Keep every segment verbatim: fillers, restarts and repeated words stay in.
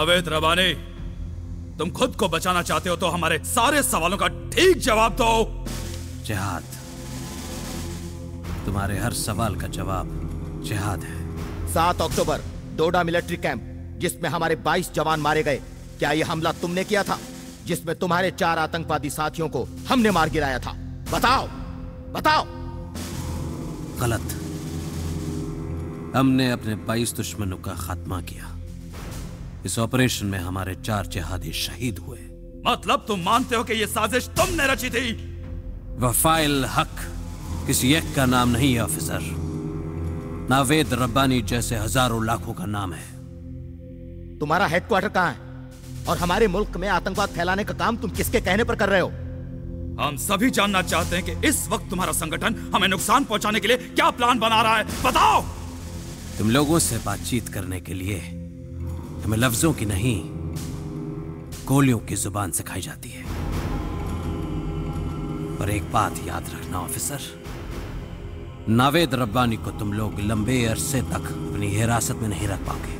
नावेद रब्बानी, तुम खुद को बचाना चाहते हो तो हमारे सारे सवालों का ठीक जवाब दो। जिहाद, तुम्हारे हर सवाल का जवाब जिहाद है। सात अक्टूबर डोडा मिलिट्री कैंप, जिसमें हमारे बाईस जवान मारे गए, क्या ये हमला तुमने किया था जिसमें तुम्हारे चार आतंकवादी साथियों को हमने मार गिराया था? बताओ, बताओ। गलत। हमने अपने बाईस दुश्मनों का खात्मा किया। इस ऑपरेशन में हमारे चार जिहादी शहीद हुए। मतलब तुम मानते हो कि ये साजिश तुमने रची थी? वफाइल हक किसी एक का नाम नहीं है ऑफिसर। नावेद रब्बानी जैसे हजारों लाखों का नाम है। तुम्हारा हेडक्वार्टर कहाँ है और हमारे मुल्क में आतंकवाद फैलाने का काम तुम किसके कहने पर कर रहे हो? हम सभी जानना चाहते हैं कि इस वक्त तुम्हारा संगठन हमें नुकसान पहुंचाने के लिए क्या प्लान बना रहा है, बताओ। तुम लोगों से बातचीत करने के लिए हमें लफ्जों की नहीं, गोलियों की जुबान सिखाई जाती है। और एक बात याद रखना ऑफिसर, नावेद रब्बानी को तुम लोग लंबे अरसे तक अपनी हिरासत में नहीं रख पाओगे,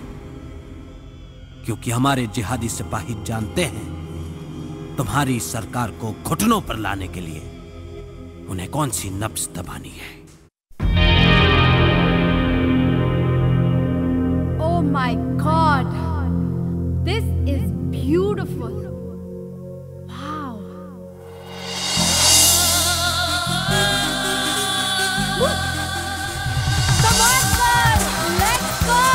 क्योंकि हमारे जिहादी सिपाही जानते हैं तुम्हारी सरकार को घुटनों पर लाने के लिए उन्हें कौन सी नब्ज दबानी है। Oh my God, this is beautiful. Wow. Come on, sir, let's go.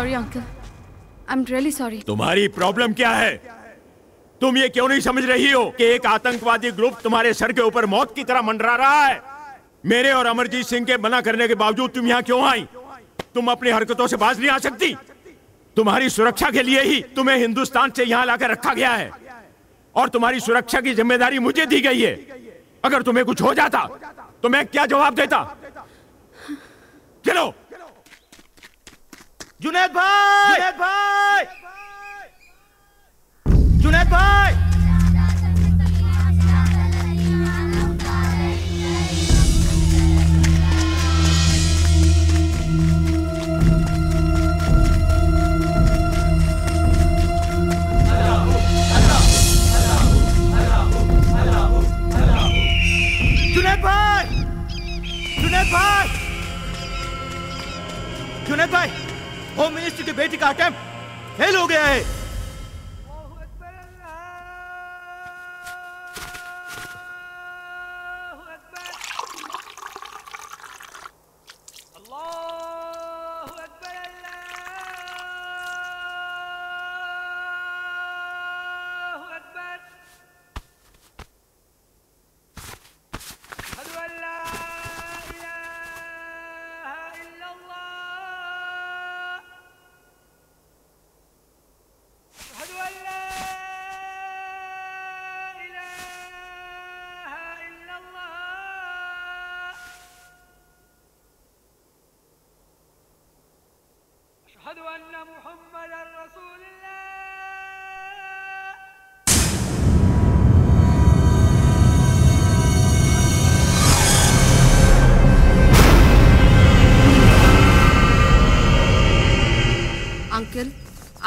sorry, uncle. I'm really sorry. तुम्हारी प्रॉब्लम क्या है? तुम ये क्यों नहीं समझ रही हो कि एक आतंकवादी ग्रुप तुम्हारे सर के ऊपर मौत की तरह मंडरा रहा है? मेरे और अमरजीत सिंह के मना करने के बावजूद तुम यहाँ क्यों आई? तुम अपनी हरकतों से बाज नहीं आ सकती। तुम्हारी सुरक्षा के लिए ही तुम्हें हिंदुस्तान से यहाँ लाकर रखा गया है और तुम्हारी सुरक्षा की जिम्मेदारी मुझे दी गई है। अगर तुम्हें कुछ हो जाता तो मैं क्या जवाब देता? चलो। जुनैद भाई, जुनैद भाई, जुनैद भाई, जुनैद भाई, जुनैद भाई, जुनैद भाई, होम मिनिस्टर की बेटी का अटैम्प्ट फेल हो गया है।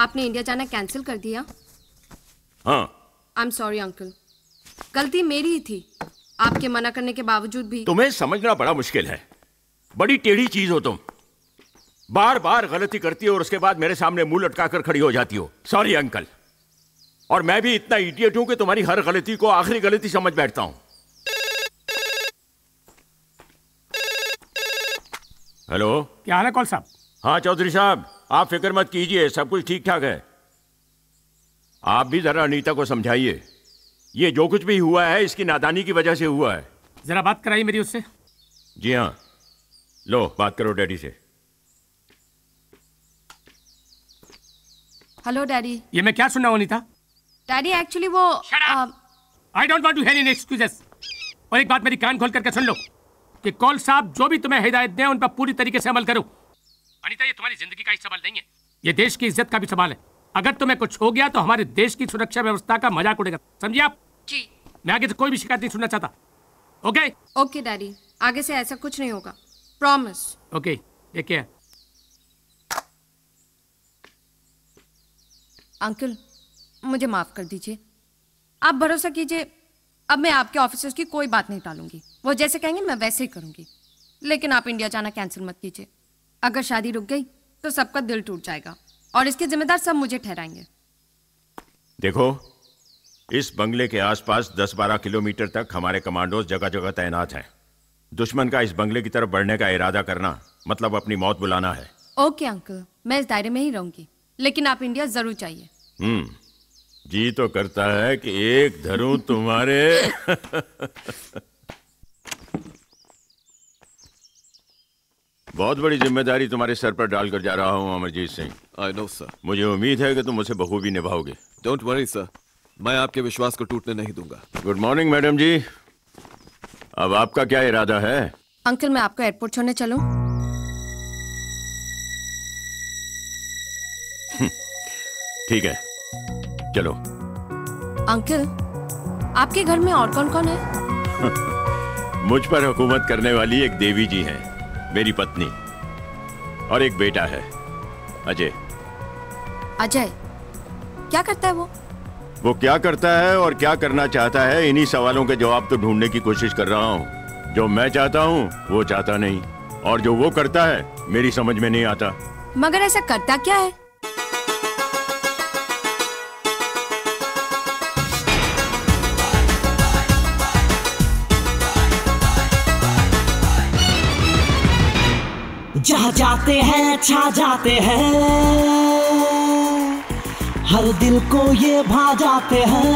आपने इंडिया जाना कैंसिल कर दिया? हाँ। आई एम सॉरी अंकल, गलती मेरी ही थी। आपके मना करने के बावजूद भी तुम्हें समझना बड़ा मुश्किल है। बड़ी टेढ़ी चीज हो तुम। बार बार गलती करती हो और उसके बाद मेरे सामने मुंह लटका कर खड़ी हो जाती हो। Sorry uncle. और मैं भी इतना इडियट हूं कि तुम्हारी हर गलती को आखिरी गलती समझ बैठता हूं। हेलो, क्या हाल है कौल साहब? हाँ चौधरी साहब, आप फिक्र मत कीजिए, सब कुछ ठीक ठाक है। आप भी जरा अनीता को समझाइए, ये जो कुछ भी हुआ है इसकी नादानी की वजह से हुआ है। जरा बात कराइए मेरी उससे। जी हाँ, लो बात करो डैडी से। Hello daddy. ये मैं क्या सुन रहा हूँ अनीता? डैडी एक्चुअली वो I don't want to hear any excuses. और एक बात मेरी कान खोल करके सुन लो कि कौल साहब जो भी तुम्हें हिदायत दें उन पर पूरी तरीके से अमल करो। अनीता, ये तुम्हारी जिंदगी का ही सवाल नहीं है, ये देश की इज्जत का भी सवाल है। अगर तुम्हें कुछ हो गया तो हमारे देश की सुरक्षा व्यवस्था का मजाक उड़ेगा, समझिए आप? जी। मैं आगे से कोई भी शिकायत नहीं सुनना चाहता। ओके? ओके डैडी, आगे से ऐसा कुछ नहीं होगा, promise. Okay, take care. Uncle मुझे माफ कर दीजिए। आप भरोसा कीजिए, अब मैं आपके ऑफिसर्स की कोई बात नहीं टालूंगी। वो जैसे कहेंगे मैं वैसे ही करूंगी। लेकिन आप इंडिया जाना कैंसिल मत कीजिए। अगर शादी रुक गई तो सबका दिल टूट जाएगा और इसके जिम्मेदार सब मुझे ठहराएंगे। देखो, इस बंगले के आसपास दस बारह किलोमीटर तक हमारे कमांडोज जगह जगह तैनात हैं। दुश्मन का इस बंगले की तरफ बढ़ने का इरादा करना मतलब अपनी मौत बुलाना है। ओके अंकल, मैं इस दायरे में ही रहूंगी, लेकिन आप इंडिया जरूर चाहिए। हम्म, जी तो करता है कि एक धरूं तुम्हारे। बहुत बड़ी जिम्मेदारी तुम्हारे सर पर डालकर जा रहा हूँ Amarjeet Singh. I know sir. मुझे उम्मीद है कि तुम उसे बखूबी निभाओगे। डोंट वरी सर, मैं आपके विश्वास को टूटने नहीं दूंगा। Good morning madam ji. अब आपका क्या इरादा है? अंकल मैं आपको एयरपोर्ट छोड़ने चलूं? ठीक है चलो। अंकल आपके घर में और कौन कौन है? मुझ पर हुकूमत करने वाली एक देवी जी हैं, मेरी पत्नी, और एक बेटा है अजय। अजय क्या करता है वो? वो क्या करता है और क्या करना चाहता है, इन्हीं सवालों के जवाब तो ढूंढने की कोशिश कर रहा हूँ। जो मैं चाहता हूँ वो चाहता नहीं, और जो वो करता है मेरी समझ में नहीं आता। मगर ऐसा करता क्या है? जहाँ जाते हैं, छा जाते हैं, हर दिल को ये भा जाते हैं।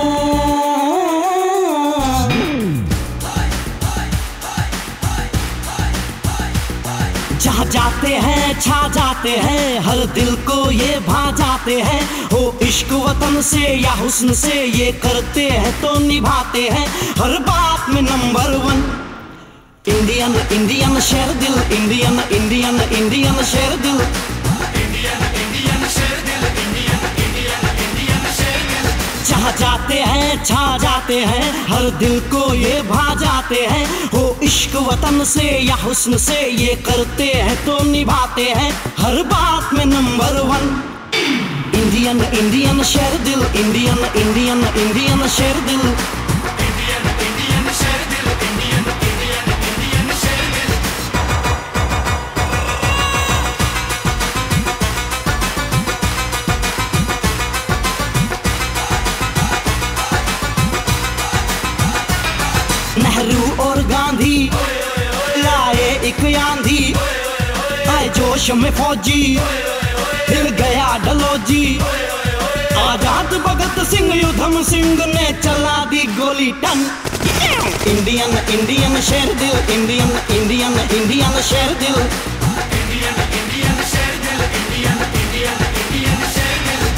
जा जाते हैं, छा जाते हैं, हर दिल को ये भा जाते हैं। हो इश्क वतन से या हुस्न से, ये करते हैं तो निभाते हैं। हर बात में नंबर वन, इंडियन इंडियन शेर दिल, इंडियन इंडियन इंडियन शेर दिल, इंडियन इंडियन शेर दिल, इंडियन इंडियन इंडियन शेर दिल। चाह जाते हैं, छा जाते हैं, हर दिल को ये भा जाते हैं। हो इश्क वतन से या हुस्न से, ये करते हैं तो निभाते हैं। हर बात में नंबर वन, इंडियन इंडियन शेर दिल, इंडियन इंडियन इंडियन शेर दिल, इंडियन इंडियन शेर दिल, इंडियन इंडियन इंडियन शेर दिल। नेहरू और गांधी लाए एक आंधी, आए जोश में फौजी, हिल गया डलोजी। आजाद भगत सिंह युद्धम सिंह ने चला दी गोली टन। इंडियन इंडियन शेर दिल, इंडियन इंडियन इंडियन शेर दिल, इंडियन इंडियन शेर दिल, इंडियन इंडियन इंडियन शेर दिल।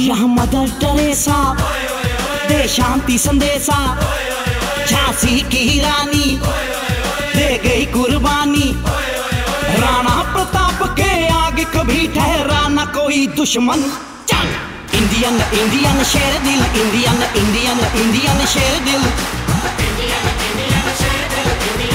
यहाँ मदर टेरेसा दे शांति संदेशा, झांसी की रानी दे गई कुर्बानी। राणा प्रताप के आगे कभी ठहरा ना कोई दुश्मन। चल इंडियन इंडियन शेर दिल, इंडियन इंडियन इंडियन शेर दिल, इंडियन इंडियन शेर दिल, इंडियन इंडियन इंडियन शेर दिल।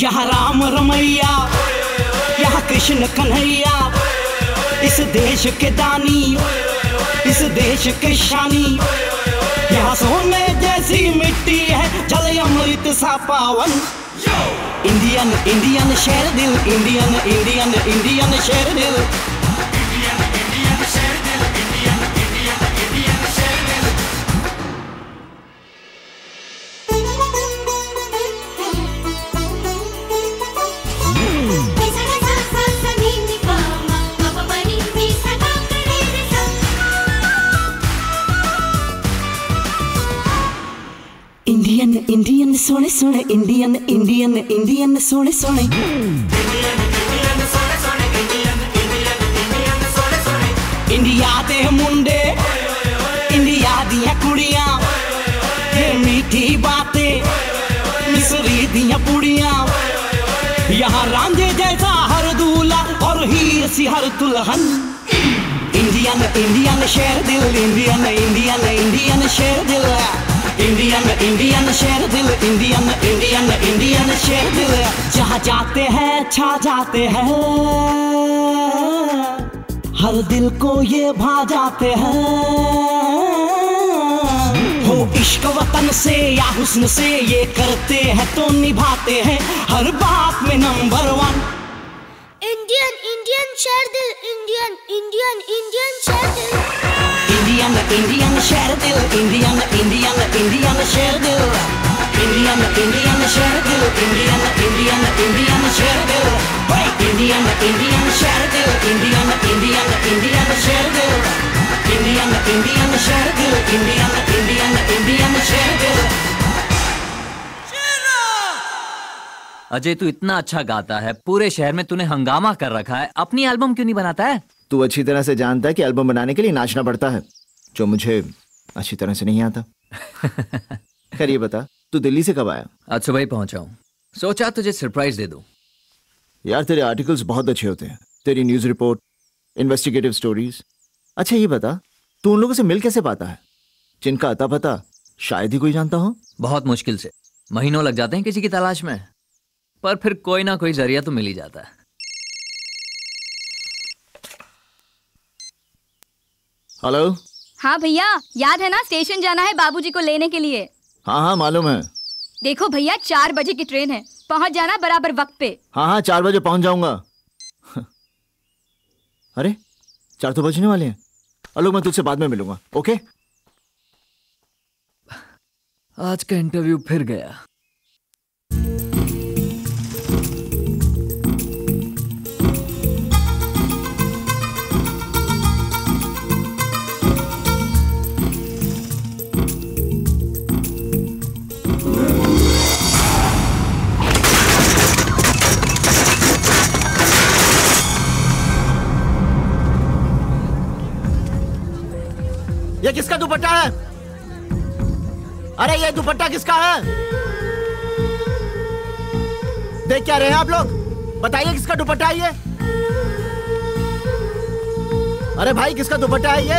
यहाँ राम रमैया, यहाँ कृष्ण कन्हैया, इस देश के दानी, इस देश के शानी। यहाँ सोने जैसी मिट्टी है, जल अमृत सा पावन। इंडियन इंडियन शेर दिल, इंडियन इंडियन इंडियन शेर दिल, इंडियन इंडियन शेर दिल, इंडियन इंडियन इंडियन शेर दिल। इंडियन सोने सोने, इंडियन इंडियन इंडियन सोने सोने, इंडिया दे मुंडे, इंडिया दिया कुड़िया, ये मीठी बातें मिसरी दिया पुड़िया। यहाँ रांझे जैसा हर दूल्हा और हीर सी हर दुल्हन। इंडियन इंडियन शेर दिल, इंडियन इंडियन इंडियन शेर दिल, इंडियन इंडियन शेर दिल, इंडियन इंडियन इंडियन शेर दिल। जहाँ जाते हैं, छा जाते हैं, हर दिल को ये भा जाते हैं। हो इश्क वतन से या हुस्न से, ये करते हैं तो निभाते हैं। हर बात में नंबर वन, इंडियन इंडियन शेर दिल, इंडियन इंडियन इंडियन शेर दिल, इंडियन इंडियन शेर दिल, इंडियन इंडियन इंडियन शेर दिल, इंडियन इंडियन शेर दिल, इंडियन इंडियन इंडियन शेर दिल, इंडियन इंडियन शेर दिल, इंडियन इंडियन इंडियन शेर दिल, इंडियन इंडियन शेर दिल, इंडियन इंडियन इंडियन शेर दिल। अजय, तू इतना अच्छा गाता है, पूरे शहर में तूने हंगामा कर रखा है, अपनी एल्बम क्यों नहीं बनाता है? तू अच्छी तरह से जानता है कि एल्बम बनाने के लिए नाचना पड़ता है, जो मुझे अच्छी तरह से नहीं आता। खैर ये बता, तू दिल्ली से कब आया? आज सुबह ही पहुंचा हूं, सोचा तुझे सरप्राइज दे दूं। यार तेरे आर्टिकल्स बहुत अच्छे होते हैं, तेरी न्यूज़ रिपोर्ट, इन्वेस्टिगेटिव स्टोरीज। अच्छा ये बता, तू उन लोगों से मिल कैसे पाता है जिनका अता पता शायद ही कोई जानता हो? बहुत मुश्किल से, महीनों लग जाते हैं किसी की तलाश में, पर फिर कोई ना कोई जरिया तो मिल ही जाता है। हेलो। हाँ भैया, याद है ना स्टेशन जाना है बाबूजी को लेने के लिए? हाँ हाँ मालूम है। देखो भैया चार बजे की ट्रेन है, पहुंच जाना बराबर वक्त पे। हाँ हाँ चार बजे पहुंच जाऊंगा। अरे चार तो बजने वाले हैं। अलू मैं तुझसे बाद में मिलूंगा, ओके? आज का इंटरव्यू फिर गया। ये किसका दुपट्टा है? अरे ये दुपट्टा किसका है? देख क्या रहे हैं आप लोग? बताइए किसका दुपट्टा है ये? अरे भाई किसका दुपट्टा है ये?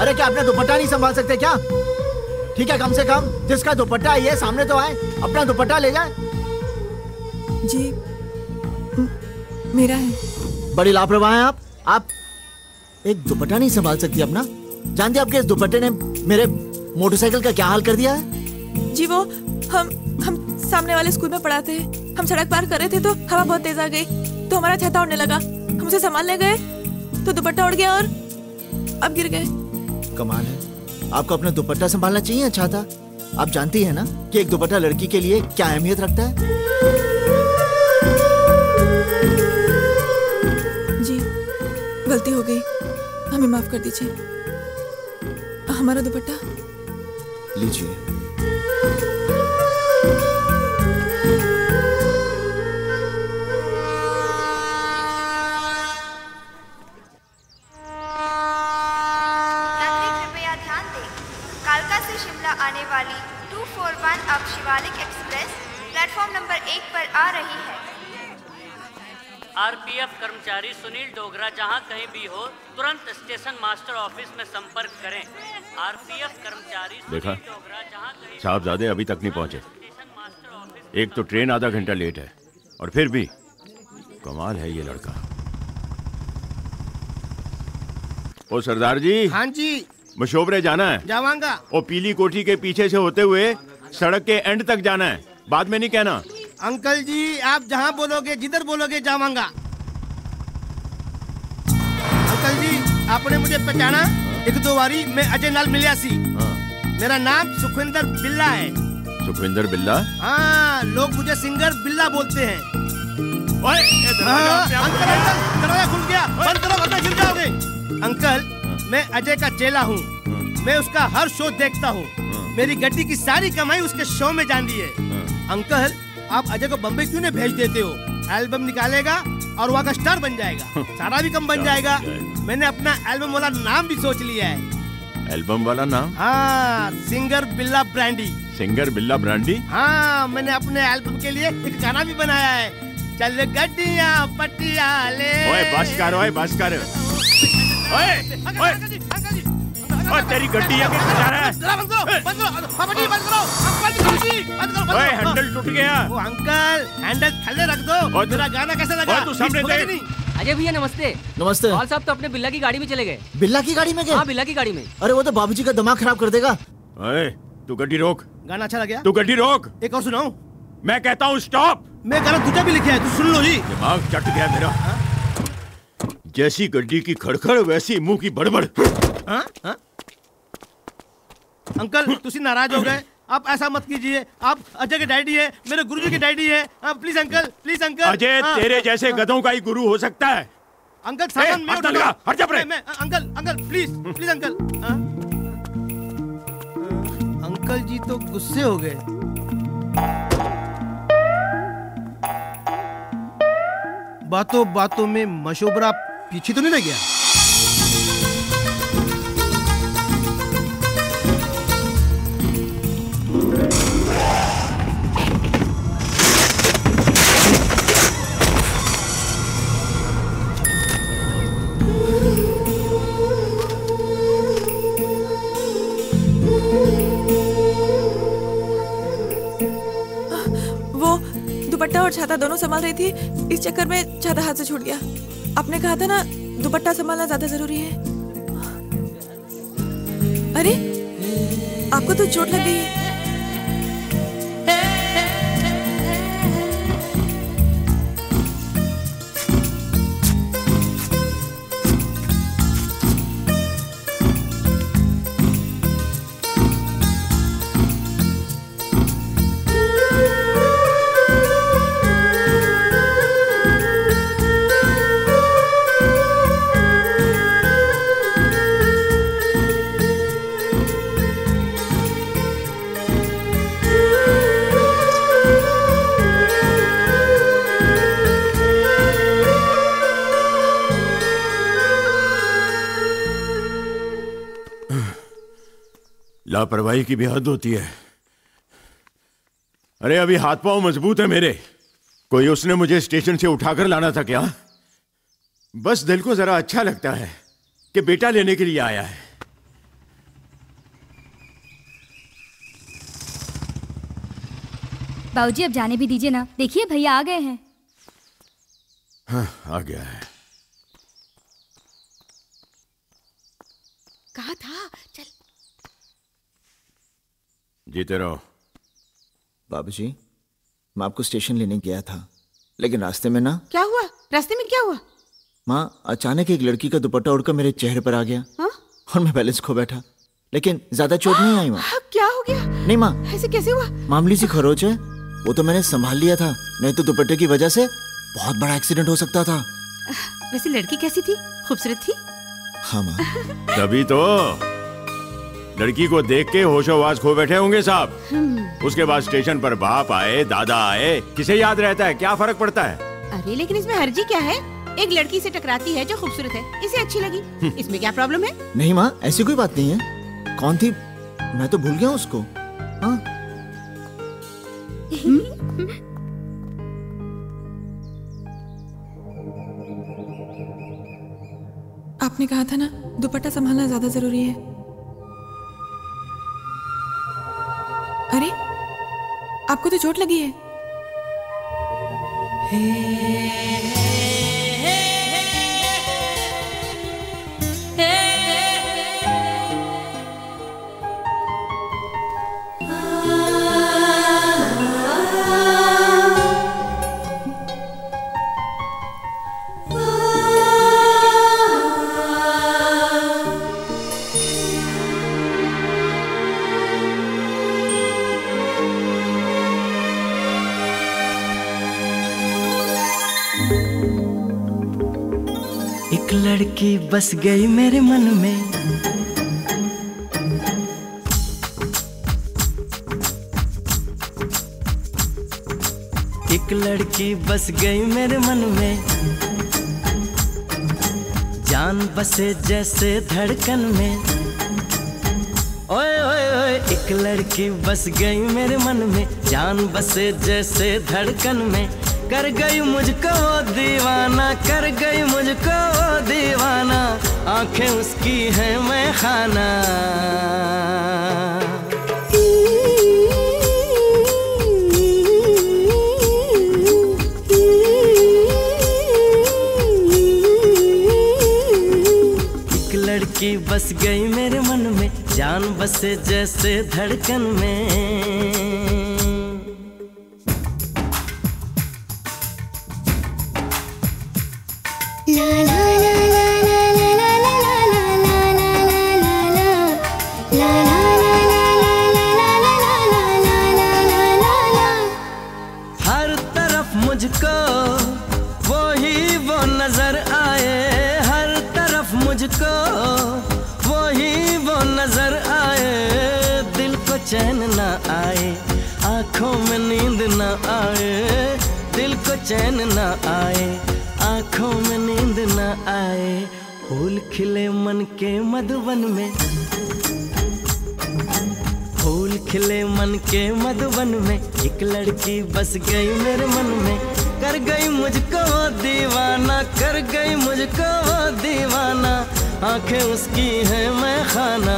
अरे क्या अपना दुपट्टा नहीं संभाल सकते क्या? ठीक है कम से कम जिसका दुपट्टा है ये सामने तो आए, अपना दुपट्टा ले जाए। जी मेरा है। बड़ी लापरवाह हैं आप। आप एक दुपट्टा नहीं संभाल सकती अपना? जानते आपके इस दुपट्टे ने मेरे मोटरसाइकिल का क्या हाल कर दिया है? जी वो हम हम सामने वाले स्कूल में पढ़ाते हैं, हम सड़क पार कर रहे थे तो हवा बहुत तेज आ गई, तो हमारा छाता उड़ने लगा, हम उसे संभालने गए तो दुपट्टा उड़ गया और अब गिर गए। कमाल है, आपको अपना दुपट्टा संभालना चाहिए छाता। आप जानती है ना कि एक दुपट्टा लड़की के लिए क्या अहमियत रखता है? जी गलती हो गई, हमें माफ कर दीजिए। हमारा दुपट्टा लीजिए। कृपया ध्यान दें, कालका से शिमला आने वाली दो सौ इकतालीस अब शिवालिक एक्सप्रेस प्लेटफॉर्म नंबर एक पर आ रही है। आरपीएफ कर्मचारी सुनील डोगरा जहां कहीं भी हो तुरंत स्टेशन मास्टर ऑफिस में संपर्क करें। आरपीएफ कर्मचारी देखा साहबजादे अभी तक नहीं पहुंचे। एक तो ट्रेन आधा घंटा लेट है और फिर भी कमाल है ये लड़का। ओ सरदार जी। हाँ जी। मशोबरे जाना है? जावांगा। ओ पीली कोठी के पीछे से होते हुए सड़क के एंड तक जाना है, बाद में नहीं कहना। अंकल जी आप जहाँ बोलोगे जिधर बोलोगे जावांगा। अंकल जी आपने मुझे पहचाना? एक दो बारी मैं अजय लाल मिलियासी। हाँ। मेरा नाम सुखविंदर बिल्ला है। सुखविंदर बिल्ला? हाँ लोग मुझे सिंगर बिल्ला बोलते हैं। ओए अंकल अंकल दरवाजा खुल गया, बंद करो वरना गिर जाओगे। अंकल मैं अजय का चेला हूँ, मैं उसका हर शो देखता हूँ, मेरी गड्डी की सारी कमाई उसके शो में जाती है। अंकल आप अजय को बम्बई क्यों नहीं भेज देते हो? एल्बम निकालेगा और वहाँ का स्टार बन जाएगा, सारा भी कम बन जाएगा। मैंने अपना एल्बम वाला नाम भी सोच लिया है। एल्बम वाला नाम? हाँ सिंगर बिल्ला ब्रांडी। सिंगर बिल्ला ब्रांडी? हाँ मैंने अपने एल्बम के लिए एक गाना भी बनाया है। चल गड्डिया पटियाले। ओए बस कर, ओए बस कर। ओए ओए तेरी गड्डिया के जा रहा है। बंद करो बंद करो फटाफट बंद करो बंद करो। ओए हैंडल टूट गया। ओ अंकल हैंडल थल्ले रख दो। तेरा गाना कैसा लगा? तू सामने देख। अजय भैया नमस्ते। नमस्ते। लाल साहब तो अपने बिल्ला की गाड़ी में चले गए। बिल्ला की गाड़ी में गए? हाँ बिल्ला की गाड़ी में। अरे वो तो बाबूजी का दिमाग खराब कर देगा। अरे तू गड्डी रोक। गाना अच्छा लगा? तू गड्डी रोक। एक और सुनाओ। मैं कहता हूँ स्टॉप। मैं गाना तुझे भी लिखा है, तू सुन लो जी। दिमाग चट गया मेरा। जैसी गड्डी की खड़खड़ वैसी मुँह की बड़बड़। अंकल तुसी नाराज हो गए, आप ऐसा मत कीजिए। आप अजय के डैडी है, मेरे गुरुजी के डैडी है। Please uncle, please uncle. Ajay तेरे जैसे गधों का ही गुरु हो सकता है। अंकल सामान मैं उठा लूंगा। हट जा परे। मैं uncle uncle please please uncle. Uncle जी तो गुस्से हो गए। बातों बातों में मशोबरा पीछे तो नहीं रह गया? दुपट्टा और छाता दोनों संभाल रही थी, इस चक्कर में छाता हाथ से छूट गया। आपने कहा था ना दुपट्टा संभालना ज्यादा जरूरी है। अरे आपको तो चोट लग गई है। लापरवाही की बेहद होती है। अरे अभी हाथ पांव मजबूत है मेरे, कोई उसने मुझे स्टेशन से उठाकर लाना था क्या? बस दिल को जरा अच्छा लगता है कि बेटा लेने के लिए आया है। बाबूजी अब जाने भी दीजिए ना, देखिए भैया आ गए हैं। हाँ आ गया है। कहा था चल। जीते रहो। बाबूजी, मैं आपको स्टेशन लेने गया था, लेकिन रास्ते में ना। क्या हुआ रास्ते में? क्या हुआ? माँ अचानक एक लड़की का दुपट्टा उड़कर मेरे चेहरे पर आ गया। हा? और मैं बैलेंस खो बैठा, लेकिन ज्यादा चोट नहीं आई। माँ क्या हो गया? नहीं माँ ऐसे कैसे हुआ? मामूली सी खरोच है, वो तो मैंने संभाल लिया था, नहीं तो दुपट्टे की वजह से बहुत बड़ा एक्सीडेंट हो सकता था। वैसे लड़की कैसी थी? खूबसूरत थी? हाँ माँ। तभी तो लड़की को देख के होशोहवास खो बैठे होंगे साहब। उसके बाद स्टेशन पर बाप आए दादा आए, किसे याद रहता है? क्या फर्क पड़ता है? अरे लेकिन इसमें हर्जी क्या है? एक लड़की से टकराती है जो खूबसूरत है, इसे अच्छी लगी, इसमें क्या प्रॉब्लम है? नहीं माँ ऐसी कोई बात नहीं है। कौन थी? मैं तो भूल गया उसको। हाँ? आपने कहा था ना दुपट्टा संभालना ज्यादा जरूरी है। अरे आपको तो चोट लगी है। लड़की बस गई मेरे मन में, एक लड़की बस गई मेरे मन में, जान बसे जैसे धड़कन में। ओए ओए ओए एक लड़की बस गई मेरे मन में, जान बसे जैसे धड़कन में। कर गई मुझको दीवाना, कर गई मुझको दीवाना, आंखें उसकी हैं मैं खाना। एक लड़की बस गई मेरे मन में, जान बसे जैसे धड़कन में। चैन ना आए आंखों में, नींद ना आए दिल को, चैन ना आए आंखों में, नींद ना आए। फूल खिले मन के मधुबन में, फूल खिले मन के मधुबन में, एक लड़की बस गई मेरे मन में। कर गई मुझको दीवाना, कर गई मुझको दीवाना, आंखें उसकी हैं मैं खाना।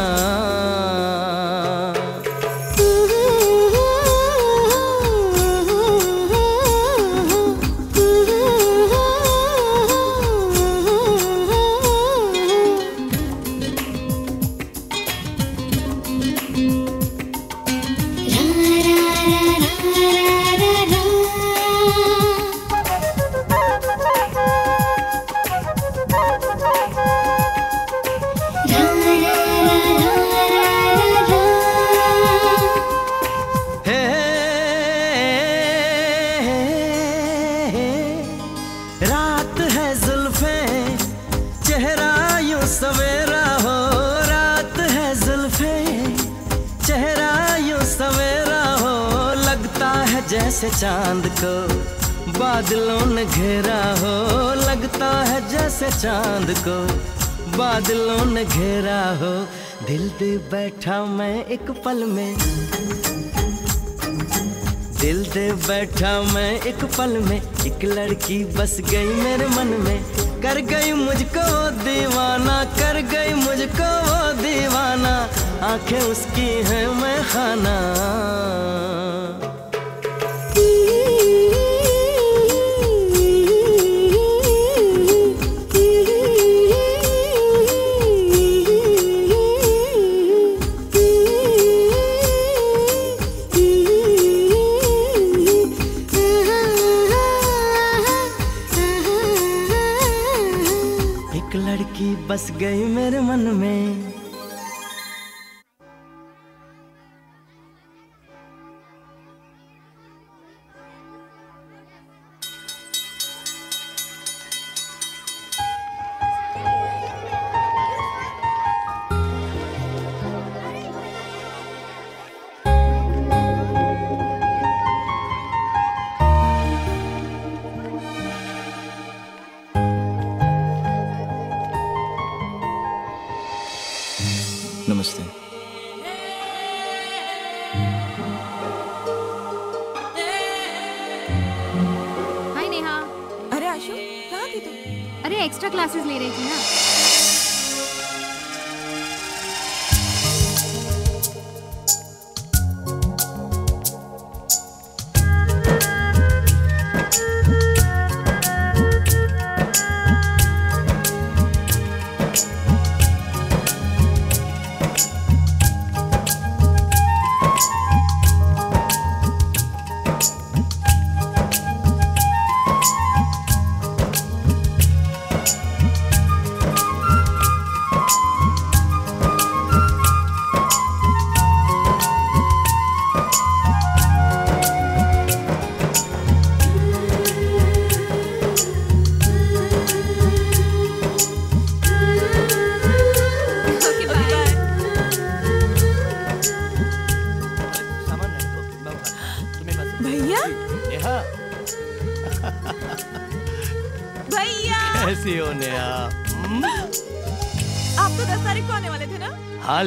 है जैसे चांद को बादलों ने घेरा हो, लगता है जैसे चांद को बादलों ने घेरा हो। दिल दे बैठा मैं एक पल में, दिल दे बैठा मैं एक पल में, एक लड़की बस गई मेरे मन में, कर गई मुझको दीवाना, कर गई मुझको वो दीवाना, आंखें उसकी हैं मैं खाना। एक लड़की बस गई मेरे मन में।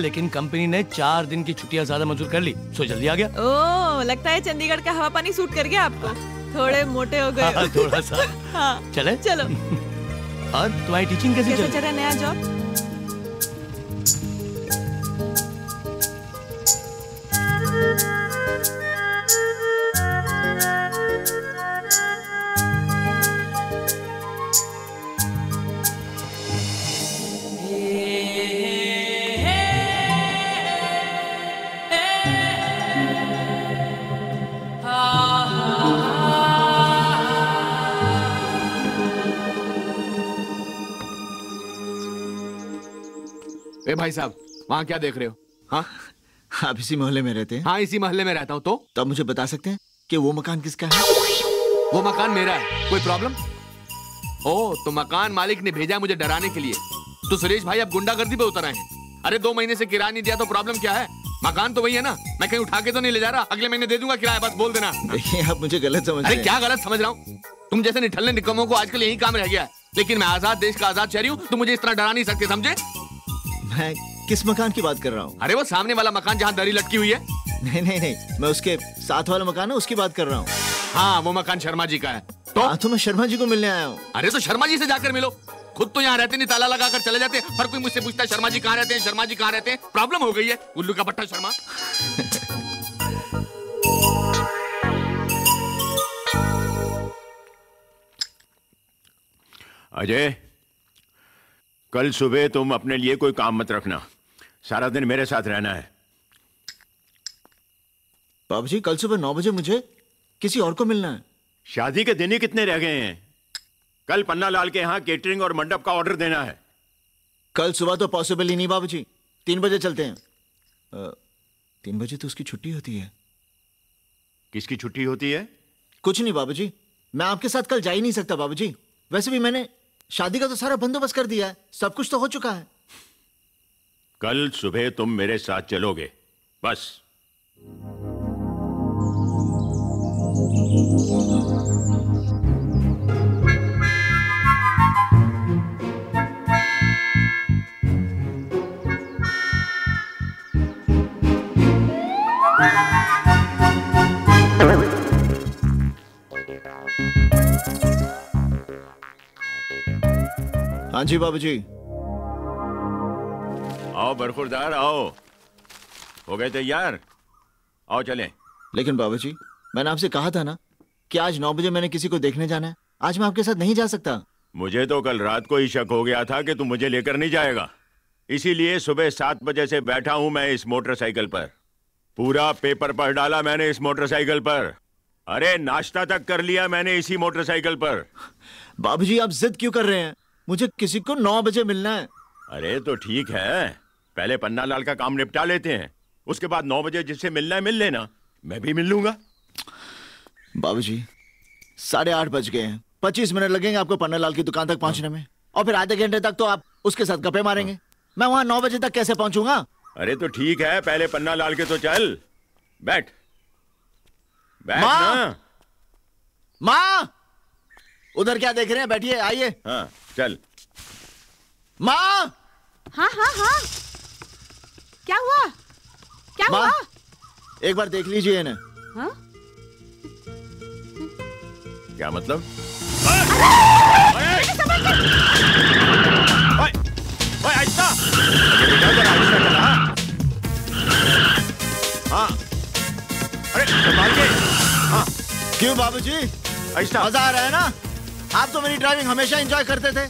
लेकिन कंपनी ने चार दिन की छुट्टियां ज्यादा मंजूर कर ली, सो जल्दी आ गया। ओ, लगता है चंडीगढ़ का हवा पानी सूट कर गया आपको। थोड़े मोटे हो गए। हाँ, थोड़ा सा। हाँ, चले चलो। और तुम्हारी टीचिंग कैसी चल रहा है? नया जॉब भाई साहब, वहाँ क्या देख रहे हो? हाँ, आप इसी मोहल्ले में रहते हैं? हाँ, इसी मोहल्ले में रहता हूँ। तो तब मुझे बता सकते हैं कि वो मकान किसका है? वो मकान मेरा है। कोई प्रॉब्लम? ओ, तो मकान मालिक ने भेजा मुझे डराने के लिए। तो सुरेश भाई अब गुंडागर्दी पे उतर आए हैं। अरे दो महीने से किराया नहीं दिया तो प्रॉब्लम क्या है? मकान तो वही है ना, मैं कहीं उठा के तो नहीं ले जा रहा। अगले महीने दे दूंगा किराया, बस बोल देना। देखिए, आप मुझे गलत समझ रहे हैं। क्या गलत समझ रहा हूँ? तुम जैसे निठल्ले निकम्मों को आजकल यही काम रह गया है। लेकिन मैं आजाद देश का आजाद शहरी हूँ, तो मुझे इस तरह डरा नहीं सकते, समझे? मैं किस मकान की बात कर रहा हूँ? अरे वो सामने वाला मकान जहाँ दरी लटकी हुई है। नहीं नहीं नहीं, मैं उसके साथ वाला मकान है उसकी बात कर रहा हूँ। हाँ, वो मकान शर्मा जी का है। तो आ, तो मैं शर्मा जी को मिलने आया हूँ। अरे तो शर्मा जी से जाकर मिलो। खुद तो यहाँ रहते नहीं, ताला लगा कर चले जाते हैं। हर कोई मुझसे पूछता है शर्मा जी कहाँ रहते हैं, शर्मा जी कहाँ रहते हैं। प्रॉब्लम हो गई है, उल्लू का भट्टा शर्मा। अजय, कल सुबह तुम अपने लिए कोई काम मत रखना, सारा दिन मेरे साथ रहना है। बाबूजी, कल सुबह नौ बजे मुझे किसी और को मिलना है। शादी के दिन ही कितने रह गए हैं। कल पन्ना लाल के यहाँ केटरिंग और मंडप का ऑर्डर देना है। कल सुबह तो पॉसिबल ही नहीं बाबूजी, तीन बजे चलते हैं। आ, तीन बजे तो उसकी छुट्टी होती है। किसकी छुट्टी होती है? कुछ नहीं बाबूजी, मैं आपके साथ कल जा ही नहीं सकता बाबूजी। वैसे भी मैंने शादी का तो सारा बंदोबस्त कर दिया है, सब कुछ तो हो चुका है। कल सुबह तुम मेरे साथ चलोगे, बस। हाँ जी बाबू जी, आओ बरखुरदार आओ, हो गए तैयार, आओ चलें। लेकिन बाबू जी, मैंने आपसे कहा था ना कि आज नौ बजे मैंने किसी को देखने जाना है, आज मैं आपके साथ नहीं जा सकता। मुझे तो कल रात को ही शक हो गया था कि तू मुझे लेकर नहीं जाएगा, इसीलिए सुबह सात बजे से बैठा हूं मैं इस मोटरसाइकिल पर। पूरा पेपर पढ़ डाला मैंने इस मोटरसाइकिल पर, अरे नाश्ता तक कर लिया मैंने इसी मोटरसाइकिल पर। बाबू जी आप जिद क्यों कर रहे हैं, मुझे किसी को नौ बजे मिलना है। अरे तो ठीक है, पहले पन्ना लाल का काम निपटा लेते हैं, उसके बाद नौ बजे जिससे मिलना है मिल लेना, मैं भी मिल लूंगा। बाबू जी साढ़े आठ बज गए हैं, पच्चीस मिनट लगेंगे आपको पन्ना लाल की दुकान तक पहुंचने में, और फिर आधे घंटे तक तो आप उसके साथ गप्पे मारेंगे, मैं वहां नौ बजे तक कैसे पहुंचूंगा। अरे तो ठीक है, पहले पन्ना लाल के तो चल। बैठ बैठ ना। माँ उधर क्या देख रहे हैं, बैठिए आइए। हाँ चल। माँ। हाँ हाँ हाँ क्या हुआ क्या हुआ? एक बार देख लीजिए इन्हें। हाँ? क्या मतलब? अरे हाँ क्यों बाबूजी? ऐसा मजा आ रहा है ना? आप तो मेरी ड्राइविंग हमेशा एंजॉय करते थे,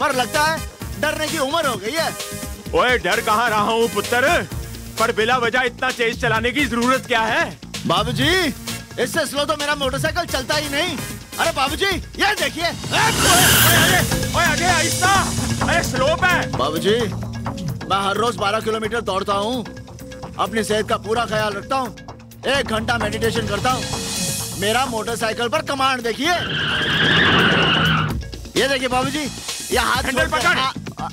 पर लगता है डरने की उम्र हो गई है। ओए डर कहाँ रहा हूँ पुत्र, पर बिला वजह इतना तेज चलाने की जरूरत क्या है? बाबूजी इससे स्लो तो मेरा मोटरसाइकिल चलता ही नहीं। अरे बाबूजी ये देखिए। ओए आगे आहिस्ता, अरे स्लोप है। बाबूजी मैं हर रोज बारह किलोमीटर दौड़ता हूँ, अपनी सेहत का पूरा ख्याल रखता हूँ, एक घंटा मेडिटेशन करता हूँ, मेरा मोटरसाइकिल पर कमांड देखिए। ये देखिए बाबूजी, ये हाथ हैंडल पकड़,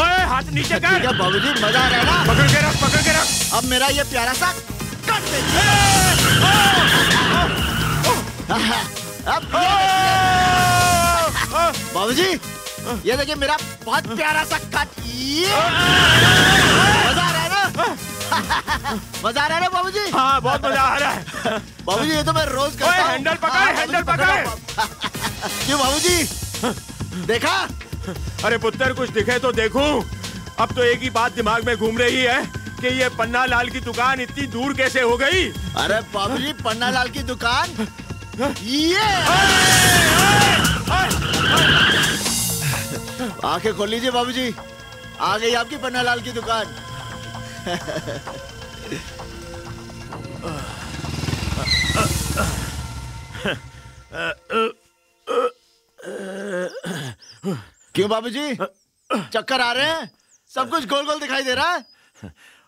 ओए हाथ नीचे कर। क्या बाबूजी मजा आ रहा है ना? पकड़ के रख पकड़ के रख। अब मेरा ये प्यारा सा कट देखिए। अब बाबूजी ये देखिए मेरा बहुत प्यारा सा कट। मजा आ रहा है ना? मजा आ रहा है ना बाबूजी? हाँ बहुत मजा आ रहा है। बाबूजी ये तो मैं रोज करता हूँ। हैंडल पकड़ हैंडल पकड़। क्यों बाबूजी देखा? अरे पुत्र कुछ दिखे तो देखूं, अब तो एक ही बात दिमाग में घूम रही है कि ये पन्ना लाल की दुकान इतनी दूर कैसे हो गई। अरे बाबू जी पन्ना लाल की दुकान ये। आंखें खोल लीजिए बाबू जी, आ गई आपकी पन्ना लाल की दुकान। क्यों बाबूजी चक्कर आ रहे हैं? सब कुछ गोल गोल दिखाई दे रहा है।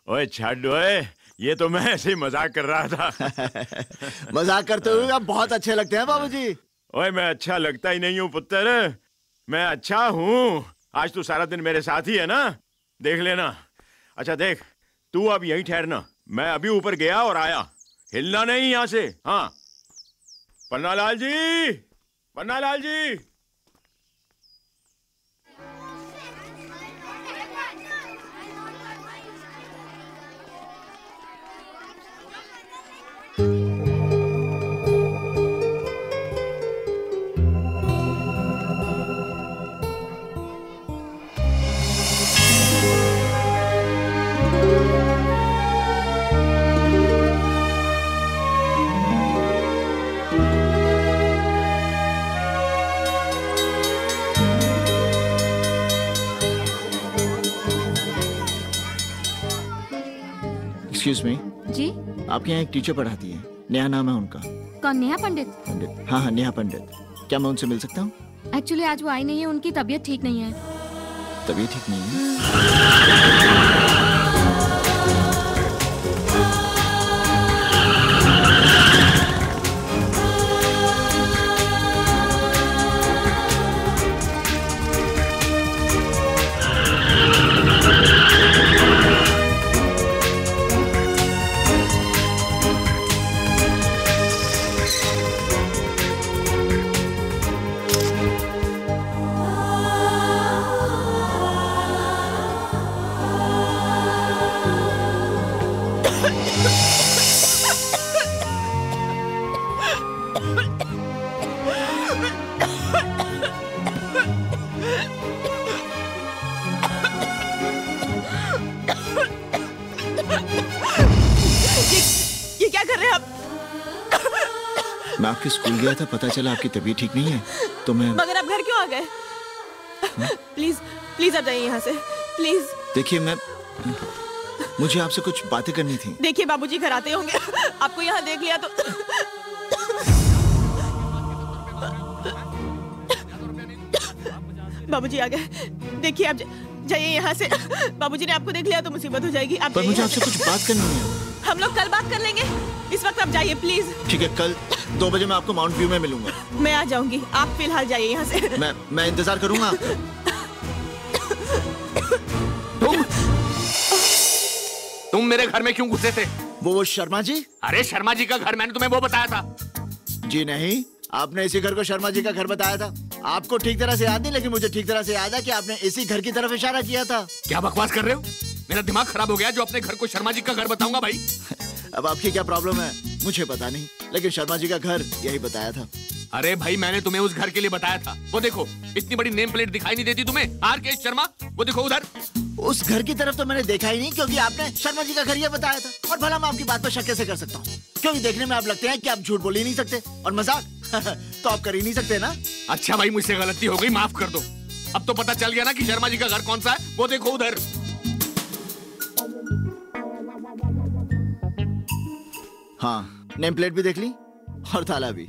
ओए छाड़ ओए, ये तो मैं ऐसे ही मजाक कर रहा था। मजाक करते हुए आप बहुत अच्छे लगते हैं बाबूजी। ओए मैं अच्छा लगता ही नहीं हूँ पुत्र, मैं अच्छा हूँ। आज तू सारा दिन मेरे साथ ही है ना, देख लेना। अच्छा देख तू अब यहीं ठहरना, मैं अभी ऊपर गया और आया, हिलना नहीं यहाँ से। हाँ पन्ना लाल जी, पन्ना लाल जी। एक्सक्यूज मी जी, आपके यहाँ एक टीचर पढ़ाती है, नेहा नाम है उनका। कौन? नेहा पंडित? पंडित हाँ हाँ नेहा पंडित। क्या मैं उनसे मिल सकता हूँ? एक्चुअली आज वो आई नहीं है, उनकी तबीयत ठीक नहीं है। तबीयत ठीक नहीं है? मैं आपके स्कूल गया था, पता चला आपकी तबीयत ठीक नहीं है तो मैं। मगर आप घर क्यों आ गए? प्लीज प्लीज आप जाइए यहाँ से, प्लीज। देखिए मैं, मुझे आपसे कुछ बातें करनी थी। देखिए बाबूजी घर आते होंगे, आपको यहाँ देख लिया तो। बाबूजी आ गए, देखिए आप जाइए यहाँ से, बाबूजी ने आपको देख लिया तो मुसीबत हो जाएगी। आप पर मुझे आपसे कुछ बात करनी है। हम लोग कल बात कर लेंगे, इस वक्त आप जाइए प्लीज। ठीक है, कल दो बजे मैं आपको माउंट व्यू में मिलूंगा। मैं आ जाऊंगी, आप फिलहाल जाइए यहाँ से। मैं मैं इंतजार करूंगा। तुम तुम मेरे घर में क्यों घुसे थे? वो वो शर्मा जी। अरे शर्मा जी का घर मैंने तुम्हें वो बताया था। जी नहीं, आपने इसी घर को शर्मा जी का घर बताया था। आपको ठीक तरह से याद नहीं, लेकिन मुझे ठीक तरह से याद है कि आपने इसी घर की तरफ इशारा किया था। क्या बकवास कर रहे हो? मेरा दिमाग खराब हो गया जो अपने घर को शर्मा जी का घर बताऊंगा भाई। अब आपकी क्या प्रॉब्लम है? मुझे पता नहीं, लेकिन शर्मा जी का घर यही बताया था। अरे भाई मैंने तुम्हें उस घर के लिए बताया था। वो देखो इतनी बड़ी नेम प्लेट दिखाई नहीं देती तुम्हें, आर के शर्मा? वो देखो उधर। उस घर की तरफ तो मैंने देखा ही नहीं क्योंकि आपने शर्मा जी का घर ये बताया था। और भला मैं आपकी बात पर शक कैसे कर सकता हूँ? क्योंकि देखने में आप लगते हैं कि आप झूठ बोल ही नहीं सकते, और मजाक तो आप कर ही नहीं सकते ना। अच्छा भाई मुझसे गलती हो गई, माफ कर दो। अब तो पता चल गया ना कि शर्मा जी का घर कौन सा है। वो देखो उधर। हाँ नेम प्लेट भी देख ली और ताला भी।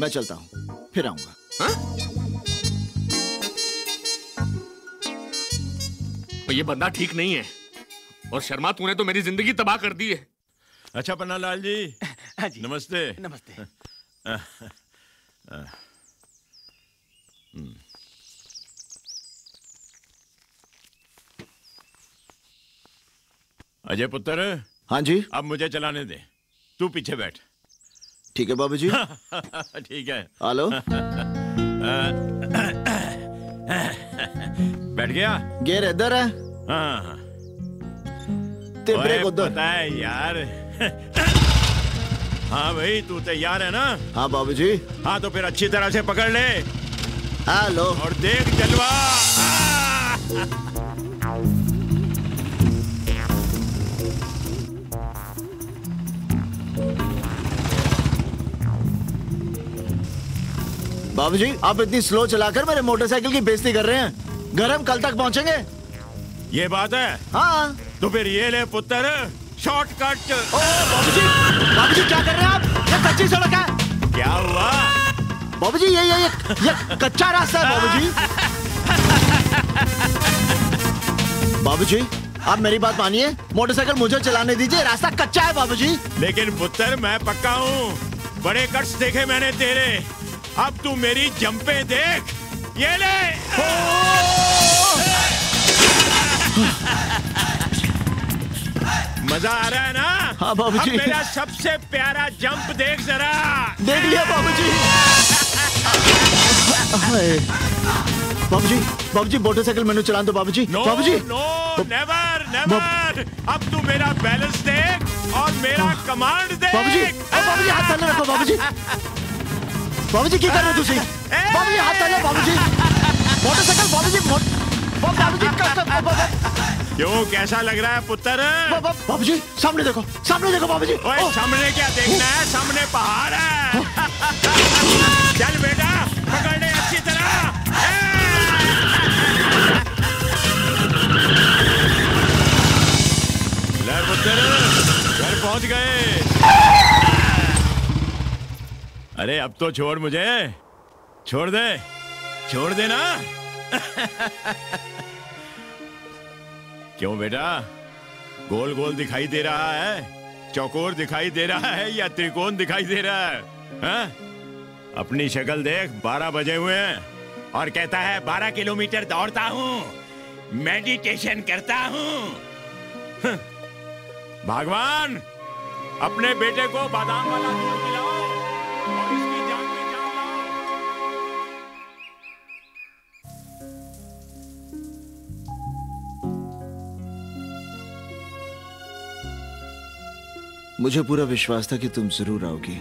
मैं चलता हूँ, फिर आऊंगा। तो ये बंदा ठीक नहीं है, और शर्मा तूने तो मेरी जिंदगी तबाह कर दी है। अच्छा पन्ना लाल जी, जी नमस्ते। नमस्ते। आ, आ, आ, अजय पुत्र। हाँ जी। अब मुझे चलाने दे, तू पीछे बैठ। ठीक है बाबूजी। ठीक है। हेलो। बैठ गया? गेर इधर है। हाँ ब्रेक उधर है यार। हाँ भाई तू तैयार है ना? हाँ बाबूजी। हाँ तो फिर अच्छी तरह से पकड़ ले। हेलो। और देख जलवा। बाबूजी आप इतनी स्लो चलाकर मेरे मोटरसाइकिल की बेइज्जती कर रहे हैं। घर हम कल तक पहुंचेंगे। ये बात है? हाँ। तो फिर ये ले पुत्र शॉर्टकट। बाबूजी बाबूजी क्या कर रहे हैं आप? ये कच्ची सड़क है। क्या हुआ? बाबूजी ये ये ये कच्चा रास्ता है बाबूजी। बाबूजी आप मेरी बात मानिए, मोटरसाइकिल मुझे चलाने दीजिए, रास्ता कच्चा है बाबूजी। लेकिन पुत्र मैं पक्का हूँ, बड़े कट्स देखे मैंने तेरे। अब तू मेरी जंपे देख। ये ले। मजा आ रहा है ना? हाँ बाबूजी। अब मेरा सबसे प्यारा जंप देख जरा। देख लिया बाबूजी। बाबूजी बाबूजी मोटरसाइकिल मैंने चलाने दो बाबूजी। No no never never. अब तू मेरा बैलेंस देख और मेरा कमांड देख। बाबूजी बाबूजी हाथ थाले रखो बाबूजी। बाबूजी क्या कर रहे हो तुसी? बाबूजी हाथ थाले बाबूजी। मोटरसाइकिल बाबूजी। क्यों कैसा लग रहा है पुत्र? बाबूजी सामने देखो, सामने देखो बाबूजी। ओए सामने क्या देखना है, सामने पहाड़ है। चल बेटा पकड़ ले अच्छी तरह। ले पुत्र घर पहुंच गए। अरे अब तो छोड़ मुझे, छोड़ दे, छोड़ दे ना। क्यों बेटा गोल गोल दिखाई दे रहा है, चौकोर दिखाई दे रहा है या त्रिकोण दिखाई दे रहा है, हा? अपनी शक्ल देख। बारह बजे हुए हैं और कहता है बारह किलोमीटर दौड़ता हूँ, मेडिटेशन करता हूँ। भगवान अपने बेटे को बादाम वाला दूध पिलाओ। मुझे पूरा विश्वास था कि तुम जरूर आओगी।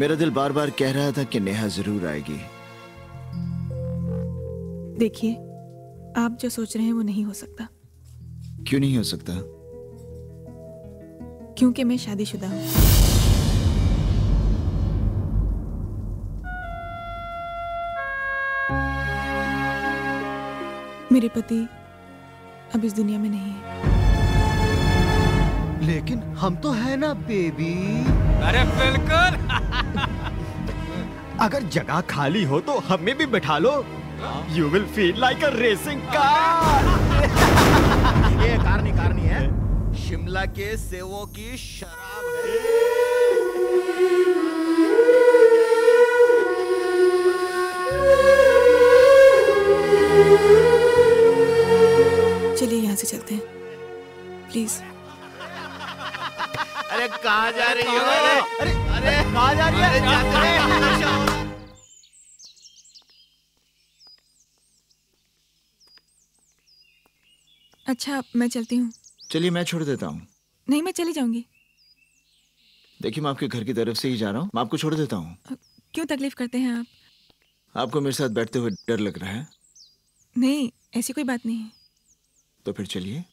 मेरा दिल बार बार कह रहा था कि नेहा जरूर आएगी। देखिए आप जो सोच रहे हैं वो नहीं हो सकता। क्यों नहीं हो सकता? क्योंकि मैं शादीशुदा हूं। मेरे पति अब इस दुनिया में नहीं है। लेकिन हम तो है ना बेबी। अरे बिल्कुल। अगर जगह खाली हो तो हमें भी बिठा लो। You will feel like a racing car. ये कार नहीं कार नहीं है, शिमला के सेवों की शराब है। चलिए यहाँ से चलते हैं प्लीज। अरे कहाँ जा रही हो? अरे अरे कहाँ जा रही है? अच्छा मैं चलती हूँ। चलिए मैं छोड़ देता हूँ। नहीं मैं चली जाऊंगी। देखिए मैं आपके घर की तरफ से ही जा रहा हूँ, मैं आपको छोड़ देता हूँ। क्यों तकलीफ करते हैं आप? आपको मेरे साथ बैठते हुए डर लग रहा है? नहीं ऐसी कोई बात नहीं है। तो फिर चलिए।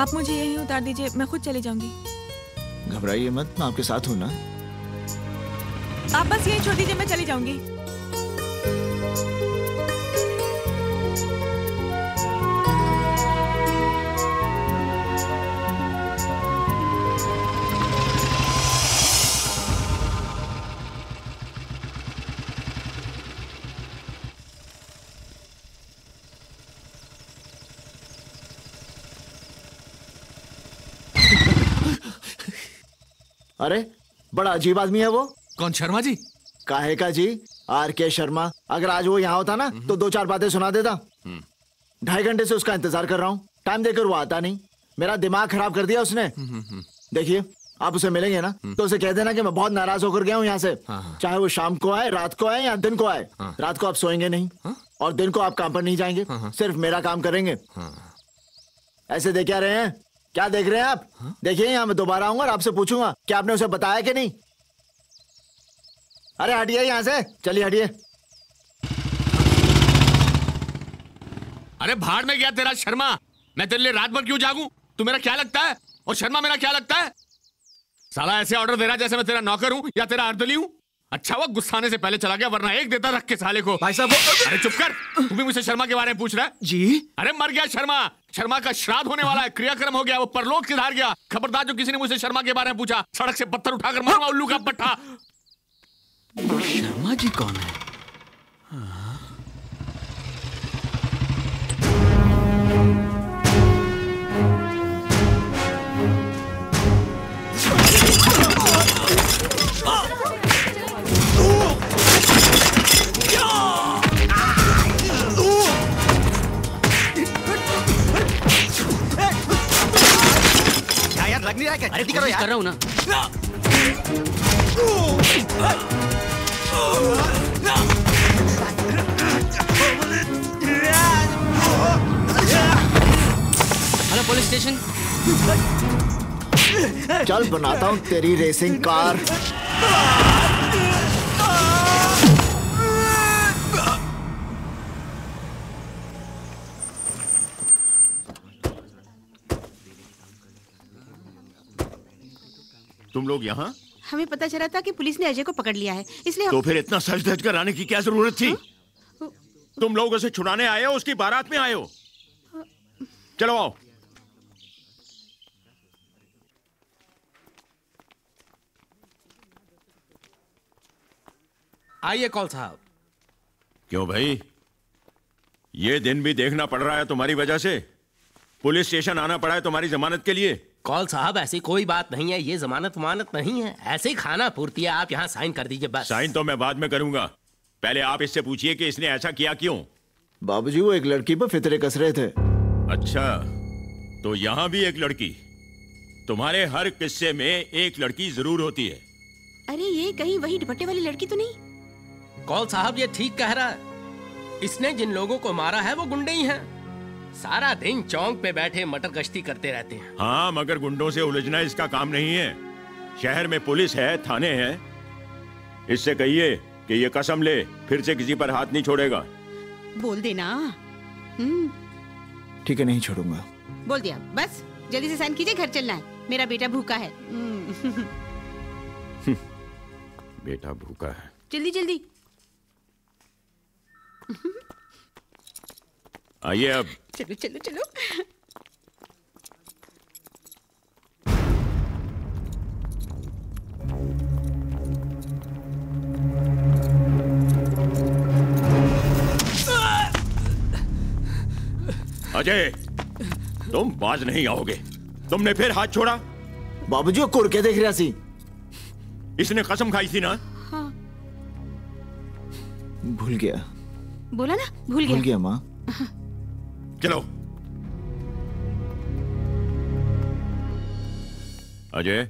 आप मुझे यहीं उतार दीजिए, मैं खुद चली जाऊंगी। घबराइए मत, मैं आपके साथ हूं ना। आप बस यहीं छोड़ दीजिए, मैं चली जाऊंगी। अरे बड़ा अजीब आदमी है वो। कौन? शर्मा जी। काहे का जी? Are K Sharma. अगर आज वो यहाँ होता ना तो दो चार बातें सुना देता। ढाई घंटे से उसका इंतजार कर रहा हूँ, टाइम देकर वो आता नहीं। मेरा दिमाग खराब कर दिया उसने। देखिए आप उसे मिलेंगे ना तो उसे कह देना कि मैं बहुत नाराज होकर गया हूँ यहाँ से। चाहे वो शाम को आए, रात को आए या दिन को आए। रात को आप सोएंगे नहीं और दिन को आप काम पर नहीं जाएंगे, सिर्फ मेरा काम करेंगे। ऐसे देख क्या रहे हैं? क्या देख रहे हैं आप? हा? देखिए यहाँ मैं दोबारा आऊंगा और आपसे पूछूंगा कि आपने उसे बताया कि नहीं। अरे हटिए यहाँ से, चलिए हटिए। अरे भाड़ में गया तेरा शर्मा, मैं तेरे लिए रात भर क्यों जागूं? तू मेरा क्या लगता है और शर्मा मेरा क्या लगता है? साला ऐसे ऑर्डर दे रहा जैसे मैं तेरा नौकर हूँ या तेरा अर्दली हूँ। अच्छा वो गुस्साने से पहले चला गया वरना एक देता रख के साले को। भाई साहब वो... अरे चुप कर, तू भी मुझसे शर्मा के बारे में पूछ रहा है? जी। अरे मर गया शर्मा, शर्मा का श्राद्ध होने वाला है, क्रियाक्रम हो गया, वो परलोक के धार गया। खबरदार जो किसी ने मुझसे शर्मा के बारे में पूछा, सड़क से पत्थर उठाकर मारूंगा उल्लू का पट्टा। शर्मा जी कौन है? हाँ। लग नहीं रहा है क्या? अरे करो यार, कर रहा हूं ना। Hello police station. चल बनाता हूं तेरी रेसिंग कार। तुम लोग यहाँ? हमें पता चला था कि पुलिस ने अजय को पकड़ लिया है, इसलिए हम... तो फिर इतना सज धज कर आने की क्या जरूरत थी? हुँ? तुम लोग उसे छुड़ाने आए हो, उसकी बारात में आए हो। चलो आओ। आइए कौल साहब। क्यों भाई ये दिन भी देखना पड़ रहा है तुम्हारी वजह से? पुलिस स्टेशन आना पड़ा है तुम्हारी जमानत के लिए। कौल साहब ऐसी कोई बात नहीं है, ये जमानत वमानत नहीं है, ऐसे ही खाना पूर्ति है। आप यहाँ साइन कर दीजिए बस। साइन तो मैं बाद में करूंगा, पहले आप इससे पूछिए कि इसने ऐसा किया क्यों। बाबूजी वो एक लड़की पर फितरे कस रहे थे। अच्छा तो यहाँ भी एक लड़की? तुम्हारे हर किस्से में एक लड़की जरूर होती है। अरे ये कहीं वही दुपट्टे वाली लड़की तो नहीं? कौल साहब ये ठीक कह रहा है, इसने जिन लोगों को मारा है वो गुंडे ही है। सारा दिन चौंक पे बैठे मटर गश्ती करते रहते हैं। हाँ, मगर गुंडों से उलझना इसका काम नहीं है। शहर में पुलिस है, थाने हैं। इससे कहिए कि ये कसम ले, फिर से किसी पर हाथ नहीं छोड़ेगा। बोल देना। हम्म, ठीक है, नहीं छोड़ूंगा। बोल दिया, बस जल्दी से साइन कीजिए, घर चलना है, मेरा बेटा भूखा है। बेटा भूखा है, जल्दी जल्दी आइए अब। चलो चलो चलो। अजय, तुम बाज नहीं आओगे। तुमने फिर हाथ छोड़ा। बाबूजी कुड़ के देख रहा सी। इसने कसम खाई थी ना। हाँ। भूल गया। बोला ना, भूल गया। भूल गया माँ। चलो। अजय,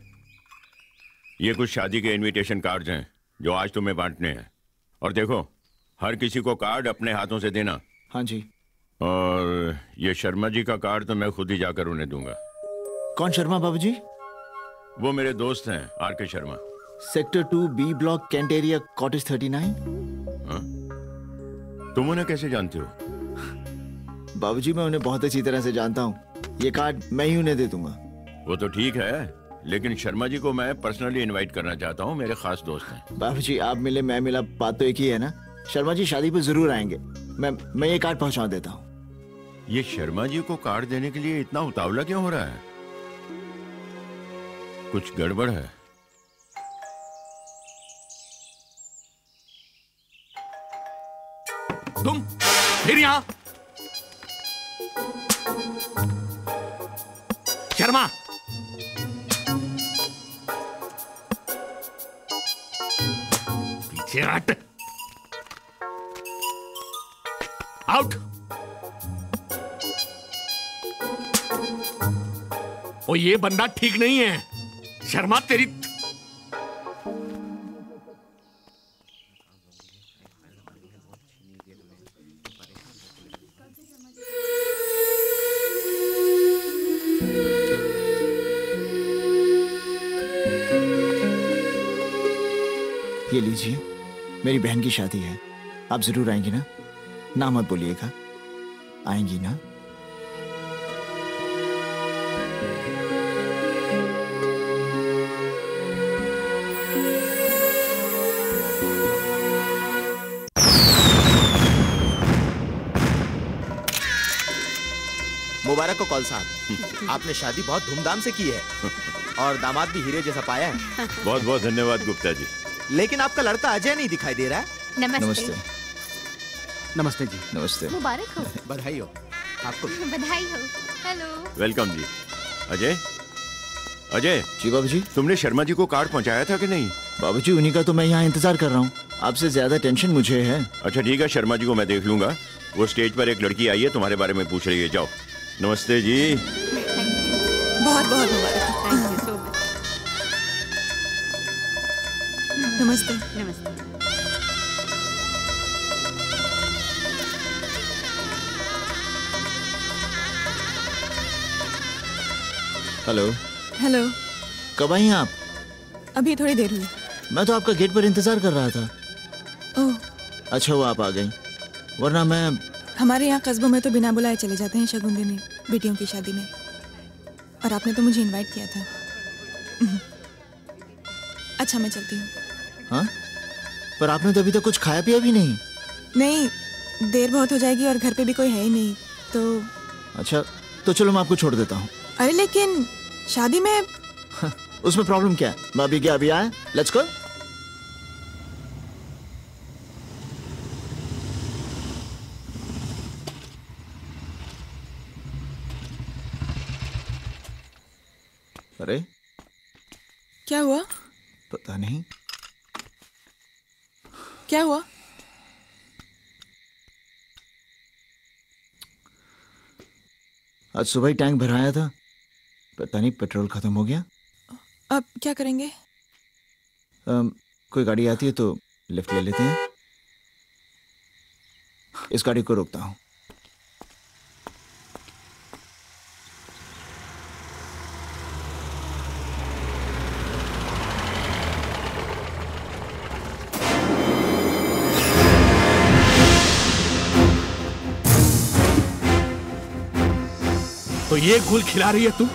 ये कुछ शादी के इनविटेशन कार्ड्स हैं जो आज तुम्हें बांटने हैं। और देखो, हर किसी को कार्ड अपने हाथों से देना। हाँ जी। और ये शर्मा जी का कार्ड तो मैं खुद ही जाकर उन्हें दूंगा। कौन शर्मा बाबूजी? वो मेरे दोस्त हैं, R K Sharma. Sector two B block कैंटेरिया कॉटेज थर्टी नाइन। तुम उन्हें कैसे जानते हो? बाबूजी, मैं उन्हें बहुत अच्छी तरह से जानता हूँ। ये कार्ड मैं ही उन्हें दे दूंगा। वो तो ठीक है, लेकिन शर्मा जी को मैं पर्सनली इनवाइट करना चाहता हूँ, मेरे खास दोस्त हैं। बाबूजी, आप मिले मैं मिला, बात तो एक ही है ना। शर्मा जी शादी पे जरूर आएंगे। मैं मैं ये कार्ड पहुँचा देता हूँ। ये शर्मा जी को कार्ड देने के लिए इतना उतावला क्यों हो रहा है? कुछ गड़बड़ है। तुम फिर यहाँ? शर्मा, पीछे हट। आउट। ओ, ये बंदा ठीक नहीं है। शर्मा, तेरी ये लीजिए, मेरी बहन की शादी है, आप जरूर आएंगी ना? ना मत बोलिएगा, आएंगी ना? मुबारक हो कौल साहब, आपने शादी बहुत धूमधाम से की है और दामाद भी हीरे जैसा पाया है। बहुत बहुत धन्यवाद गुप्ता जी। लेकिन आपका लड़का अजय नहीं दिखाई दे रहा है। नमस्ते। नमस्ते नमस्ते जी। नमस्ते। मुबारक हो। बधाई हो आपको। बधाई हो। हेलो, वेलकम जी। अजय, अजय जी। बाबूजी, तुमने शर्मा जी को कार्ड पहुंचाया था कि नहीं? बाबूजी, उन्हीं का तो मैं यहाँ इंतजार कर रहा हूँ, आपसे ज्यादा टेंशन मुझे है। अच्छा ठीक है, शर्मा जी को मैं देख लूंगा। वो स्टेज पर एक लड़की आई है, तुम्हारे बारे में पूछ रही है। जाओ। नमस्ते जी। बहुत बहुत मुबारक। नमस्ते। नमस्ते। हेलो। हेलो, कब आई हैं आप? अभी थोड़ी देर हुई। मैं तो आपका गेट पर इंतजार कर रहा था। ओह, अच्छा हुआ आप आ गई, वरना मैं। हमारे यहाँ कस्बों में तो बिना बुलाए चले जाते हैं शगुन में, बेटियों की शादी में, और आपने तो मुझे इनवाइट किया था। अच्छा, मैं चलती हूँ। हाँ, पर आपने तो अभी तक तो कुछ खाया पिया भी नहीं। नहीं, देर बहुत हो जाएगी और घर पे भी कोई है ही नहीं तो। अच्छा, तो चलो मैं आपको छोड़ देता हूँ। अरे लेकिन शादी में। हाँ, उसमें प्रॉब्लम क्या है? मैं अभी क्या अभी आया। Let's go. अरे क्या हुआ? पता नहीं क्या हुआ। आज सुबह ही टैंक भराया था, पता नहीं पेट्रोल खत्म हो गया। अब क्या करेंगे? आ, कोई गाड़ी आती है तो लिफ्ट ले लेते हैं। इस गाड़ी को रोकता हूँ। तो ये घूल खिला रही है तुम?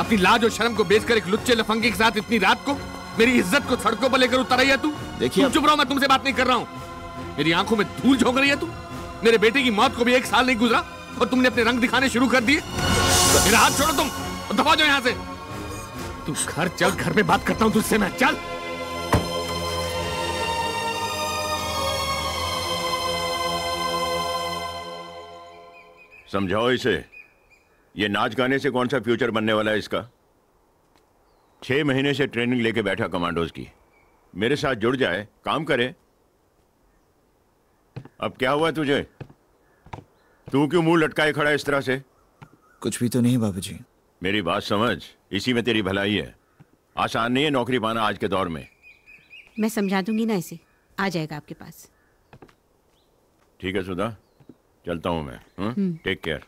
अपनी लाज और शर्म को बेचकर एक लुच्चे लफंगे के साथ इतनी रात को मेरी इज्जत को सड़कों पर लेकर उतर रही है तू? देखिए, चुप रहो, मैं तुमसे बात नहीं कर रहा हूँ। मेरी आंखों में धूल झोंक रही है तू? मेरे बेटे की मौत को भी एक साल नहीं गुजरा और तुमने अपने रंग दिखाने शुरू कर दिए। मेरा हाथ छोड़ो तुम और दबा जाओ यहाँ से। तू घर चल, घर में बात करता हूँ तुझसे मैं। चल समझाओ इसे, ये नाच गाने से कौन सा फ्यूचर बनने वाला है इसका? छह महीने से ट्रेनिंग लेके बैठा कमांडोज की, मेरे साथ जुड़ जाए, काम करे। अब क्या हुआ तुझे? तू क्यों मुंह लटकाए खड़ा इस तरह से? कुछ भी तो नहीं बाबूजी। मेरी बात समझ, इसी में तेरी भलाई है। आसान नहीं है नौकरी पाना आज के दौर में। मैं समझा दूंगी ना इसे, आ जाएगा आपके पास। ठीक है सुधा, चलता हूँ मैं। टेक केयर,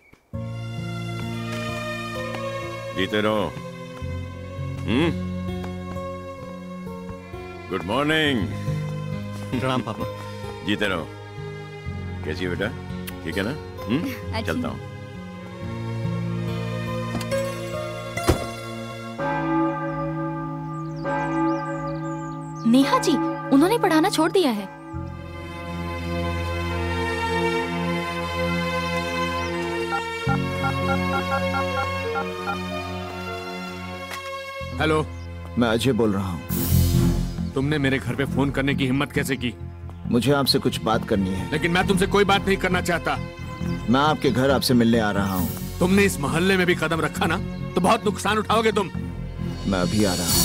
जीते रहो। Good morning. प्रणाम पापा। जीते रहो। कैसी है बेटा, ठीक है ना? हम्म, चलता हूँ। नेहा जी, उन्होंने पढ़ाना छोड़ दिया है। हेलो, मैं अजय बोल रहा हूँ। तुमने मेरे घर पे फोन करने की हिम्मत कैसे की? मुझे आपसे कुछ बात करनी है। लेकिन मैं तुमसे कोई बात नहीं करना चाहता। मैं आपके घर आपसे मिलने आ रहा हूँ। तुमने इस मोहल्ले में भी कदम रखा ना तो बहुत नुकसान उठाओगे तुम। मैं अभी आ रहा हूँ।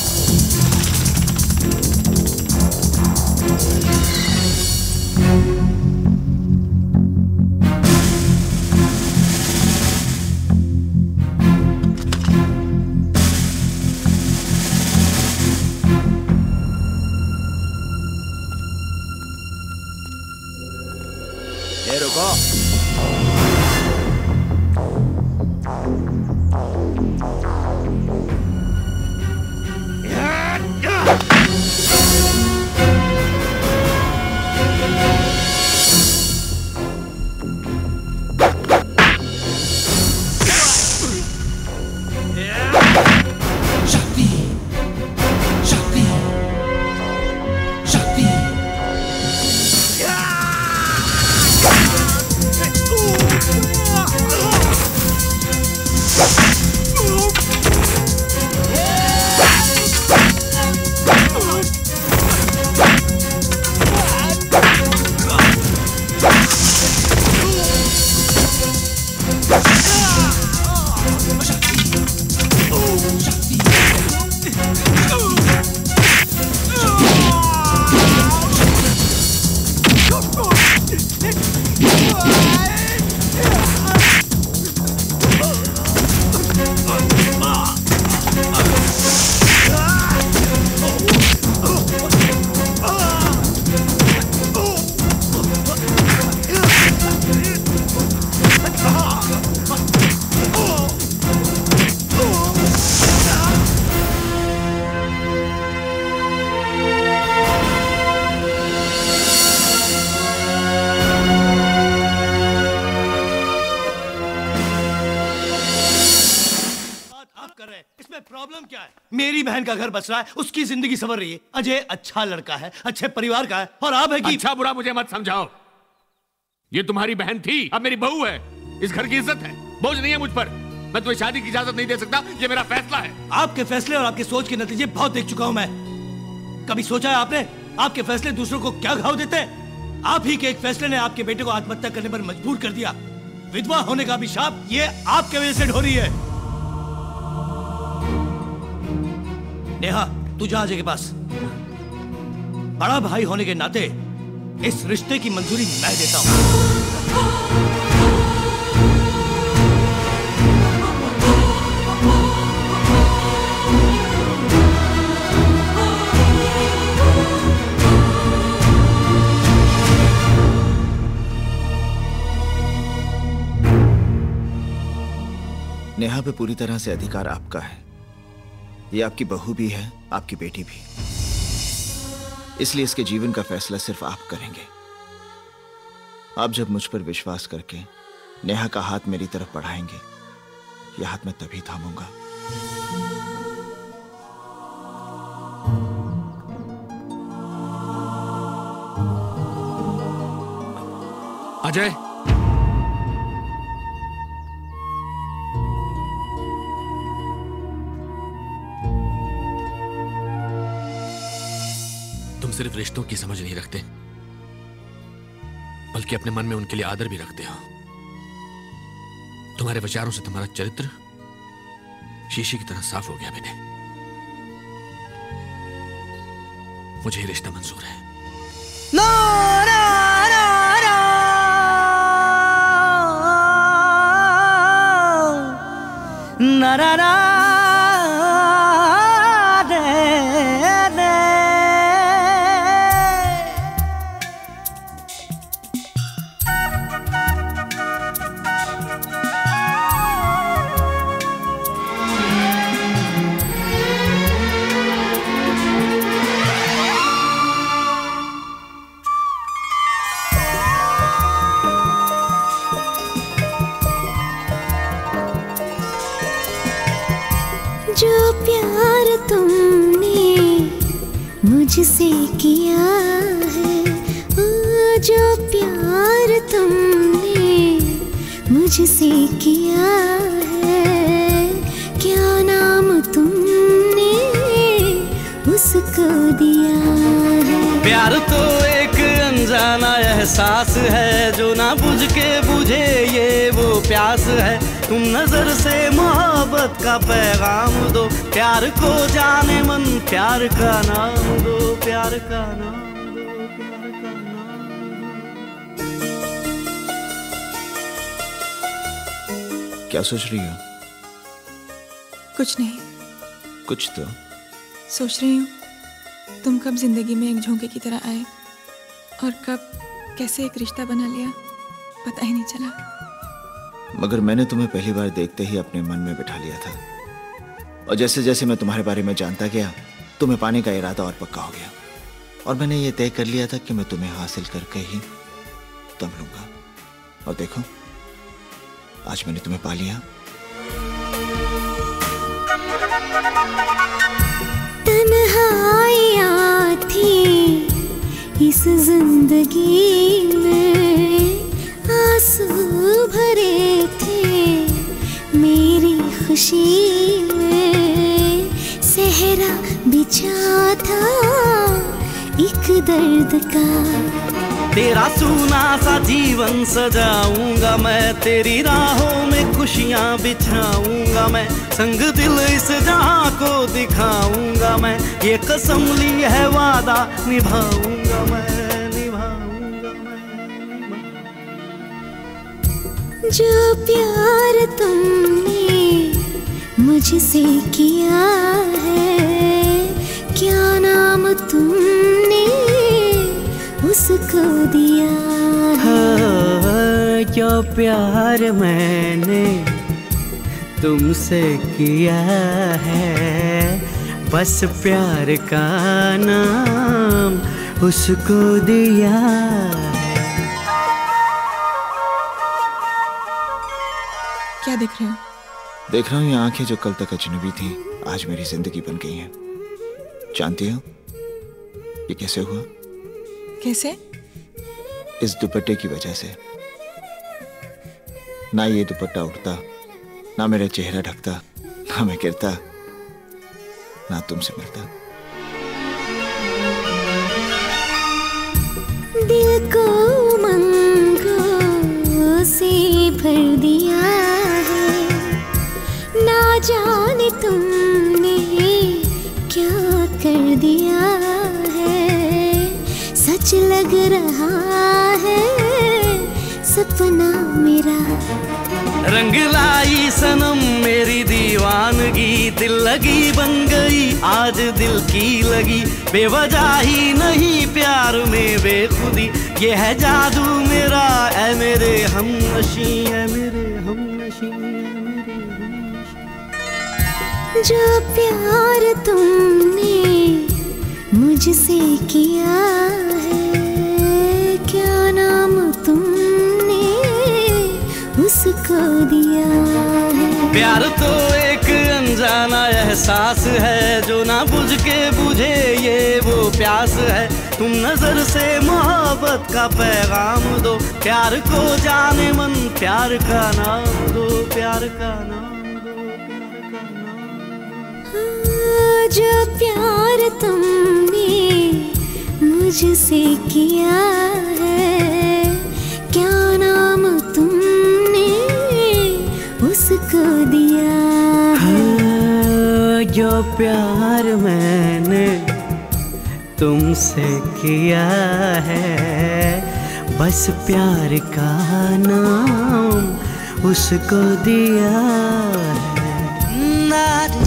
का घर बस रहा है, उसकी जिंदगी संवर रही है। अजय अच्छा लड़का है, अच्छे परिवार का है, और आप है कि अच्छा बुरा मुझे मत समझाओ। ये तुम्हारी बहन थी, अब मेरी बहू है। इस घर की इज्जत है, बोझ नहीं है मुझ पर। मैं तुम्हें शादी की इजाजत नहीं दे सकता, ये मेरा फैसला है। आपके फैसले और आपकी सोच के नतीजे बहुत देख चुका हूं मैं। कभी सोचा है आपने आपके फैसले दूसरों को क्या घाव देते हैं? आप ही के एक फैसले ने आपके बेटे को आत्महत्या करने पर मजबूर कर दिया। विधवा होने का अभिशाप ये आपके वजह से ढो रही है। नेहा, तू जा अजय के पास। बड़ा भाई होने के नाते इस रिश्ते की मंजूरी मैं देता हूं। नेहा पे पूरी तरह से अधिकार आपका है। ये आपकी बहू भी है, आपकी बेटी भी, इसलिए इसके जीवन का फैसला सिर्फ आप करेंगे। आप जब मुझ पर विश्वास करके नेहा का हाथ मेरी तरफ बढ़ाएंगे यह हाथ मैं तभी थामूंगा अजय। तुम सिर्फ रिश्तों की समझ नहीं रखते बल्कि अपने मन में उनके लिए आदर भी रखते हो। तुम्हारे विचारों से तुम्हारा चरित्र शीशे की तरह साफ हो गया। बेटे मुझे रिश्ता मंजूर है। नो नो नो नो ना ना ना जिसे किया है ओ जो प्यार तुमने मुझसे किया है, क्या नाम तुमने उसको दिया है। प्यार तो एक अनजाना एहसास है जो ना बुझ के बुझे ये वो प्यास है। तुम नजर से मोहब्बत का पैगाम दो, प्यार को जाने मन प्यार का नाम दो, प्यार का नाम दो, प्यार का नाम। क्या सोच रही हो? कुछ नहीं। कुछ तो सोच रही हूँ तुम कब जिंदगी में एक झोंके की तरह आए और कब कैसे एक रिश्ता बना लिया पता ही नहीं चला। मगर मैंने तुम्हें पहली बार देखते ही अपने मन में बिठा लिया था और जैसे जैसे मैं तुम्हारे बारे में जानता गया तुम्हें पाने का इरादा और पक्का हो गया और मैंने ये तय कर लिया था कि मैं तुम्हें हासिल करके ही दम लूंगा। और देखो आज मैंने तुम्हें पा लिया। तन्हाइयां थी इस जिंदगी में, आंसू भरे थे मेरी खुशी में, सहरा बिछा था एक दर्द का। तेरा सुना सा जीवन सजाऊंगा मैं, तेरी राहों में खुशियाँ बिछाऊंगा मैं, संग दिल इस जहाँ को दिखाऊंगा मैं, ये कसम ली है वादा निभाऊंगा मैं। जो प्यार तुमने मुझसे किया है, क्या नाम तुमने उसको दिया है। जो प्यार मैंने तुमसे किया है, बस प्यार का नाम उसको दिया है। क्या देख रहे हो? देख रहा हूँ ये आंखें जो कल तक अजनबी थी आज मेरी जिंदगी बन गई हैं। जानती हो ये कैसे हुआ? कैसे? इस दुपट्टे की वजह से। ना ये दुपट्टा उठता, ना मेरा चेहरा ढकता, ना मैं गिरता, ना तुमसे मिलता। दिल को मंगों से भर दिया, ना जाने तुमने क्या कर दिया है। सच लग रहा है सपना मेरा। रंग लाई सनम मेरी दीवानगी, दिल लगी बन गई आज दिल की लगी, बेवजह ही नहीं प्यार में बेखुदी, ये है जादू मेरा। ऐ मेरे हमनशी, ऐ मेरे हमनशी। जो प्यार तुमने मुझसे किया है, क्या नाम तुमने उसको दिया है। प्यार तो एक अनजाना एहसास है जो ना बुझ के बुझे ये वो प्यास है। तुम नजर से मोहब्बत का पैगाम दो, प्यार को जाने मन प्यार का नाम दो, प्यार का नाम दो, प्यार का नाम। जो प्यार तुमने मुझसे किया है, क्या नाम तुमने उसको दिया है। जो प्यार मैंने तुमसे किया है, बस प्यार का नाम उसको दिया है। नारे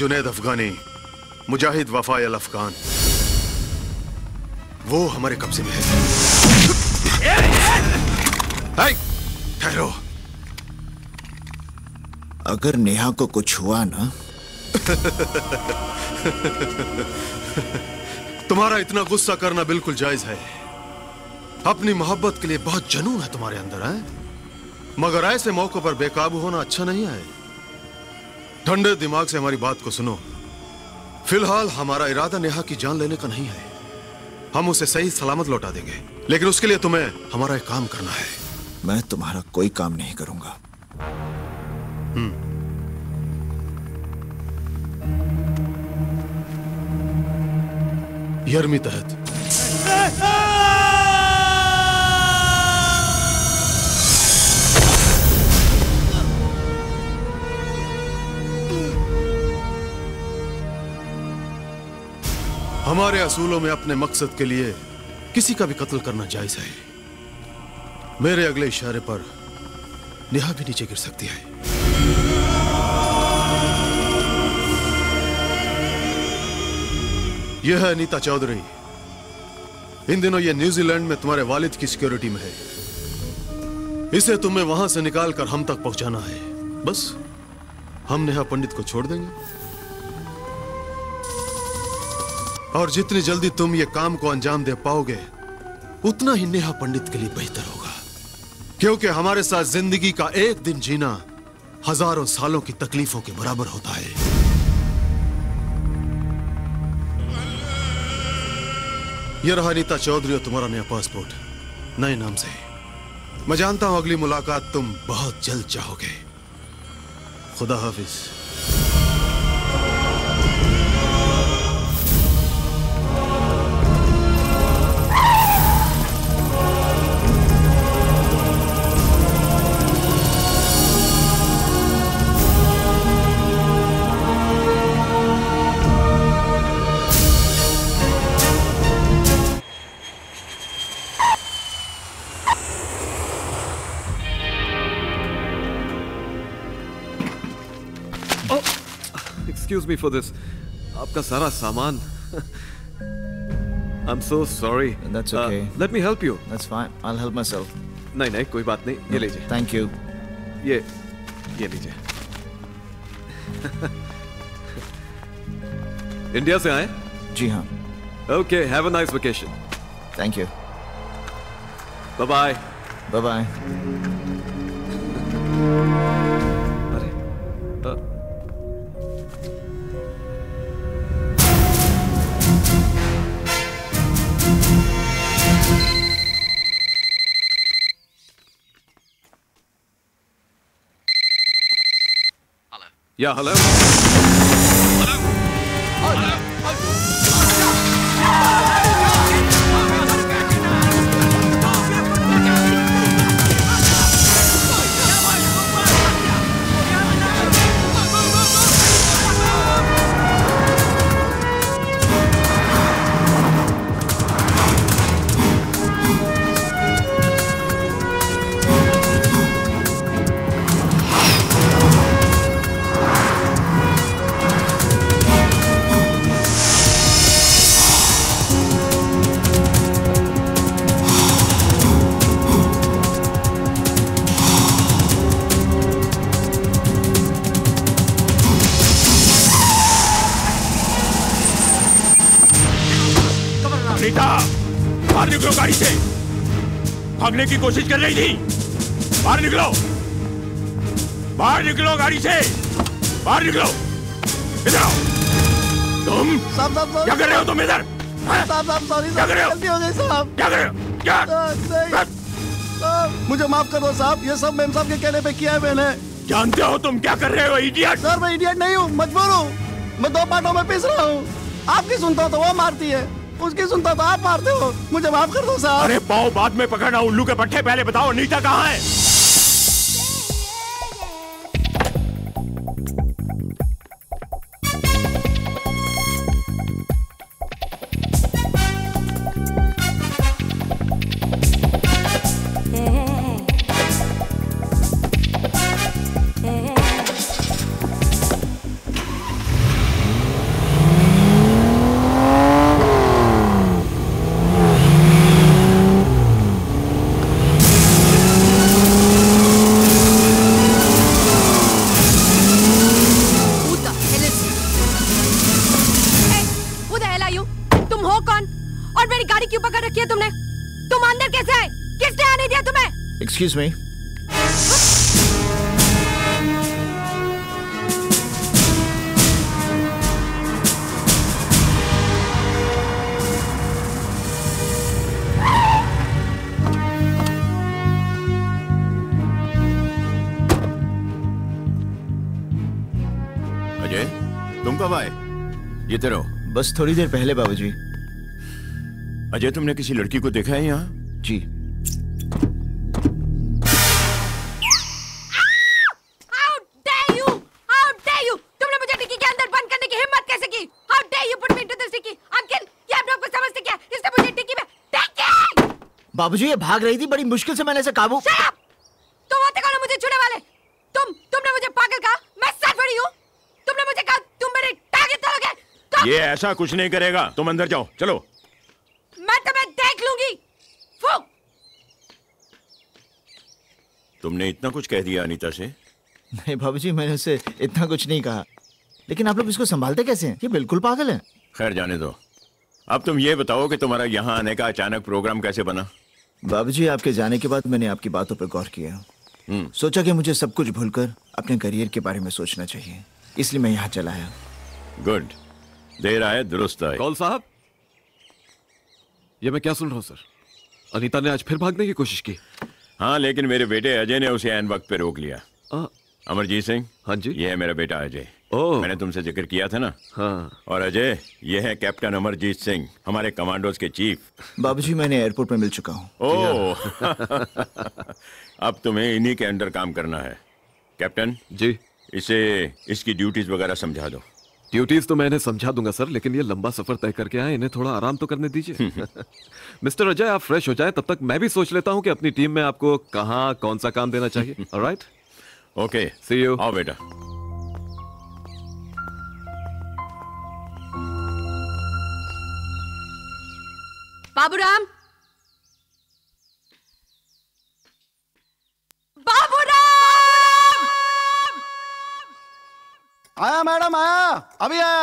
जुनैद अफगानी, मुजाहिद वफायल अफगान, वो हमारे कब्जे में है। ठहरो, अगर नेहा को कुछ हुआ ना। तुम्हारा इतना गुस्सा करना बिल्कुल जायज है, अपनी मोहब्बत के लिए बहुत जुनून है तुम्हारे अंदर है, मगर ऐसे मौकों पर बेकाबू होना अच्छा नहीं है। ठंडे दिमाग से हमारी बात को सुनो। फिलहाल हमारा इरादा नेहा की जान लेने का नहीं है, हम उसे सही सलामत लौटा देंगे, लेकिन उसके लिए तुम्हें हमारा एक काम करना है। मैं तुम्हारा कोई काम नहीं करूंगा। यर्मी तहत हमारे असूलों में अपने मकसद के लिए किसी का भी कत्ल करना जायज है। मेरे अगले इशारे पर नेहा भी नीचे गिर सकती है। यह है नीता चौधरी, इन दिनों यह न्यूजीलैंड में तुम्हारे वालिद की सिक्योरिटी में है। इसे तुम्हें वहां से निकालकर हम तक पहुंचाना है। बस हम नेहा पंडित को छोड़ देंगे, और जितनी जल्दी तुम ये काम को अंजाम दे पाओगे उतना ही नेहा पंडित के लिए बेहतर होगा, क्योंकि हमारे साथ जिंदगी का एक दिन जीना हजारों सालों की तकलीफों के बराबर होता है। यह रहा नीता चौधरी और तुम्हारा नया पासपोर्ट नए नाम से। मैं जानता हूं अगली मुलाकात तुम बहुत जल्द चाहोगे। खुदा हाफिज। एक्सक्यूज मी फॉर दिस, आपका सारा सामान। I am so sorry. That's okay. Let me help you. That's fine, I will help myself. नहीं नहीं कोई बात नहीं, ये लीजिए। Thank you. ये ये लीजिए। इंडिया से आए? जी हाँ। Okay, have a nice vacation. Thank you. Bye bye. Bye bye. अरे uh, Yeah, hello? Hello? Hello? भागने की कोशिश कर रही थी। बाहर निकलो, बाहर निकलो, गाड़ी से बाहर निकलो। इधर आओ। तुम क्या कर रहे हो? तुम इधर क्या कर रहे हो? क्या कर रहे हो? क्या? मुझे माफ कर दो साहब, ये सब मेम साहब के कहने पे किया है मैंने। जानते हो तुम क्या कर रहे हो? इडियट। सर मैं इडियट नहीं हूँ, मजबूर हूँ। मैं दो पार्टों में पिस रहा हूँ। आपकी सुनता तो वो मारती है, उसकी सुनता तो आप मारते हो। मुझे माफ कर दो साहब। अरे पाओ बाद में पकड़ना, उल्लू के पट्टे पहले बताओ नीता कहाँ है? Excuse me. अजय, तुम कब आए? ये तेरो। बस थोड़ी देर पहले बाबूजी। अजय, तुमने किसी लड़की को देखा है यहाँ? जी। बाबूजी ये भाग रही थी, बड़ी मुश्किल से मैंने इसे काबू। तुम आते कौन हो मुझे छूने वाले? तुम तुमने मुझे पागल कहा? मैं सच बड़ी हूँ। तुमने मुझे कहा तुम मेरे टारगेट करोगे। तो... ये ऐसा कुछ नहीं करेगा, तुम अंदर जाओ। चलो मैं तुम्हें देख लूंगी। तुमने इतना कुछ कह दिया अनीता से? नहीं बाबूजी, मैंने उसे इतना कुछ नहीं कहा, लेकिन आप लोग इसको संभालते कैसे हैं? ये बिल्कुल पागल है। खैर जाने दो, अब तुम ये बताओ कि तुम्हारा यहाँ आने का अचानक प्रोग्राम कैसे बना? बाबूजी आपके जाने के बाद मैंने आपकी बातों पर गौर किया, सोचा कि मुझे सब कुछ भूलकर अपने करियर के बारे में सोचना चाहिए, इसलिए मैं यहाँ चला आया। गुड, देर आए दुरुस्त आए। कौल साहब, ये मैं क्या सुन रहा हूँ सर? अनीता ने आज फिर भागने की कोशिश की। हाँ, लेकिन मेरे बेटे अजय ने उसे ऐन वक्त पे रोक लिया। आ, अमरजीत सिंह। हाँ जी। ये है मेरा बेटा अजय। ओह, मैंने तुमसे जिक्र किया था ना। हाँ। और अजय, ये है कैप्टन अमरजीत सिंह, हमारे कमांडोज के चीफ। बाबूजी मैंने एयरपोर्ट पे मिल चुका हूँ। ओह अब तुम्हें इन्हीं के अंडर काम करना है। कैप्टन जी, इसे इसकी ड्यूटीज वगैरह समझा दो। ड्यूटीज तो मैंने समझा दूंगा सर, लेकिन ये लंबा सफर तय करके आए, इन्हें थोड़ा आराम तो करने दीजिए। मिस्टर अजय, आप फ्रेश हो जाए, तब तक मैं भी सोच लेता हूँ कि अपनी टीम में आपको कहाँ कौन सा काम देना चाहिए। Alright, okay, see you. आओ बेटा। बाबूराम, बाबूराम आया मैडम, आया अभी आया।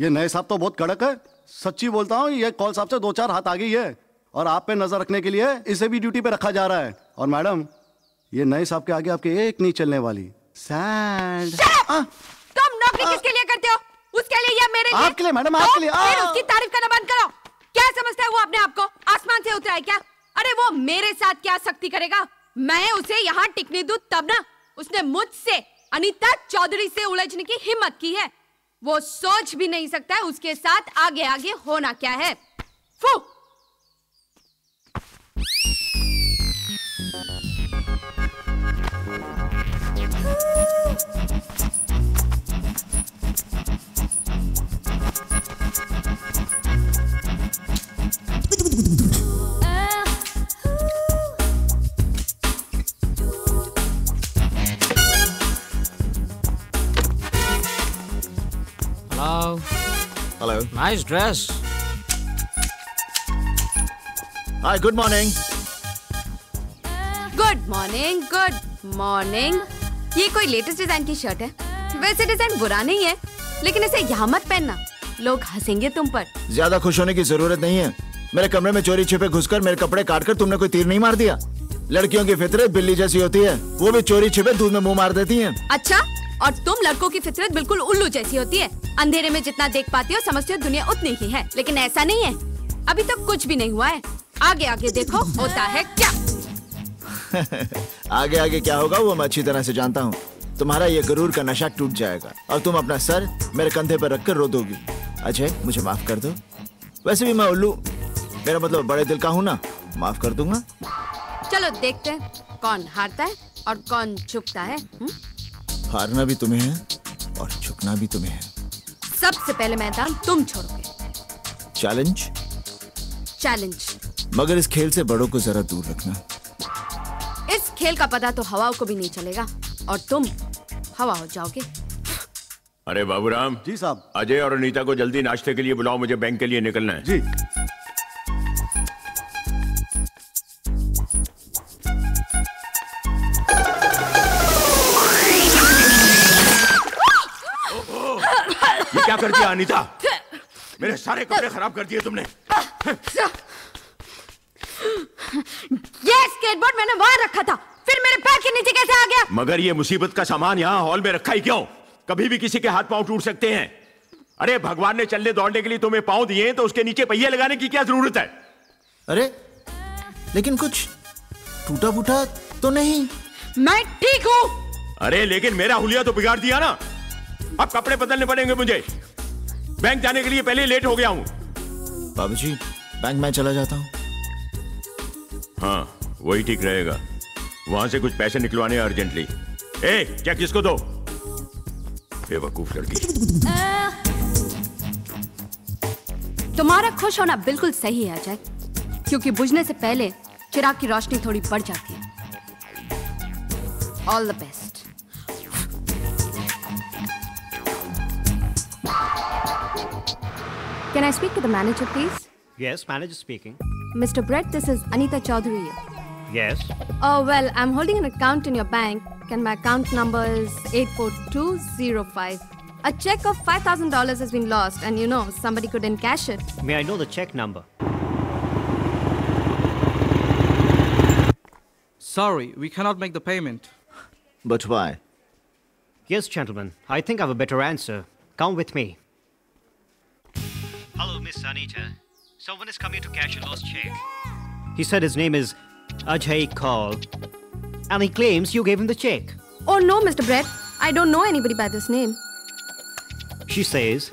ये नए साहब तो बहुत कड़क है, सच्ची बोलता हूँ। ये कौल साहब से दो चार हाथ आ गई है और आप पे नजर रखने के लिए इसे भी ड्यूटी पे रखा जा रहा है। और मैडम, ये नए साहब के आगे आपके एक नहीं चलने वाली। सैड। तुम नौकरी किसके लिए करते हो? उसके लिए या मेरे लिए? आपके लिए मैडम, आपके लिए। फिर उसकी तारीफ करना बंद करो। क्या समझता है वो अपने आप को? आसमान से उतरा है क्या? अरे वो मेरे साथ क्या सख्ती करेगा? मैं उसे यहाँ टिकने दूं तब ना। उसने मुझसे, अनिता चौधरी से उलझने की हिम्मत की है। वो सोच भी नहीं सकता है उसके साथ आगे आगे होना क्या है। फू। Hello. Hello. Nice dress. Hi, good morning. Good morning, good morning. ये कोई लेटेस्ट डिजाइन की शर्ट है। वैसे डिजाइन बुरा नहीं है, लेकिन इसे यहाँ मत पहनना, लोग हंसेंगे तुम पर। ज्यादा खुश होने की जरूरत नहीं है। मेरे कमरे में चोरी छिपे घुसकर मेरे कपड़े काटकर तुमने कोई तीर नहीं मार दिया। लड़कियों की फितरत बिल्ली जैसी होती है, वो भी चोरी छिपे दूध में मुँह मार देती है। अच्छा, और तुम लड़कों की फितरत बिल्कुल उल्लू जैसी होती है। अंधेरे में जितना देख पाते हो समझते हो दुनिया उतनी ही है, लेकिन ऐसा नहीं है। अभी तक कुछ भी नहीं हुआ है, आगे आगे देखो होता है क्या। आगे आगे क्या होगा वो मैं अच्छी तरह से जानता हूँ। तुम्हारा ये गुरूर का नशा टूट जाएगा और तुम अपना सर मेरे कंधे पर रखकर रो दोगी। अजय, मुझे माफ कर दो, वैसे भी मैं उल्लू, मेरा मतलब बड़े दिल का हूँ ना, माफ कर दूंगा। चलो देखते हैं कौन हारता है और कौन झुकता है। हुँ? हारना भी तुम्हें है और झुकना भी तुम्हें है। सबसे पहले मैदान तुम छोड़ोगे। चैलेंज? चैलेंज। मगर इस खेल से बड़ों को जरा दूर रखना। इस खेल का पता तो हवा को भी नहीं चलेगा और तुम हवा हो जाओगे। अरे बाबूराम जी साहब, अजय और अनीता को जल्दी नाश्ते के लिए बुलाओ, मुझे बैंक के लिए निकलना है। जी। ये क्या कर दिया अनीता? मेरे सारे कपड़े खराब कर दिए तुमने। ये स्केटबोर्ड मैंने वहां रखा था, फिर मेरे पैर के नीचे कैसे आ गया? मगर ये मुसीबत का सामान यहाँ हॉल में रखा ही क्यों? कभी भी किसी के हाथ पांव टूट सकते हैं। अरे भगवान ने चलने दौड़ने के लिए तुम्हें पांव दिए हैं तो उसके नीचे पहिए लगाने की क्या जरूरत है? अरे लेकिन कुछ टूटा फूटा तो नहीं? मैं ठीक हूँ। अरे लेकिन मेरा हुलिया तो बिगाड़ दिया ना, अब कपड़े बदलने पड़ेंगे मुझे। बैंक जाने के लिए पहले लेट हो गया हूँ। बाबू जी, बैंक में चला जाता हूँ। हाँ, वही ठीक रहेगा। वहां से कुछ पैसे निकलवाने अर्जेंटली। ए, चेक किसको दो? बेवकूफ लड़की। तुम्हारा खुश होना बिल्कुल सही है अजय, क्योंकि बुझने से पहले चिराग की रोशनी थोड़ी बढ़ जाती है। All the best. Can I speak to the manager, please? Yes, manager speaking. Mister Brett, this is Anita Chaudhary. Yes. Oh, well, I'm holding an account in your bank, and my account number is eight four two zero five. A check of five thousand dollars has been lost, and you know, somebody couldn't cash it. May I know the check number? Sorry, we cannot make the payment. But why? Yes, gentlemen, I think I have a better answer. Come with me. Hello, Miss Anita. Someone is coming to cash a lost check. He said his name is Ajay Kaul, and he claims you gave him the check. Oh no, Mister Brett, I don't know anybody by this name. She says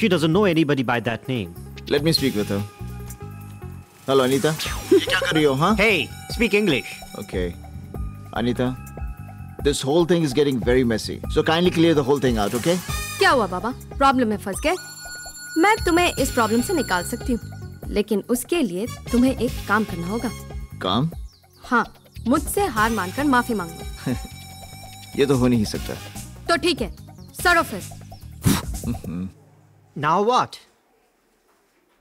she doesn't know anybody by that name. Let me speak with her. Hello, Anita. Hey, speak English. Okay. Anita, this whole thing is getting very messy. So kindly clear the whole thing out, okay? क्या हुआ बाबा? Problem में फंस गए? मैं तुम्हें इस problem से निकाल सकती हूँ, लेकिन उसके लिए तुम्हें एक काम करना होगा। काम? हाँ, मुझसे हार मानकर माफी मांगो। ये तो हो नहीं सकता। तो ठीक है, सरो फिर। Now what?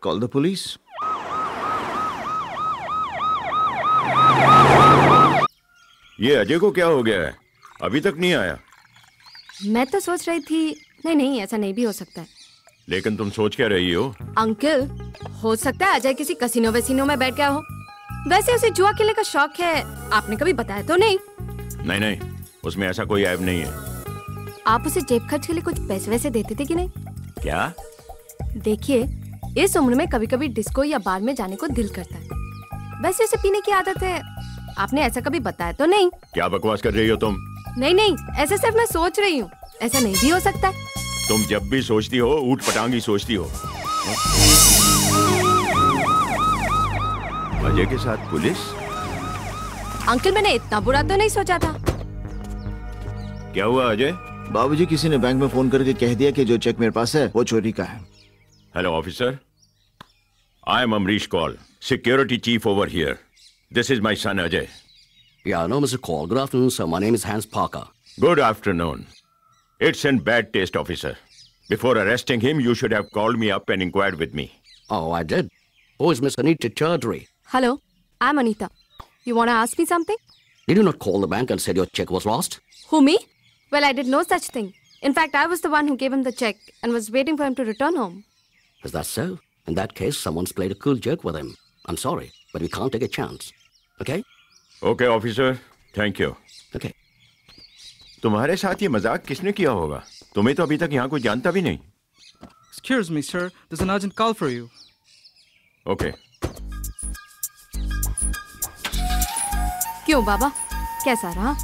Call the police. ये अजय को क्या हो गया है? अभी तक नहीं आया। मैं तो सोच रही थी नहीं नहीं ऐसा नहीं भी हो सकता है। लेकिन तुम सोच क्या रही हो? अंकल, हो सकता है अजय किसी कसिनो वसिनो में बैठ गया हो। वैसे उसे जुआ खेलने का शौक है, आपने कभी बताया तो नहीं? नहीं नहीं, उसमें ऐसा कोई ऐब नहीं है। आप उसे जेब खर्च के लिए कुछ पैसे वैसे देते थे कि नहीं? क्या? देखिए, इस उम्र में कभी कभी डिस्को या बार में जाने को दिल करता है। वैसे उसे पीने की आदत है, आपने ऐसा कभी बताया तो नहीं? क्या बकवास कर रही हो तुम? नहीं नहीं, ऐसा सिर्फ मैं सोच रही हूँ, ऐसा नहीं भी हो सकता। तुम जब भी सोचती हो ऊट पटांगी सोचती हो। अजय के साथ पुलिस? अंकल, मैंने इतना बुरा तो नहीं सोचा था। क्या हुआ अजय? बाबूजी, किसी ने बैंक में फोन करके कह दिया कि जो चेक मेरे पास है वो चोरी का है। Hello officer, I am Amrish Kaul, security chief over here. This is my son Ajay. Yeah, no, Mister Call. Good afternoon, sir. My name is Hans Parker. Good afternoon. It's in bad taste, officer. Before arresting him, you should have called me up and inquired with me. Oh, I did. Who is Miss Anita Chaudhary? Hello, I'm Anita. You want to ask me something? Did you not call the bank and said your check was lost? Who, me? Well, I did no such thing. In fact, I was the one who gave him the check and was waiting for him to return home. Is that so? In that case, someone's played a cool joke with him. I'm sorry, but we can't take a chance. Okay? Okay, officer. Thank you. Okay. तुम्हारे साथ ये मजाक किसने किया होगा? तुम्हें तो अभी तक यहाँ कोई जानता भी नहीं। Excuse me, sir. There's an urgent call for you. Okay. क्यों बाबा? कैसा रहा?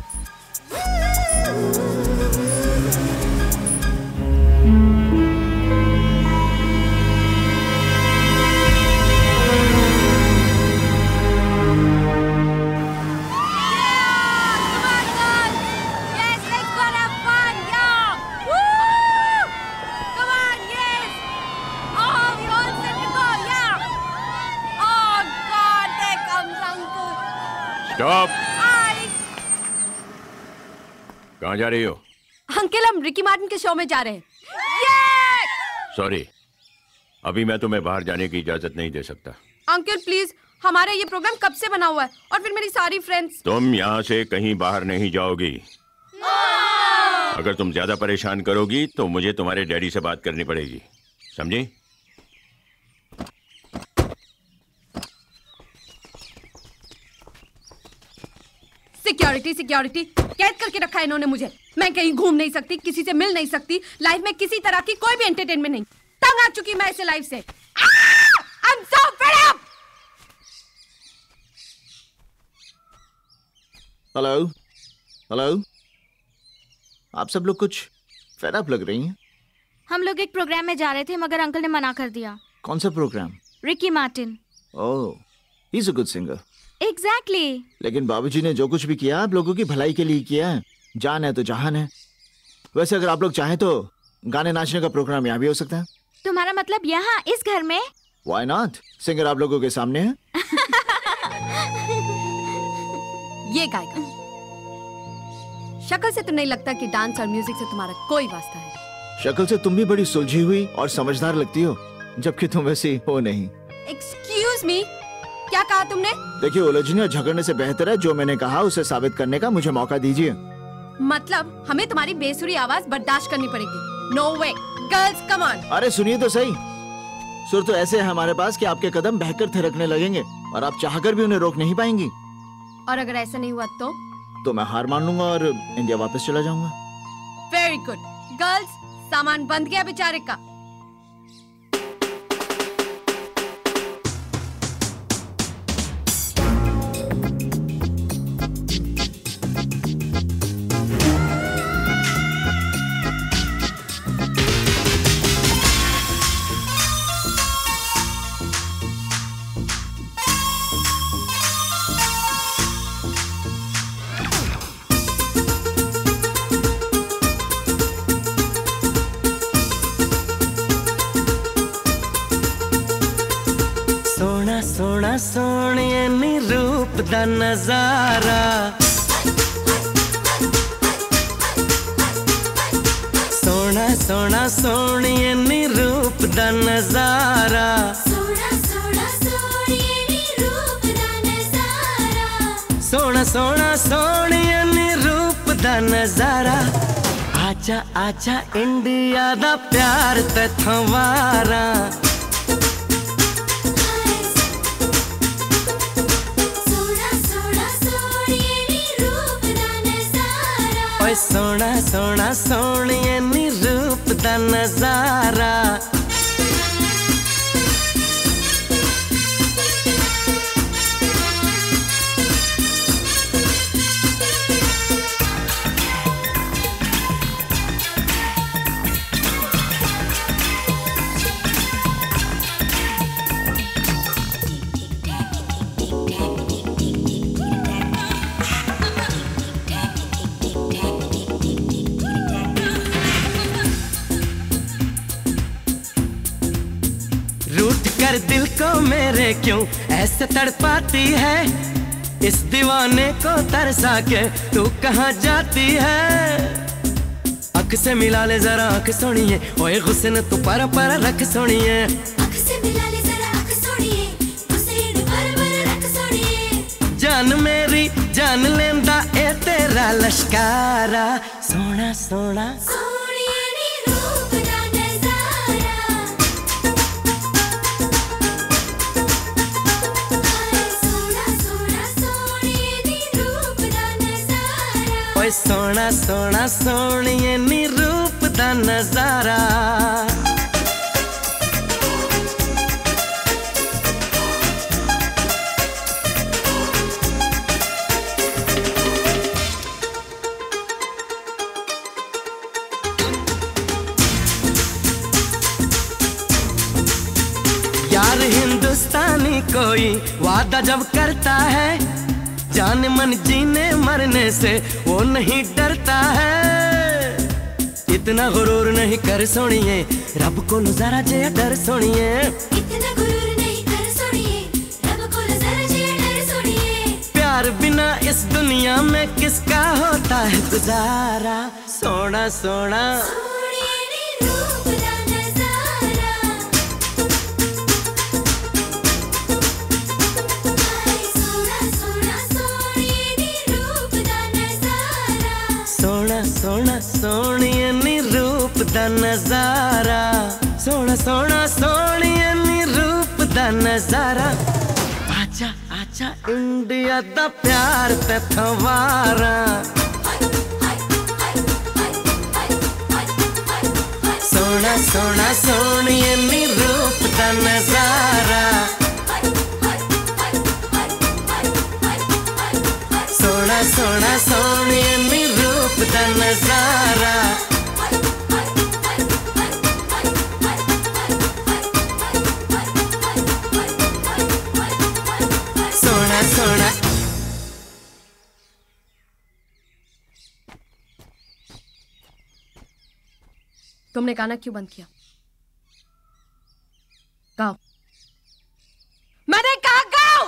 Stop! कहाँ जा रही हो? अंकल, हम रिकी मार्टिन के शो में जा रहे हैं। सॉरी, अभी मैं तुम्हें बाहर जाने की इजाजत नहीं दे सकता। अंकल प्लीज, हमारा ये प्रोग्राम कब से बना हुआ है और फिर मेरी सारी फ्रेंड्स। तुम यहाँ से कहीं बाहर नहीं जाओगी। अगर तुम ज्यादा परेशान करोगी तो मुझे तुम्हारे डैडी से बात करनी पड़ेगी, समझी? सिक्योरिटी सिक्योरिटी कैद करके रखा है इन्होंने मुझे। मैं कहीं घूम नहीं सकती, किसी से मिल नहीं सकती, लाइफ में किसी तरह की कोई भी एंटरटेनमेंट नहीं। तंग आ चुकी मैं ऐसे लाइफ से। I am so fed up. Hello hello, आप सब लोग कुछ फेड अप लग रही हैं। हम लोग एक प्रोग्राम में जा रहे थे मगर अंकल ने मना कर दिया। कौन सा program? Ricky Martin. Oh, he is a good singer. Exactly exactly. लेकिन बाबूजी ने जो कुछ भी किया आप लोगों की भलाई के लिए किया है। जान है तो जहान है। वैसे अगर आप लोग चाहें तो गाने नाचने का प्रोग्राम यहाँ भी हो सकता है। तुम्हारा मतलब यहाँ इस घर में? Why not? सिंगर आप लोगों के सामने है। ये गायक, शक्ल से तो नहीं लगता कि डांस और म्यूजिक से तुम्हारा कोई वास्ता है। शक्ल से तुम भी बड़ी सुलझी हुई और समझदार लगती हो, जबकि तुम वैसी हो नहीं। एक्सक्यूज मी, क्या कहा तुमने? देखिए, उलझने और झगड़ने से बेहतर है जो मैंने कहा उसे साबित करने का मुझे मौका दीजिए। मतलब हमें तुम्हारी बेसुरी आवाज बर्दाश्त करनी पड़ेगी? No way, girls come on. अरे सुनिए तो सही, सुर तो ऐसे है हमारे पास कि आपके कदम बहकर थिरकने लगेंगे और आप चाहकर भी उन्हें रोक नहीं पाएंगी। और अगर ऐसा नहीं हुआ तो? तो मैं हार मान लूंगा और इंडिया वापस चला जाऊंगा। वेरी गुड गर्ल्स, सामान बंद गया बेचारे का। दा नजारा सोना सोना सोनी नी रूप दा नजारा सोना सोना सोनी नी रूप दा नजारा सोना सोना सोनिया नी रूप दा नजारा। आजा आजा इंडिया दा प्यार ते थमारा। सोना सोना सोनिया नी रूप दा नजारा। ओए सोना सोना सोनिया नी रूप दा नजारा। दिल को मेरे क्यों ऐसे तड़पाती है, इस दीवाने को तरसा के तू कहाँ जाती है। आँख से मिला ले जरा आँख सोनिए, ओए हुस्न तू पर पर रख सोनिए। आँख से मिला ले जरा आँख सोनिए, हुस्न पर पर रख सोनिए। जान मेरी जान लेंदा ए तेरा लश्कारा। सोना सोना सोना सोना सोनिए नी रूप दा नजारा। यार हिंदुस्तानी कोई वादा जब करता है, जान मन जीने मरने से वो नहीं डरता है। इतना गुरूर नहीं कर सोनिए, रब को नजारा जे डर सोनिए। इतना गुरूर नहीं कर सोनिए, रब को नजारा जे डर सोनिए। प्यार बिना इस दुनिया में किसका होता है गुजारा। सोना सोना सोना सोनिया नी रूप दा नजारा। सोना सोना सोनिया नी रूप दा नजारा। आजा आजा इंडिया दा प्यार ते थमारा। सोना सोना सोनिया नी रूप दा नजारा। सोना सोना सोनिया नी रूप दा नजारा। सोना सोना तुमने गाना क्यों बंद किया? गाओ। मैंने कहा गाओ।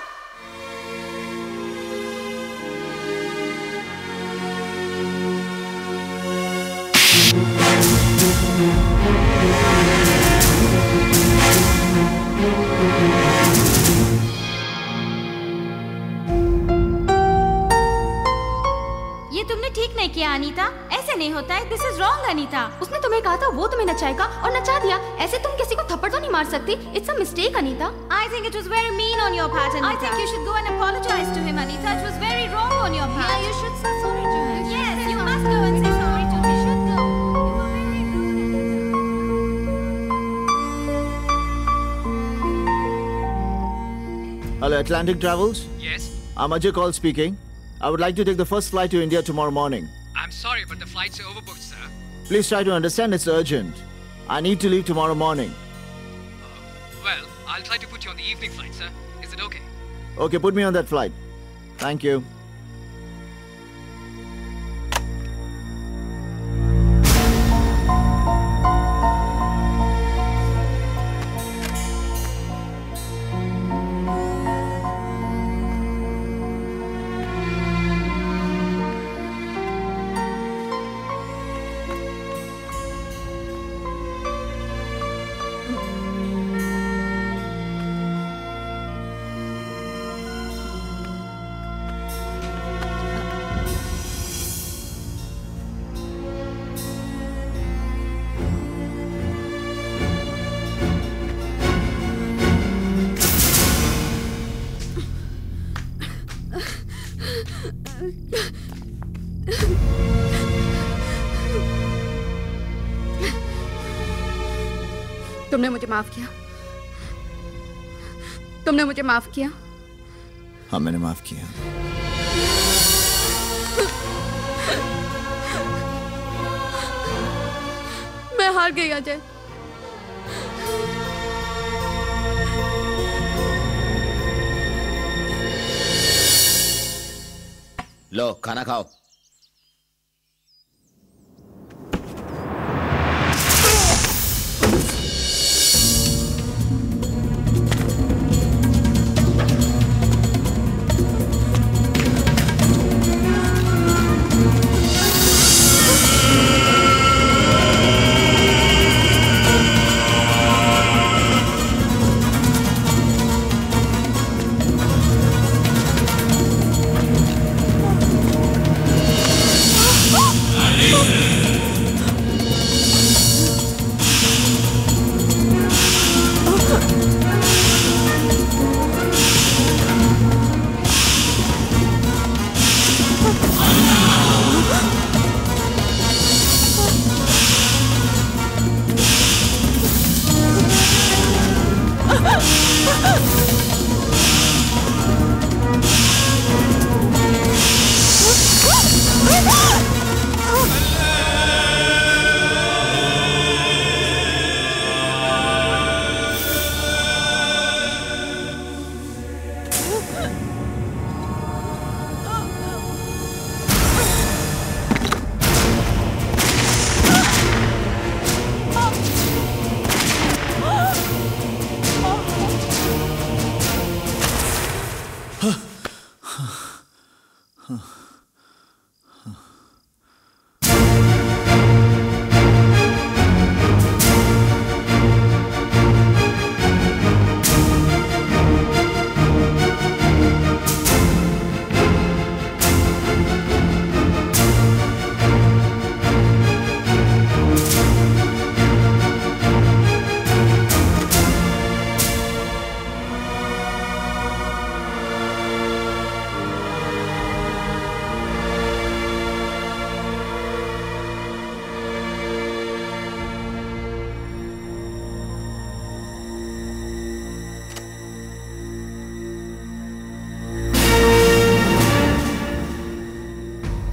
ये तुमने ठीक नहीं किया अनीता, ऐसे नहीं होता है। This is wrong Anita. उसने तुम्हें कहा था वो तुम्हें नचाएगा और नचा दिया। ऐसे तुम किसी को थप्पड़ तो नहीं मार सकती। It's a mistake Anita. I think it was very mean on your part Anita. I think you should go and apologise to him Anita. It was very wrong on your part. You should say sorry to him. Yes you must go and say sorry to him. Hello, Atlantic Travels? Yes? I'm Ajay Kaul speaking. I would like to take the first flight to India tomorrow morning. I'm sorry, but the flights are overbooked, sir. Please try to understand it's urgent. I need to leave tomorrow morning. Uh, well, I'll try to put you on the evening flight, sir. Is it okay? Okay, put me on that flight. Thank you. तुमने मुझे माफ किया, तुमने मुझे माफ किया। हाँ मैंने माफ किया। मैं हार गई अजय। लो खाना खाओ।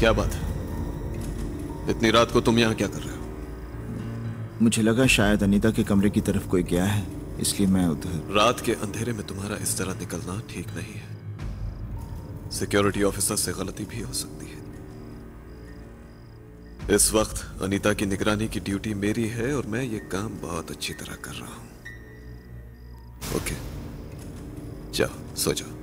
क्या बात है, इतनी रात को तुम यहाँ क्या कर रहे हो? मुझे लगा शायद अनीता के कमरे की तरफ कोई गया है, इसलिए मैं उधर। रात के अंधेरे में तुम्हारा इस तरह निकलना ठीक नहीं है, सिक्योरिटी ऑफिसर से गलती भी हो सकती है। इस वक्त अनीता की निगरानी की ड्यूटी मेरी है और मैं ये काम बहुत अच्छी तरह कर रहा हूं। ओके जाओ सो जाओ।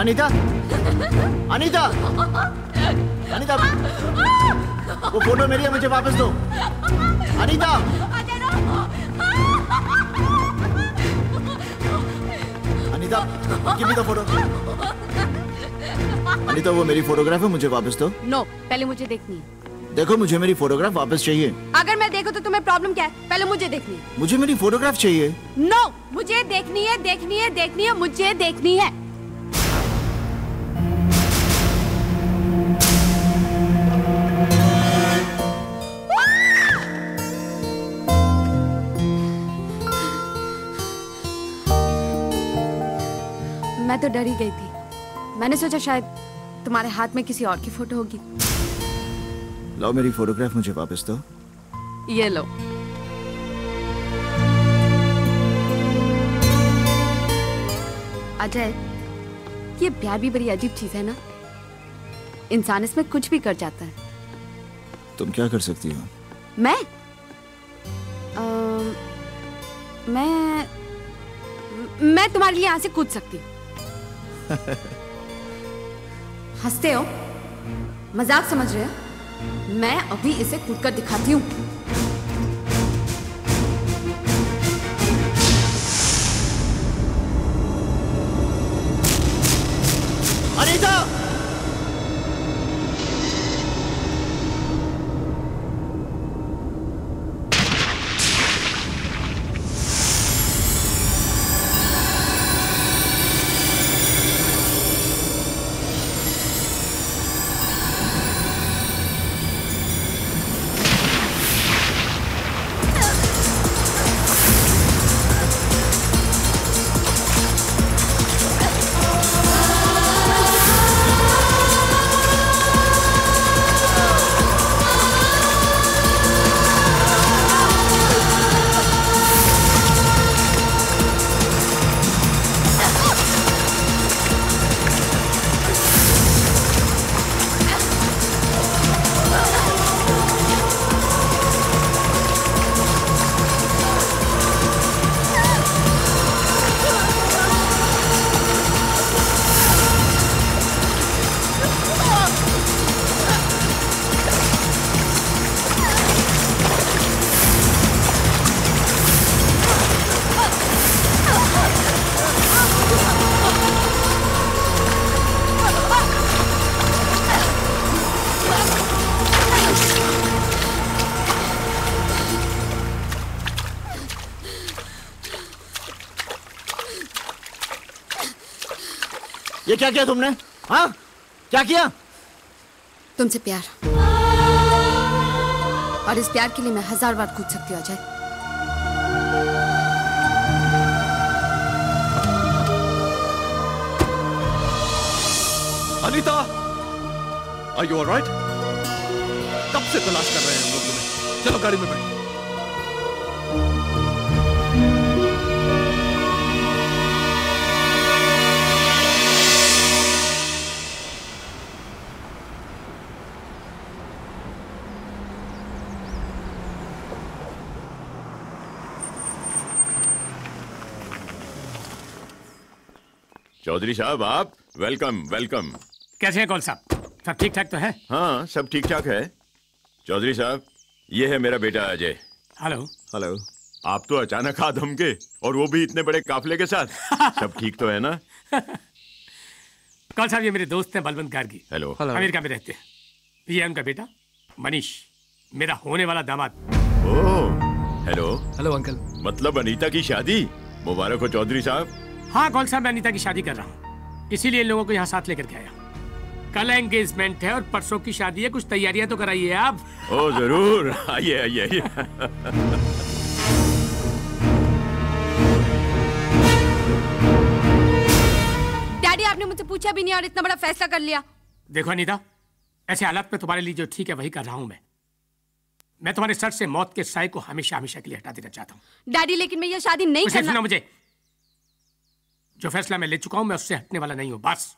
अनीता, अनीता, अनीता, वो फोटो मेरी है, मुझे वापस दो। Anita, Anita, give me the photo. Anita वो मेरी फोटोग्राफ है, मुझे वापस दो। नो, पहले मुझे देखनी है। देखो मुझे मेरी फोटोग्राफ वापस चाहिए। अगर मैं देखूं तो तुम्हें प्रॉब्लम क्या है? पहले मुझे देखनी है। मुझे मेरी फोटोग्राफ चाहिए। नो, मुझे देखनी है, देखनी है, देखनी है, मुझे देखनी है। मैं तो डर ही गई थी, मैंने सोचा शायद तुम्हारे हाथ में किसी और की फोटो होगी। लो मेरी फोटोग्राफ मुझे वापस दो। ये लो। अजय ये प्यार भी बड़ी अजीब चीज है ना, इंसान इसमें कुछ भी कर जाता है। तुम क्या कर सकती हो? मैं आ, मैं मैं तुम्हारे लिए यहाँ से कूद सकती हूँ। हंसते हो, मजाक समझ रहे हो? मैं अभी इसे कूदकर दिखाती हूँ। अनीता, ये क्या किया तुमने? हाँ क्या किया? तुमसे प्यार, और इस प्यार के लिए मैं हजार बार कूद सकती हूँ Ajay. Anita, are you alright? कब से तलाश कर रहे हैं हम लोग तुम्हें? चलो गाड़ी में बैठो। चौधरी साहब आप वेलकम वेलकम। कैसे हैं कौल साहब? सब ठीक ठाक तो है? हाँ सब ठीक ठाक है। चौधरी साहब ये है मेरा बेटा अजय। Hello hello. आप तो अचानक आ धमके, और वो भी इतने बड़े काफले के साथ। सब ठीक तो है ना? कौल साहब ये मेरे दोस्त हैं बलवंत गार्गी। हेलो। अमेरिका में रहते हैं। ये उनका बेटा मनीष, मेरा होने वाला दामाद। Oh hello hello uncle. मतलब अनीता की शादी? मुबारक हो चौधरी साहब। हाँ कौल साहब मैं अनीता की शादी कर रहा हूँ, इसीलिए लोगों को यहाँ साथ लेकर के आया। कल एंगेजमेंट है और परसों की शादी है, कुछ तैयारियां तो कराइए आप। ओ जरूर, आइए आइए आइए। डैडी आपने मुझसे पूछा भी नहीं और इतना बड़ा फैसला कर लिया। देखो अनीता, ऐसे हालात में तुम्हारे लिए जो ठीक है वही कर रहा हूँ मैं। मैं तुम्हारे सर से मौत के साए को हमेशा हमेशा के लिए हटा देना चाहता हूँ। डैडी लेकिन मैं ये शादी नहीं करना। मुझे जो फैसला मैं ले चुका हूँ मैं उससे हटने वाला नहीं हूँ, बस।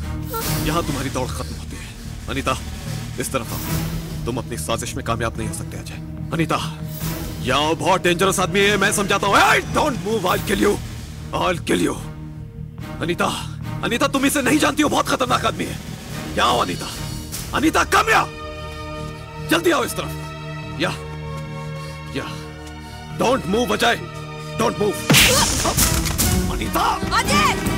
यहाँ तुम्हारी दौड़ खत्म होती है। अनीता इस तरफ आओ, तुम अपनी साजिश में कामयाब नहीं हो सकते अजय। अनीता यहाँ बहुत डेंजरस आदमी है, मैं समझाता हूँ। I don't move, I kill you, I kill you. Anita Anita तुम इसे नहीं जानती हो, बहुत खतरनाक आदमी है। क्या हो अनीता? अनीता कम या, जल्दी आओ इस तरफ। या या don't move Ajay, don't move. Anita Ajay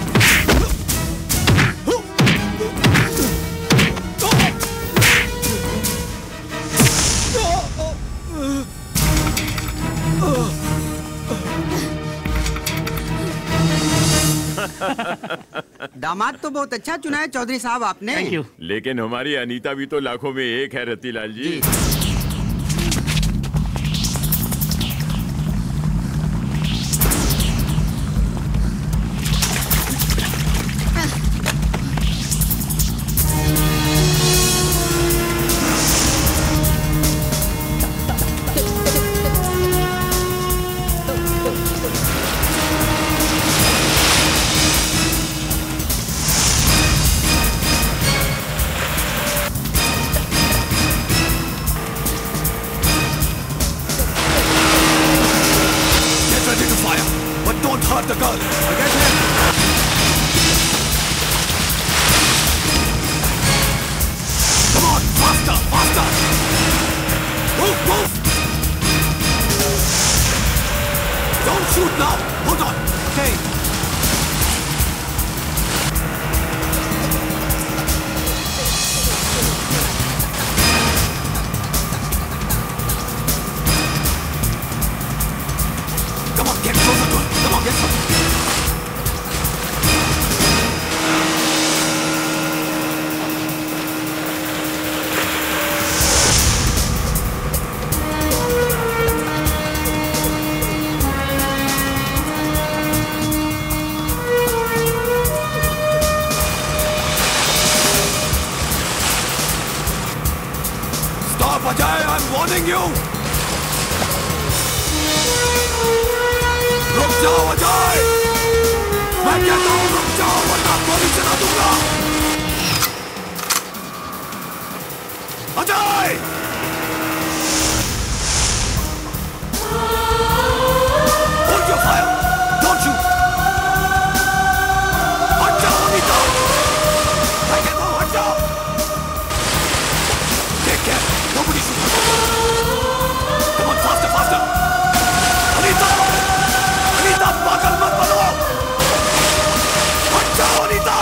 दामाद तो बहुत अच्छा चुना है चौधरी साहब आपने। Thank you. लेकिन हमारी अनीता भी तो लाखों में एक है रतिलाल जी। holding you. रुक जाओ अजय, मैं कहता हूँ रुक जाओ वरना गोली चला दूंगा। Ajay hold your fire, don't shoot. हट जाओ नीता, मैं कहता हूँ हट जाओ। Take care, nobody shoot. Come on faster, faster. Anita, पागल मत बनो, हट जाओ नीता।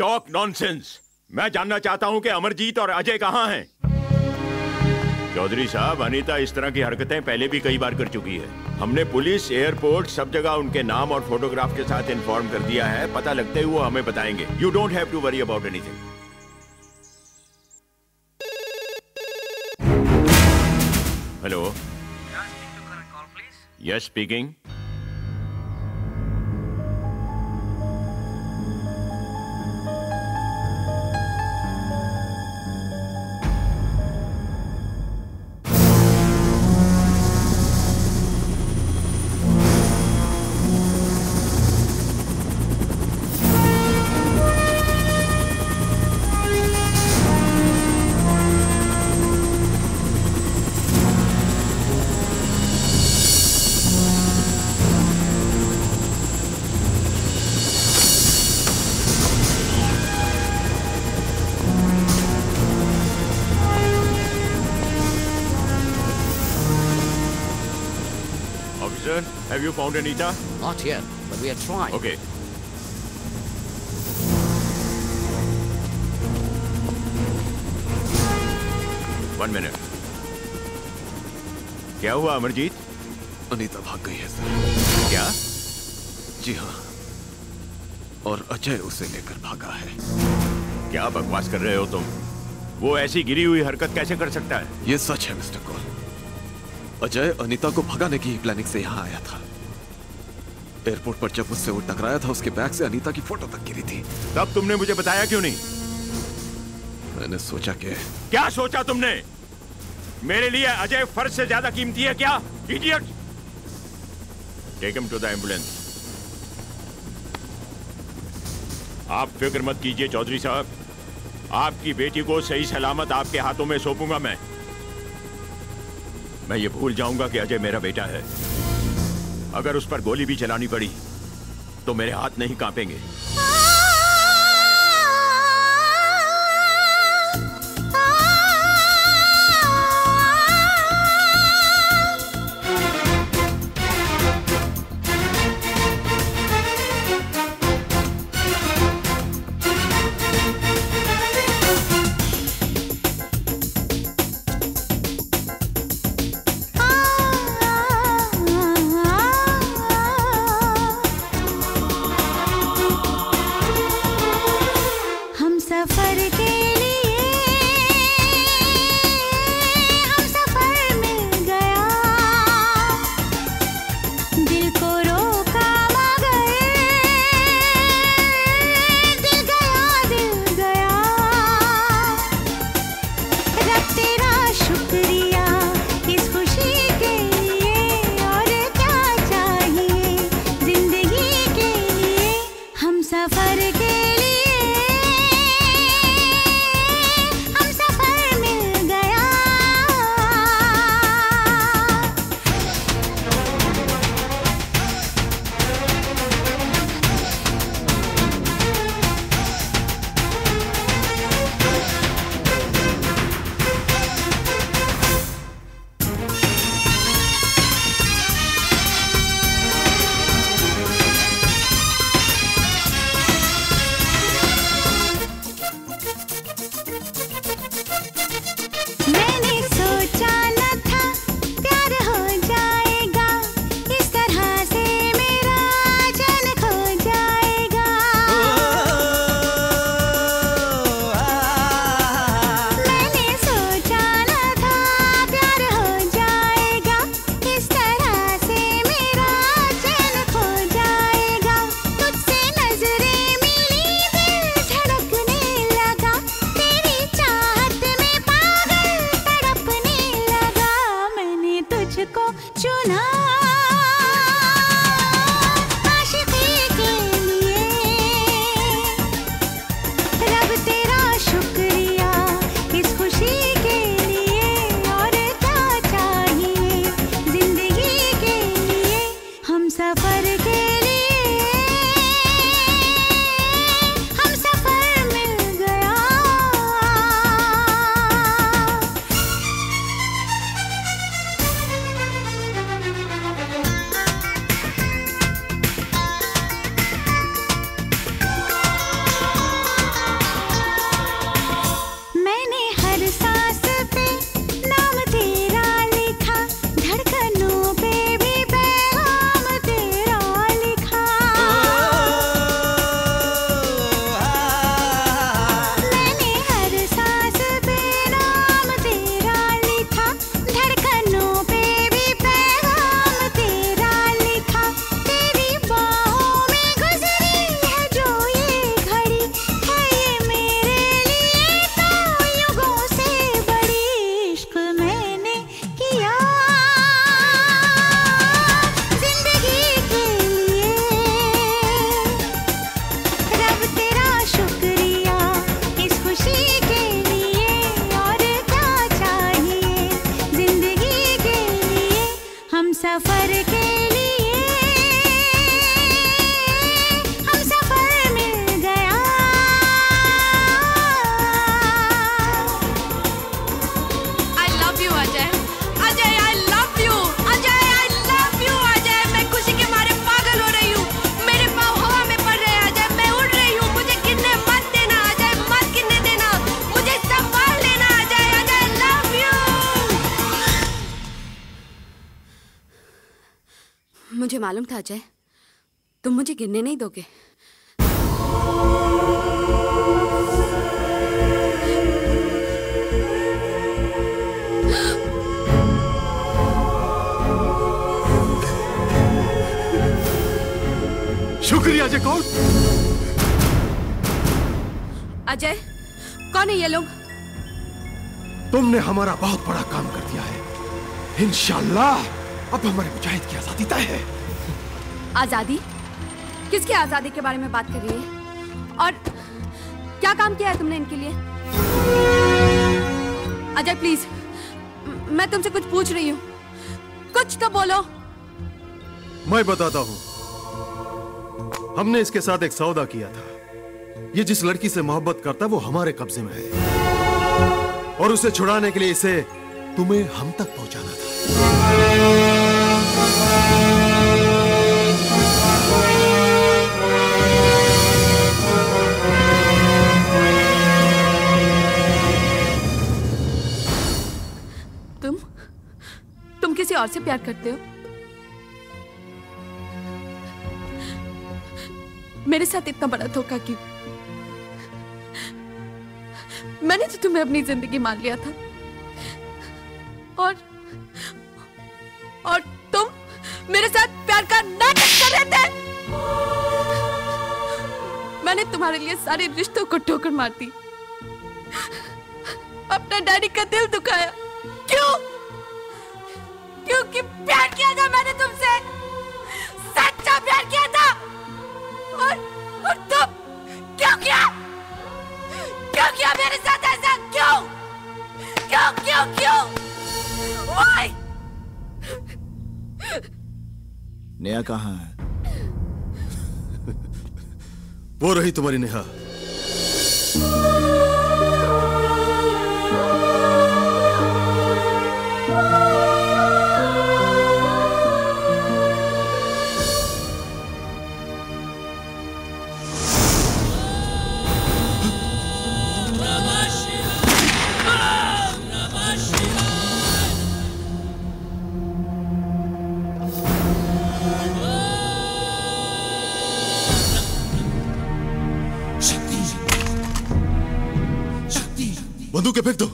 Talk nonsense. मैं जानना चाहता हूं कि अमरजीत और अजय कहां हैं। चौधरी साहब, अनीता इस तरह की हरकतें पहले भी कई बार कर चुकी है। हमने पुलिस, एयरपोर्ट, सब जगह उनके नाम और फोटोग्राफ के साथ इन्फॉर्म कर दिया है। पता लगते ही वो हमें बताएंगे। You don't have to worry about anything. Hello, yes speaking. Have you found Anita? Not yet, but we are trying. Okay. One minute. क्या हुआ अमरजीत? अनीता भाग गई है सर। क्या? जी हाँ। और अजय उसे लेकर भागा है। क्या बकवास कर रहे हो तुम? वो ऐसी गिरी हुई हरकत कैसे कर सकता है? ये सच है मिस्टर कॉल। अजय अनीता को भगाने की प्लानिंग से यहाँ आया था। एयरपोर्ट पर जब मुझसे वो टकराया था उसके बैग से अनीता की फोटो तक गिरी थी। तब तुमने मुझे बताया क्यों नहीं? मैंने सोचा कि क्या सोचा तुमने? मेरे लिए अजय फर्ज से ज्यादा कीमती है क्या? Idiot! Take him to the ambulance. आप फिक्र मत कीजिए चौधरी साहब, आपकी बेटी को सही सलामत आपके हाथों में सौंपूंगा। मैं मैं ये भूल जाऊंगा कि अजय मेरा बेटा है। अगर उस पर गोली भी चलानी पड़ी तो मेरे हाथ नहीं कांपेंगे। मालूम था अजय, तुम मुझे गिरने नहीं दोगे। नौकरी अजय कौन? अजय कौन है ये लोग? तुमने हमारा बहुत बड़ा काम कर दिया है। इंशाल्लाह अब हमारे मुजाहिद की आजादी तय है। आजादी? किसकी आजादी के बारे में बात कर रही है? और क्या काम किया है तुमने इनके लिए? अजय प्लीज, मैं तुमसे कुछ पूछ रही हूँ, कुछ तो बोलो। मैं बताता हूँ, हमने इसके साथ एक सौदा किया था। ये जिस लड़की से मोहब्बत करता वो हमारे कब्जे में है और उसे छुड़ाने के लिए इसे तुम्हें हम तक पहुँचाना था। किसी और से प्यार करते हो? मेरे साथ इतना बड़ा धोखा क्यों? मैंने तो तुम्हें अपनी जिंदगी मान लिया था और और तुम मेरे साथ प्यार का नाटक कर रहे थे। मैंने तुम्हारे लिए सारे रिश्तों को ठोकर मार दी, अपना डैडी का दिल दुखाया। क्यों? क्योंकि प्यार किया था मैंने तुमसे, सच्चा प्यार किया था। और, और तुम क्यों किया? क्यों किया मेरे साथ ऐसा? क्यों क्यों क्यों क्यों? Why? नेहा कहाँ है? वो रही तुम्हारी नेहा। बंदूक फेंक दो।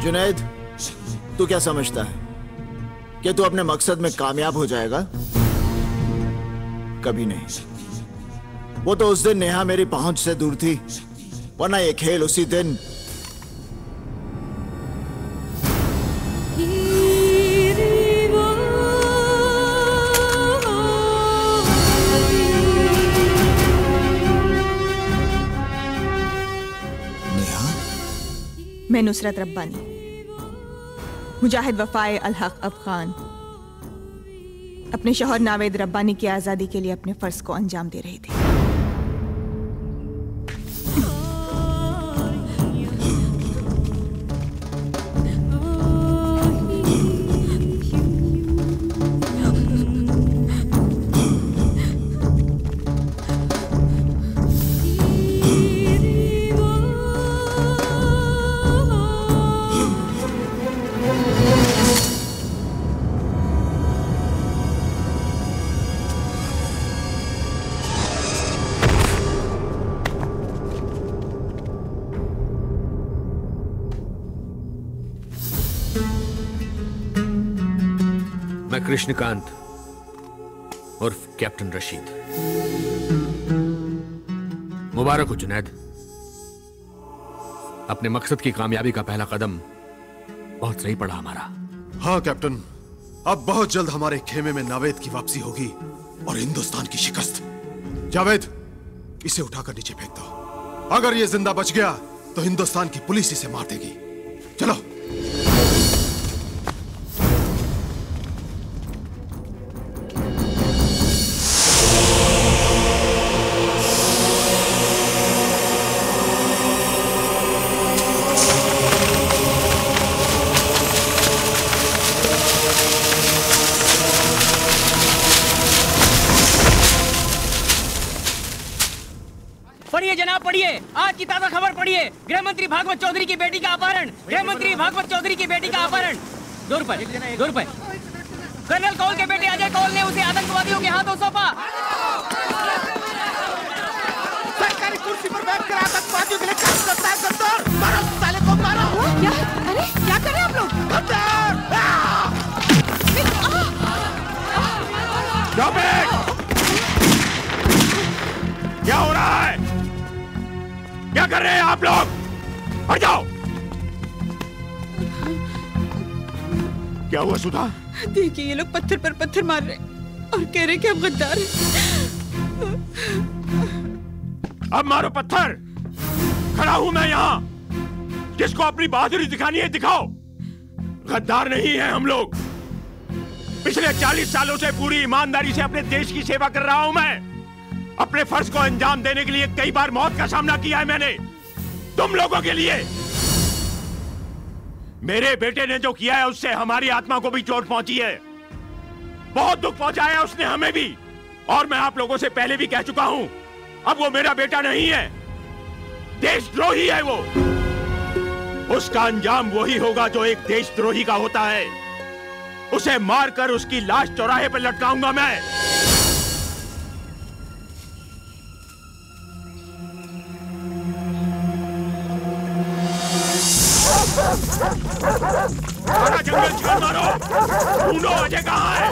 जुनैद, तू क्या समझता है कि तू अपने मकसद में कामयाब हो जाएगा? कभी नहीं। वो तो उस दिन नेहा मेरी पहुंच से दूर थी, वरना ये खेल उसी दिन। नेहा, मैं नुसरत रब्बानी, मुजाहिद वफाए अल हक अफगान, अपने शोहर नावेद रब्बानी की आजादी के लिए अपने फर्ज को अंजाम दे रही थी। कृष्णकांत और कैप्टन रशीद। मुबारक हो जुनैद, अपने मकसद की कामयाबी का पहला कदम बहुत सही पड़ा हमारा। हाँ कैप्टन, अब बहुत जल्द हमारे खेमे में नावेद की वापसी होगी और हिंदुस्तान की शिकस्त। जावेद, इसे उठाकर नीचे फेंक दो। अगर ये जिंदा बच गया तो हिंदुस्तान की पुलिस इसे मार देगी। चलो। पढ़िए जनाब, पढ़िए आज की ताजा खबर पढ़िए। गृह मंत्री भागवत चौधरी की बेटी का अपहरण, गृह मंत्री भागवत चौधरी की बेटी का अपहरण। दो रुपए, दो रुपए। कर्नल कौल के बेटे अजय कौल ने उसे आतंकवादियों के हाथों सौंपा। सरकारी कुर्सी पर बैठकर आतंकवादियों के लिए काम करता है सरदार। मारो साले को, मारो। क्या? अरे क्या कर रहे हैं आप लोग? क्या हो रहा है? क्या कर रहे हैं आप लोग? हट जाओ। क्या हुआ सुधा? देखिए ये लोग पत्थर पर पत्थर मार रहे और कह रहे कि हम गद्दार हैं। अब मारो पत्थर, खड़ा हूं मैं यहाँ। जिसको अपनी बहादुरी दिखानी है दिखाओ। गद्दार नहीं है हम लोग। पिछले चालीस सालों से पूरी ईमानदारी से अपने देश की सेवा कर रहा हूं मैं। अपने फर्ज को अंजाम देने के लिए कई बार मौत का सामना किया है मैंने तुम लोगों के लिए। मेरे बेटे ने जो किया है उससे हमारी आत्मा को भी चोट पहुंची है। बहुत दुख पहुंचाया उसने हमें भी। और मैं आप लोगों से पहले भी कह चुका हूं, अब वो मेरा बेटा नहीं है, देशद्रोही है वो। उसका अंजाम वही होगा जो एक देशद्रोही का होता है। उसे मारकर उसकी लाश चौराहे पर लटकाऊंगा मैं। सारा जंगल छान मारो, ढूंढो अजय कहाँ है।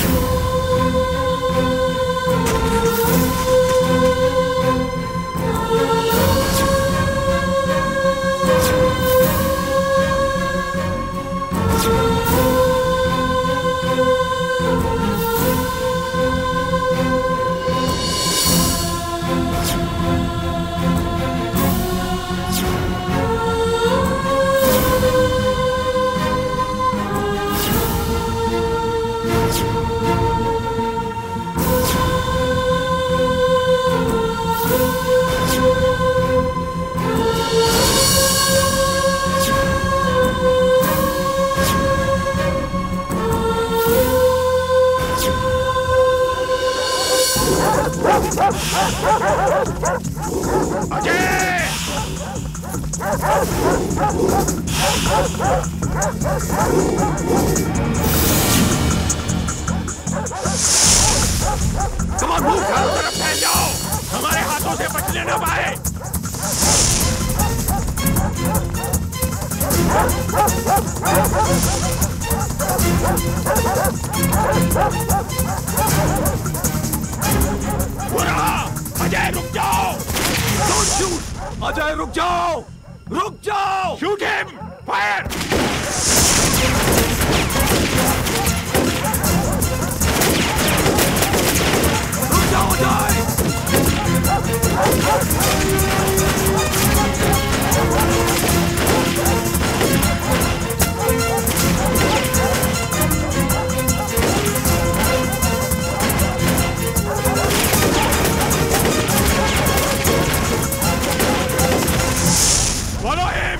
अजय! Come on, move, चारों तरफ फैल जाओ, हमारे हाथों से बचने ना पाए। अजय रुक जाओ। Don't shoot! अजय रुक जाओ, रुक जाओ। Shoot him! Fire! रुक जाओ अजय। Follow him!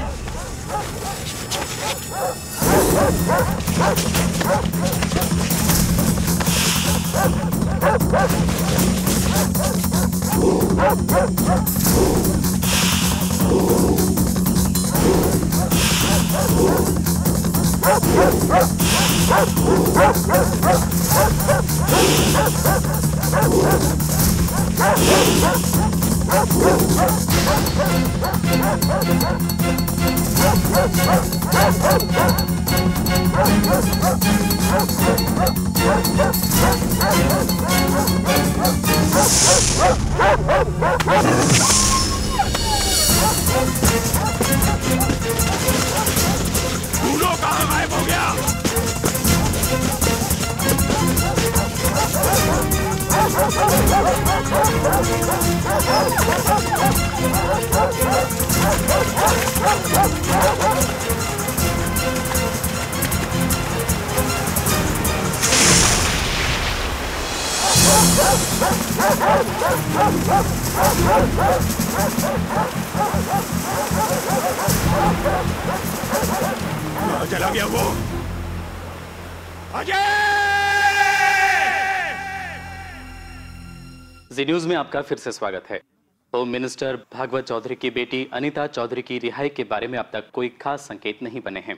दूनों कहाँ गायब हो गया? चला गया वो। जी न्यूज में आपका फिर से स्वागत है। होम मिनिस्टर भागवत चौधरी की बेटी अनीता चौधरी की रिहाई के बारे में अब तक कोई खास संकेत नहीं बने हैं।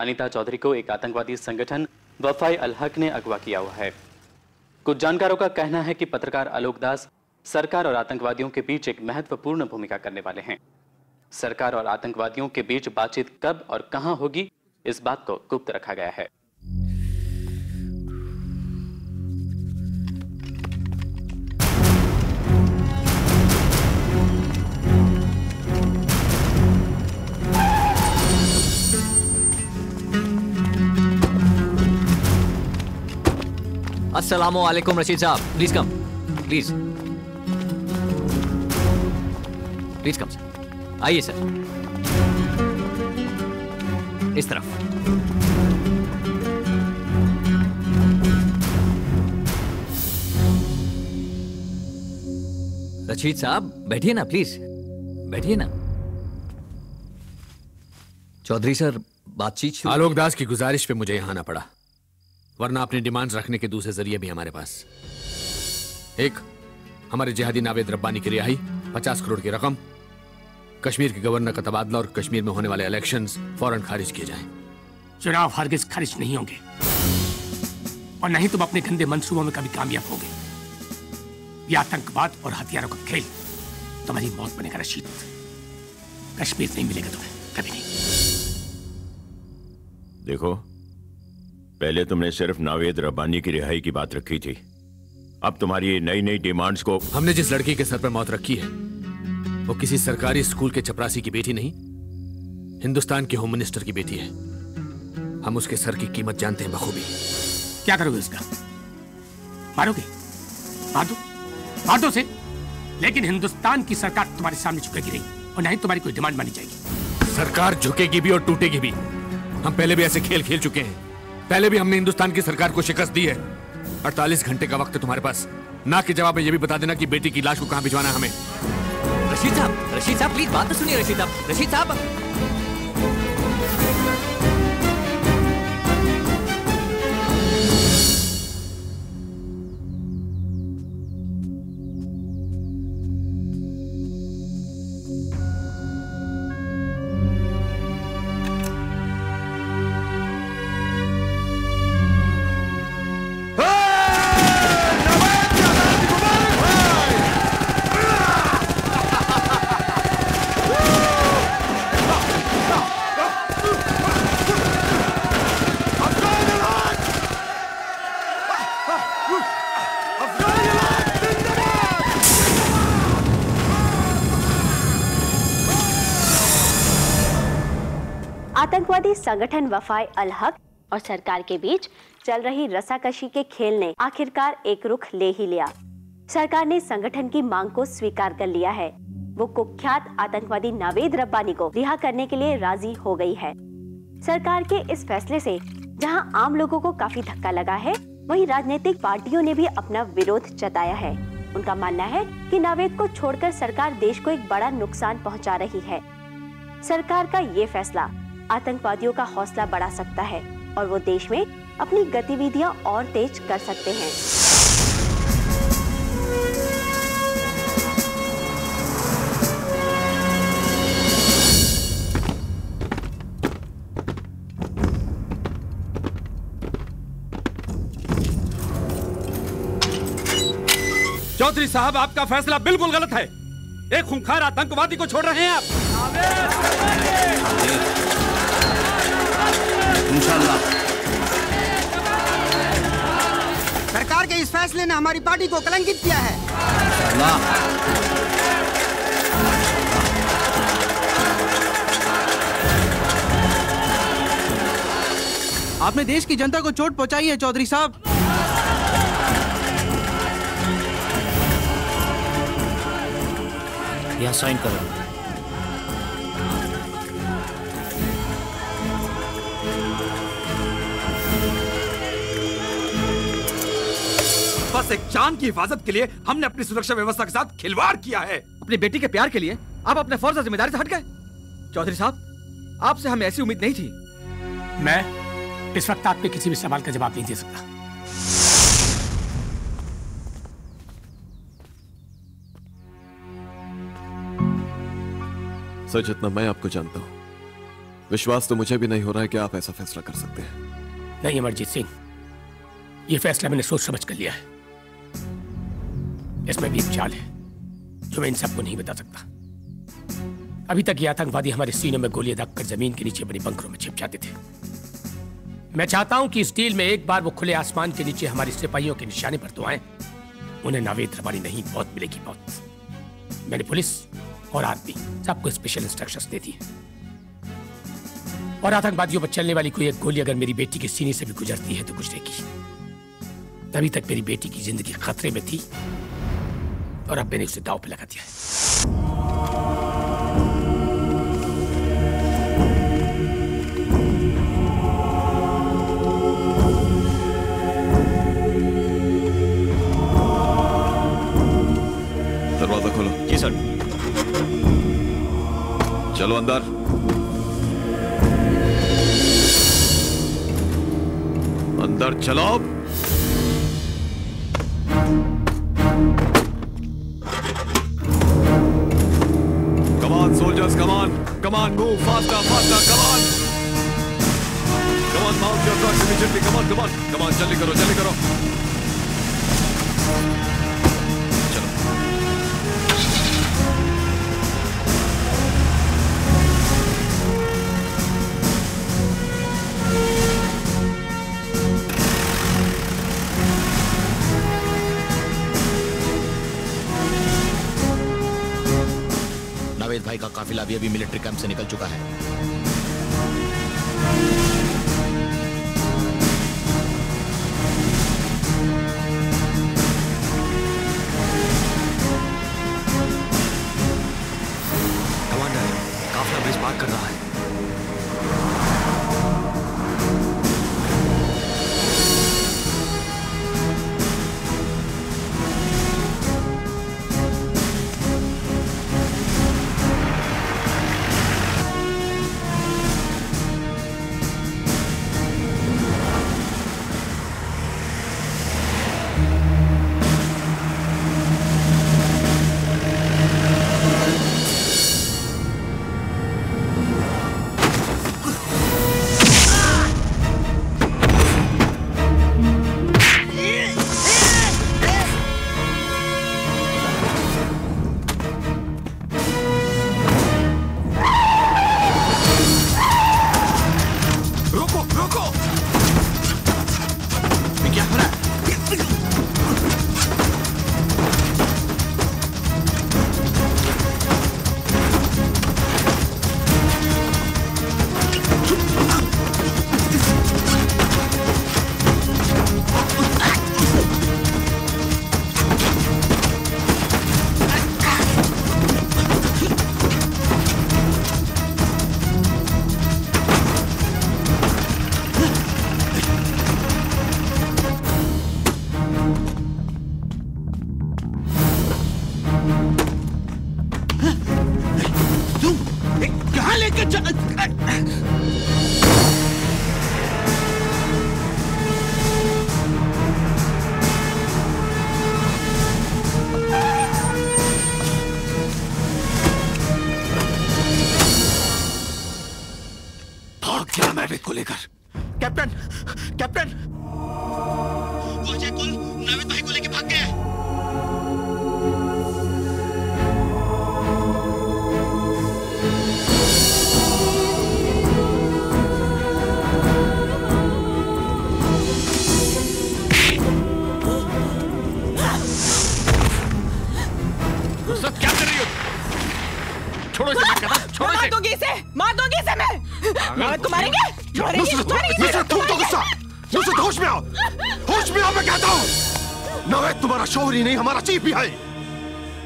अनीता चौधरी को एक आतंकवादी संगठन वफाई-उल-हक ने अगवा किया हुआ है। कुछ जानकारों का कहना है कि पत्रकार आलोक दास सरकार और आतंकवादियों के बीच एक महत्वपूर्ण भूमिका करने वाले हैं। सरकार और आतंकवादियों के बीच बातचीत कब और कहां होगी, इस बात को गुप्त रखा गया है। अस्सलामु अलैकुम रशीद साहब, please come, please please come sir, आइए सर, इस तरफ। रशीद साहब बैठिए ना, प्लीज बैठिए ना। चौधरी सर, बातचीत आलोक दास की गुजारिश पे मुझे यहां आना पड़ा, वरना अपनी डिमांड्स रखने के दूसरे जरिए भी हमारे पास। एक, हमारे जिहादी नावेद रब्बानी की रिहाई, पचास करोड़ की रकम, कश्मीर के गवर्नर का तबादला और कश्मीर में होने वाले इलेक्शंस फौरन खारिज किए जाएं। चुनाव हरगिज खारिज नहीं होंगे और नहीं तुम अपने गंदे मंसूबों में कभी कामयाब होगे। ये आतंकवाद और हथियारों का खेल तुम्हारी मौत बनेगा रशीद। कश्मीर नहीं मिलेगा तुम्हें, कभी नहीं। देखो, पहले तुमने सिर्फ नावेद रब्बानी की रिहाई की बात रखी थी, अब तुम्हारी नई नई डिमांड्स को। हमने जिस लड़की के सर पर मौत रखी है वो किसी सरकारी स्कूल के चपरासी की बेटी नहीं, हिंदुस्तान के होम मिनिस्टर की बेटी है। हम उसके सर की कीमत जानते हैं बखूबी। क्या करोगे इसका? मारोगे? मार दो, मार दो से, लेकिन हिंदुस्तान की सरकार तुम्हारे सामने झुकेगी नहीं और ना ही तुम्हारी कोई डिमांड मानी जाएगी। सरकार झुकेगी भी और टूटेगी भी। हम पहले भी ऐसे खेल खेल चुके हैं, पहले भी हमने हिंदुस्तान की सरकार को शिकस्त दी है। अड़तालीस घंटे का वक्त है तुम्हारे पास, ना के जवाब में यह भी बता देना कि बेटी की लाश को कहां भिजवाना है हमें। रशीद साहब, रशीद साहब प्लीज बात तो सुनिए। रशीद साहब, रशीद साहब, संगठन वफाई-उल-हक और सरकार के बीच चल रही रसाकशी के खेल ने आखिरकार एक रुख ले ही लिया। सरकार ने संगठन की मांग को स्वीकार कर लिया है। वो कुख्यात आतंकवादी नावेद रब्बानी को रिहा करने के लिए राजी हो गई है। सरकार के इस फैसले से जहां आम लोगों को काफी धक्का लगा है, वहीं राजनीतिक पार्टियों ने भी अपना विरोध जताया है। उनका मानना है कि नावेद को छोड़कर सरकार देश को एक बड़ा नुकसान पहुँचा रही है। सरकार का ये फैसला आतंकवादियों का हौसला बढ़ा सकता है और वो देश में अपनी गतिविधियां और तेज कर सकते हैं। चौधरी साहब, आपका फैसला बिल्कुल गलत है। एक खूंखार आतंकवादी को छोड़ रहे हैं आप। आगे, आगे, आगे। सरकार के इस फैसले ने हमारी पार्टी को कलंकित किया है। आपने देश की जनता को चोट पहुंचाई है चौधरी साहब। यहां साइन करो। बस एक जान की हिफाजत के लिए हमने अपनी सुरक्षा व्यवस्था के साथ खिलवाड़ किया है। अपनी बेटी के प्यार के लिए आप अपने फर्ज और जिम्मेदारी से हट गए। चौधरी साहब, आपसे हमें ऐसी उम्मीद नहीं थी। मैं इस वक्त आप पे किसी भी सवाल का जवाब नहीं दे सकता। सर जितना मैं आपको जानता हूं, विश्वास तो मुझे भी नहीं हो रहा है कि आप ऐसा फैसला कर सकते हैं। नहीं अमरजीत सिंह, यह फैसला मैंने सोच समझ कर लिया है। इसमें भी एक चाल है जो मैं इन सबको नहीं बता सकता। अभी तक ये आतंकवादी हमारे सीनों में गोलियां दागकर जमीन के नीचे बने बंकरों में छिप जाते थे। मैं चाहता हूं कि इस डील में एक बार वो खुले आसमान के नीचे हमारे सिपाहियों के निशाने पर तो आए। उन्हें नावेद रब्बानी नहीं, मौत मिलेगी मौत। मैंने पुलिस और आर्मी सबको स्पेशल इंस्ट्रक्शंस दे दी है। और आतंकवादियों पर चलने वाली कोई एक गोली अगर मेरी बेटी के सीने से भी गुजरती है तो गुजरेगी। तभी तक मेरी बेटी की जिंदगी खतरे में थी और अब मैंने उसे दांव पे लगा दिया है। दरवाजा खोलो। जी सर। चलो अंदर। अंदर चलो। Come on soldiers, come on, come on, move faster, faster, come on, come on, mount your trucks immediately, come on, come on, come on, जल्दी करो, जल्दी करो। नावेद भाई का काफिला भी अभी मिलिट्री कैंप से निकल चुका है। कमांडर, काफिला ब्रिज पार कर रहा है।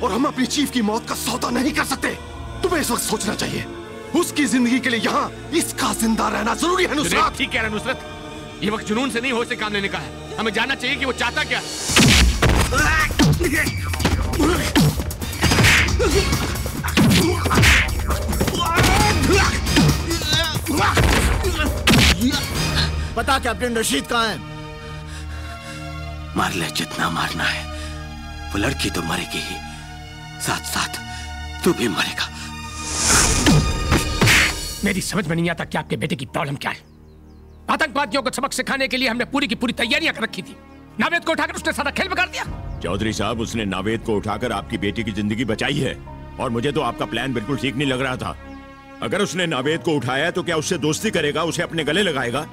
और हम अपनी चीफ की मौत का सौदा नहीं कर सकते। तुम्हें इस वक्त सोचना चाहिए, उसकी जिंदगी के लिए यहाँ इसका जिंदा रहना जरूरी है। नुसरत ठीक कह रहा है। नुसरत, ये वक्त जुनून से नहीं होश से काम लेने का है। हमें जानना चाहिए कि वो चाहता क्या। पता कैप्टन रशीद कहाँ है? मार ले जितना मारना है, वो लड़की तो मरेगी ही, साथ साथ तू भी मरेगा। मेरी समझ में नहीं आता कि आपके बेटे की प्रॉब्लम क्या है। आतंकवादियों को सबक सिखाने के लिए हमने पूरी की पूरी तैयारियां कर रखी थी, नावेद को उठाकर उसने सारा खेल बिगाड़ दिया। चौधरी साहब, उसने नावेद को उठाकर आपकी बेटी की जिंदगी बचाई है, और मुझे तो आपका प्लान बिल्कुल ठीक नहीं लग रहा था। अगर उसने नावेद को उठाया तो क्या उससे दोस्ती करेगा, उसे अपने गले लगाएगा?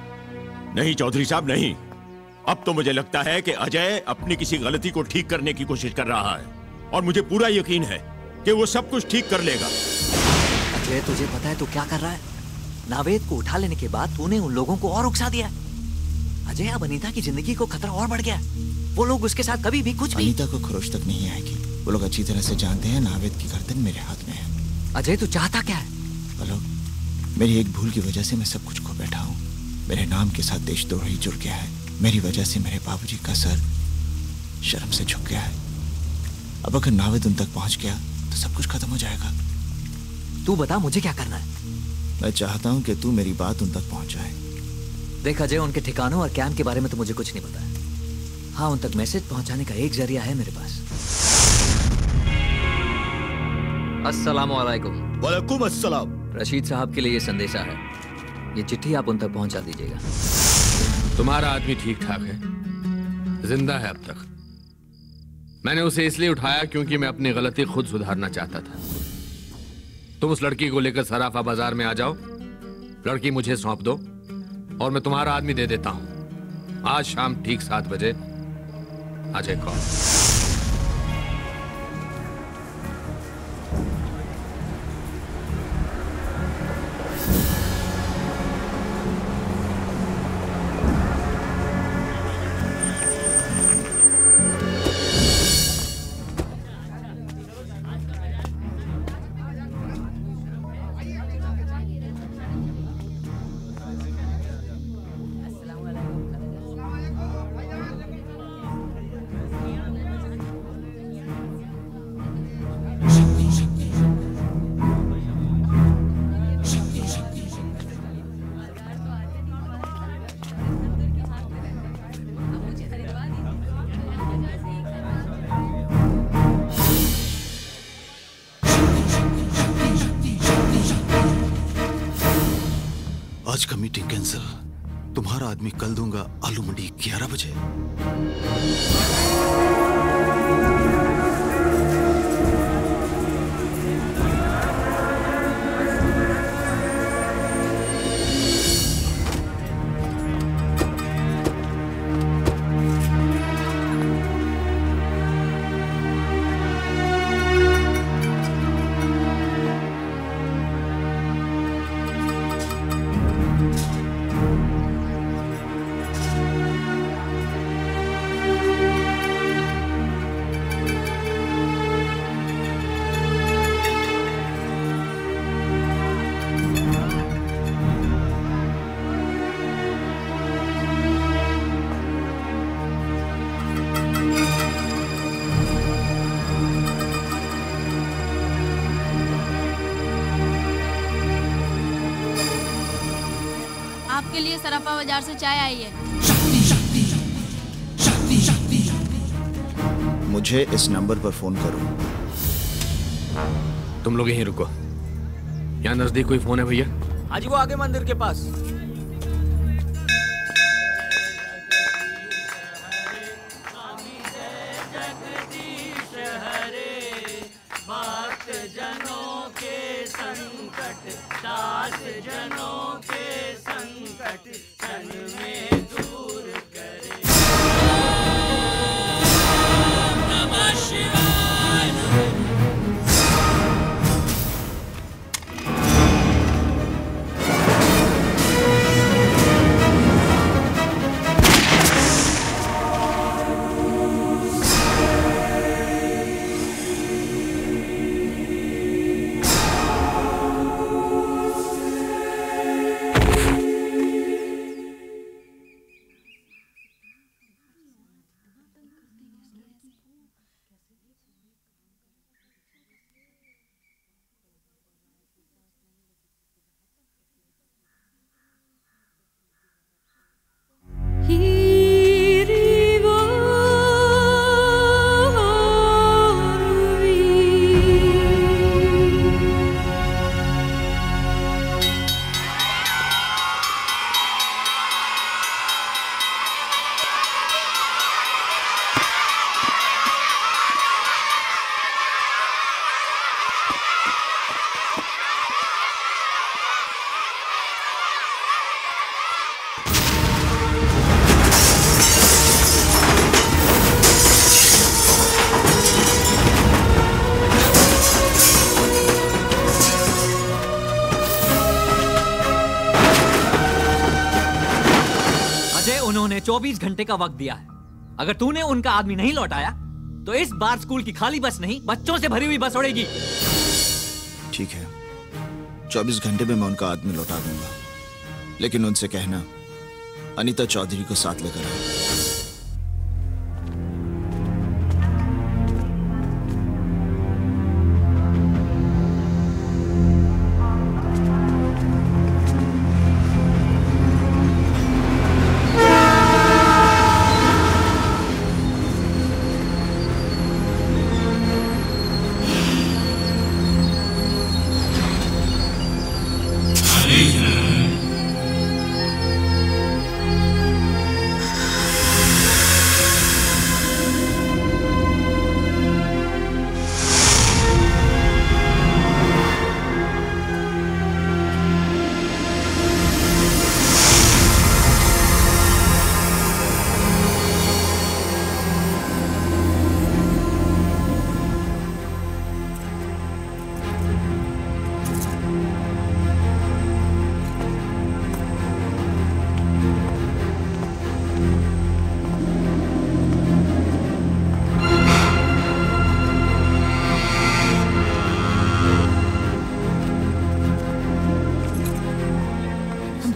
नहीं चौधरी साहब नहीं, अब तो मुझे लगता है कि अजय अपनी किसी गलती को ठीक करने की कोशिश कर रहा है, और मुझे पूरा यकीन है कि वो सब कुछ ठीक कर लेगा। अजय, तुझे पता है तू क्या कर रहा है? नावेद को उठा लेने के बाद तूने उन लोगों को और उकसा दिया। अजय, अब अनीता की जिंदगी को खतरा और बढ़ गया। वो लोग उसके साथ कभी भी कुछ भी। अनीता को खरोच तक नहीं आएगी, वो लोग अच्छी तरह से जानते हैं नावेद की गर्दन मेरे हाथ में है। अजय, तू चाहता क्या है? मेरी एक भूल की वजह से मैं सब कुछ खो बैठा हूँ। मेरे नाम के साथ देशद्रोही जुड़ गया है, मेरी वजह से मेरे बाबूजी का सर शर्म से झुक गया है। अब अगर नावेद उन तक पहुँच गया तो सब कुछ खत्म हो जाएगा। तू बता मुझे क्या करना है? मैं चाहता हूँ कि तू मेरी बात उन तक पहुँचाए। देख अजय, उनके ठिकानों और कैंप के बारे में तो मुझे कुछ नहीं पता है। हाँ, उन तक मैसेज पहुँचाने का एक जरिया है मेरे पास। अस्सलामुअलैकुम। वालेकुम अस्सलाम। रशीद साहब के लिए ये संदेशा है, ये चिट्ठी आप उन तक पहुंचा दीजिएगा। तुम्हारा आदमी ठीक ठाक है, जिंदा है अब तक। मैंने उसे इसलिए उठाया क्योंकि मैं अपनी गलती खुद सुधारना चाहता था। तुम उस लड़की को लेकर सराफा बाजार में आ जाओ, लड़की मुझे सौंप दो और मैं तुम्हारा आदमी दे देता हूँ। आज शाम ठीक सात बजे आ जाए कॉल। Meeting cancel. तुम्हारा आदमी कल दूंगा, आलू मंडी ग्यारह बजे। के लिए सराफा बाजार से चाय आई है। शक्ति, शक्ति, शक्ति, शक्ति, शक्ति। मुझे इस नंबर पर फोन करो। तुम लोग यहीं रुको, यहाँ नजदीक कोई फोन है भैया? हाँ जी, वो आगे मंदिर के पास। उन्होंने चौबीस घंटे का वक्त दिया है। अगर तूने उनका आदमी नहीं लौटाया तो इस बार स्कूल की खाली बस नहीं, बच्चों से भरी हुई बस उड़ेगी। ठीक है, चौबीस घंटे में मैं उनका आदमी लौटा दूंगा, लेकिन उनसे कहना अनीता चौधरी को साथ लेकर आए।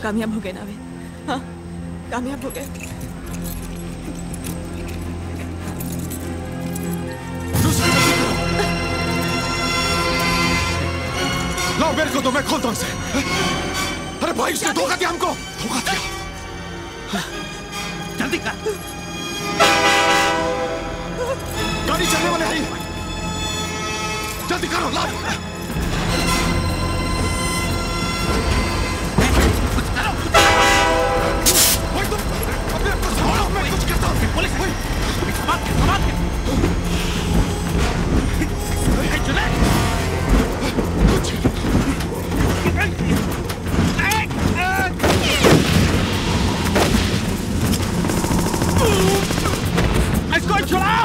कामयाब हो गए नावेद, हाँ कामयाब हो गए। लाओ मेरे को, तो मैं खोलता हूं उसे। अरे भाई उसने धोखा दिया हमको, धोखा दिया। जल्दी कर, गाड़ी चलने वाले है, जल्दी करो लाओ। पुलिस कोई बात के बात के ए जुनैद कुछ ए इसको चलाओ।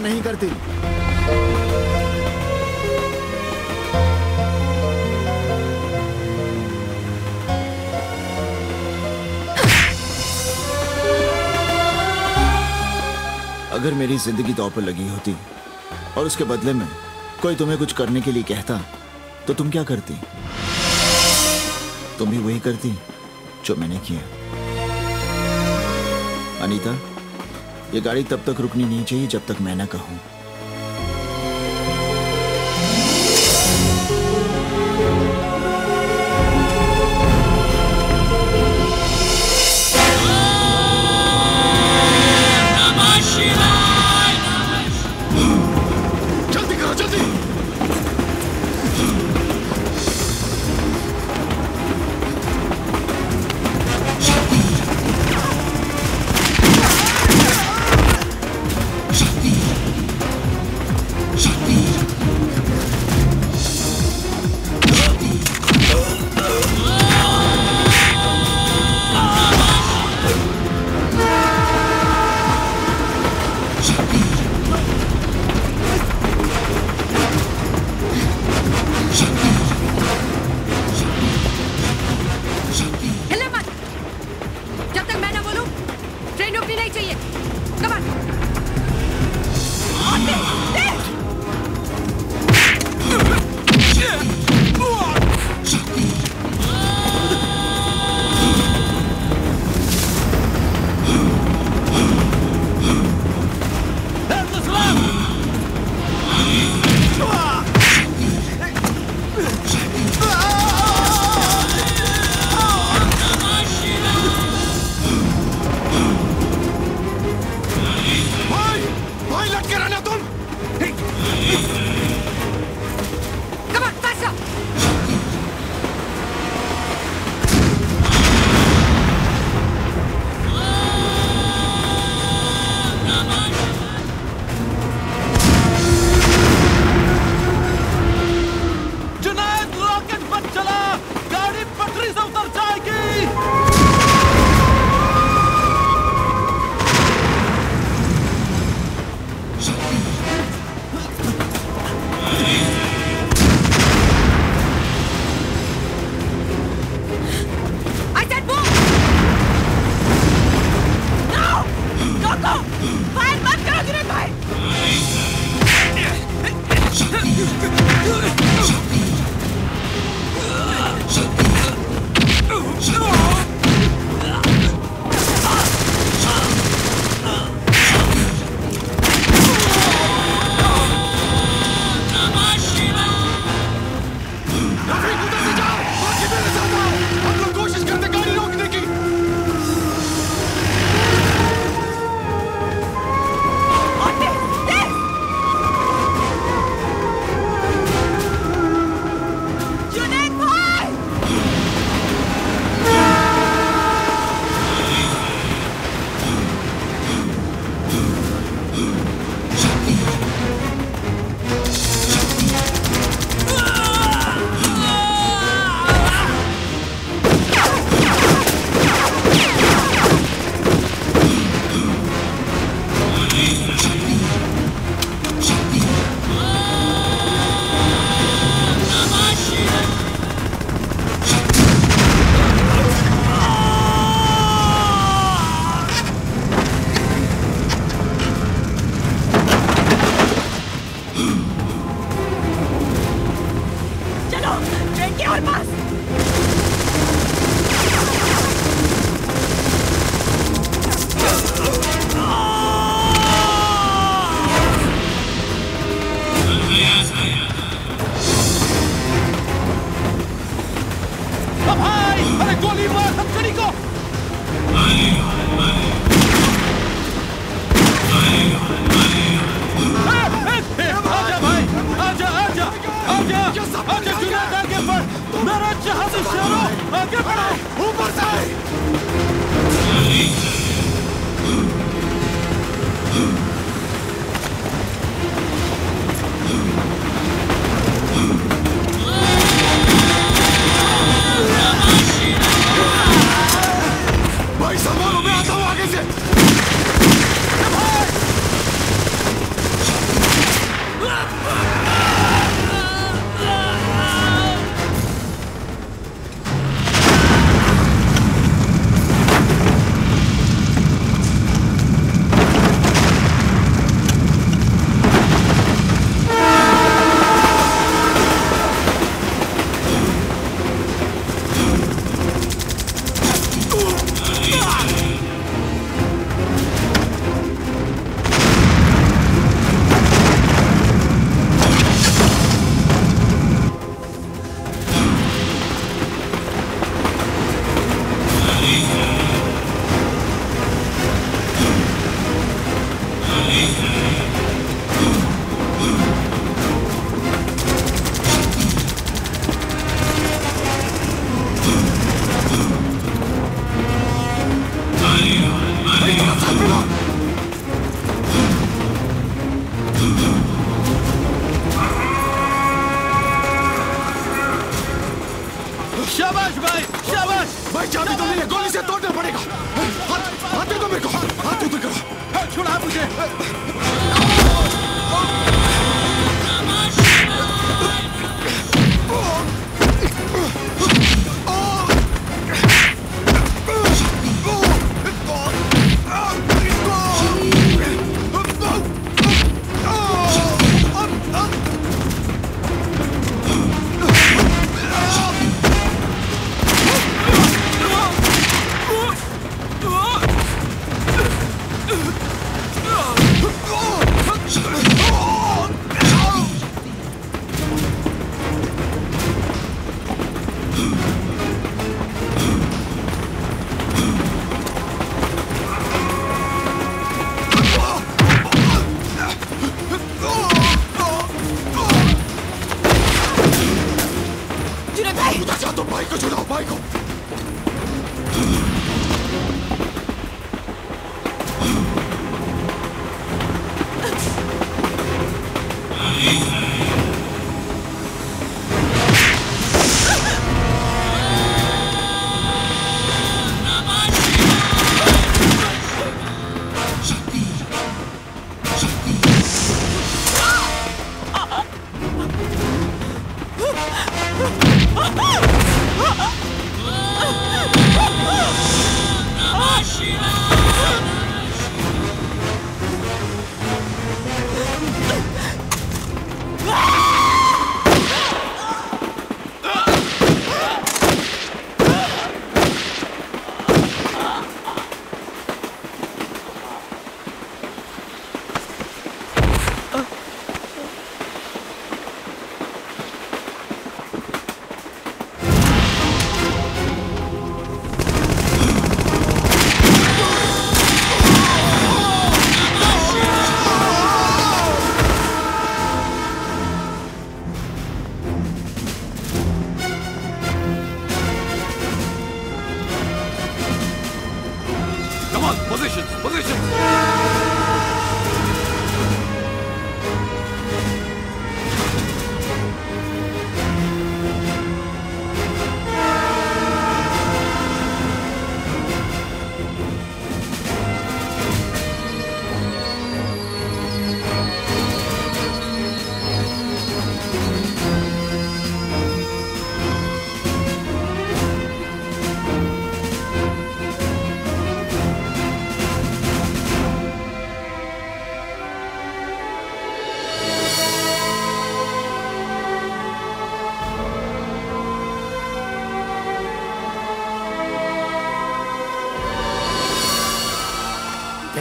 नहीं करती अगर मेरी जिंदगी दांव पर लगी होती और उसके बदले में कोई तुम्हें कुछ करने के लिए कहता तो तुम क्या करती? तुम भी वही करती जो मैंने किया। अनीता, ये गाड़ी तब तक रुकनी नहीं चाहिए जब तक मैं ना कहूं। आगे बढ़ो, ऊपर से। भाई संभालो, मैं आता हूँ आगे से। भाई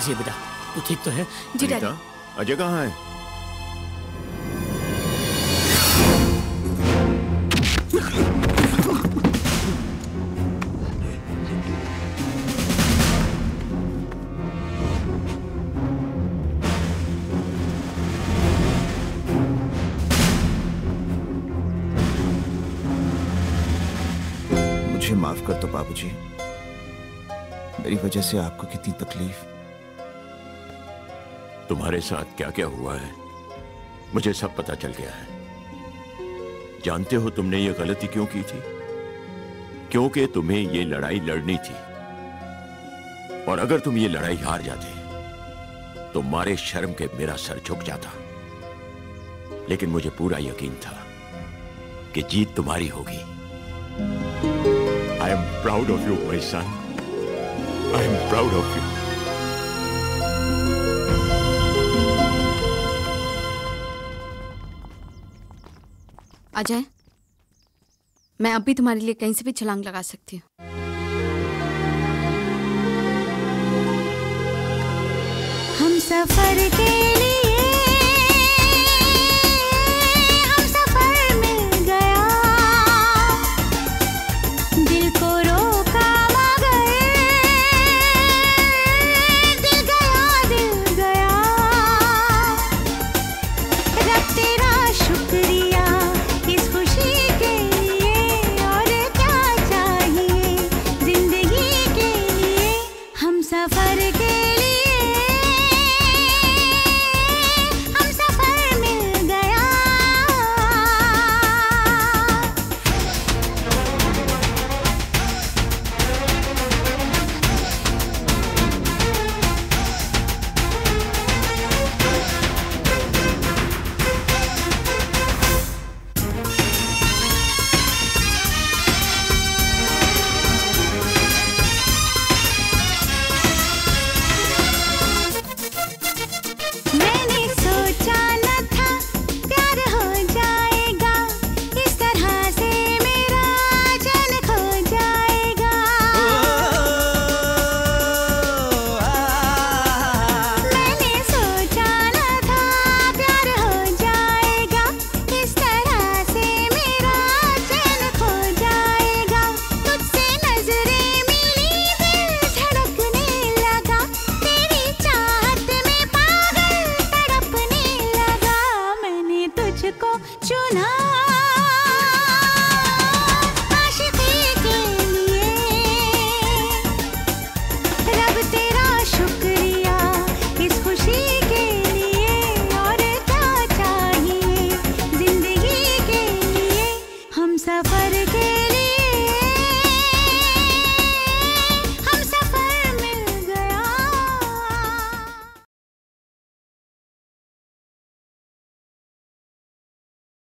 जी बेटा, तू ठीक तो है? जी डैडी। अजय कहाँ है? मुझे मुझे माफ कर दो बाबूजी, मेरी वजह से आपको कितनी तकलीफ। तुम्हारे साथ क्या क्या हुआ है मुझे सब पता चल गया है। जानते हो तुमने ये गलती क्यों की थी? क्योंकि तुम्हें ये लड़ाई लड़नी थी, और अगर तुम ये लड़ाई हार जाते तो मारे शर्म के मेरा सर झुक जाता। लेकिन मुझे पूरा यकीन था कि जीत तुम्हारी होगी। I am proud of you my son, I am proud of you. Ajay, मैं अभी तुम्हारे लिए कहीं से भी छलांग लगा सकती हूँ। हम सफर के लिए, हम सफर मिल गया, दिल को रोका मगर दिल गया, दिल गया। रब तेरा शुक्रिया इस खुशी के लिए, और क्या चाहिए जिंदगी के लिए। हम सफर के लिए, को चुना।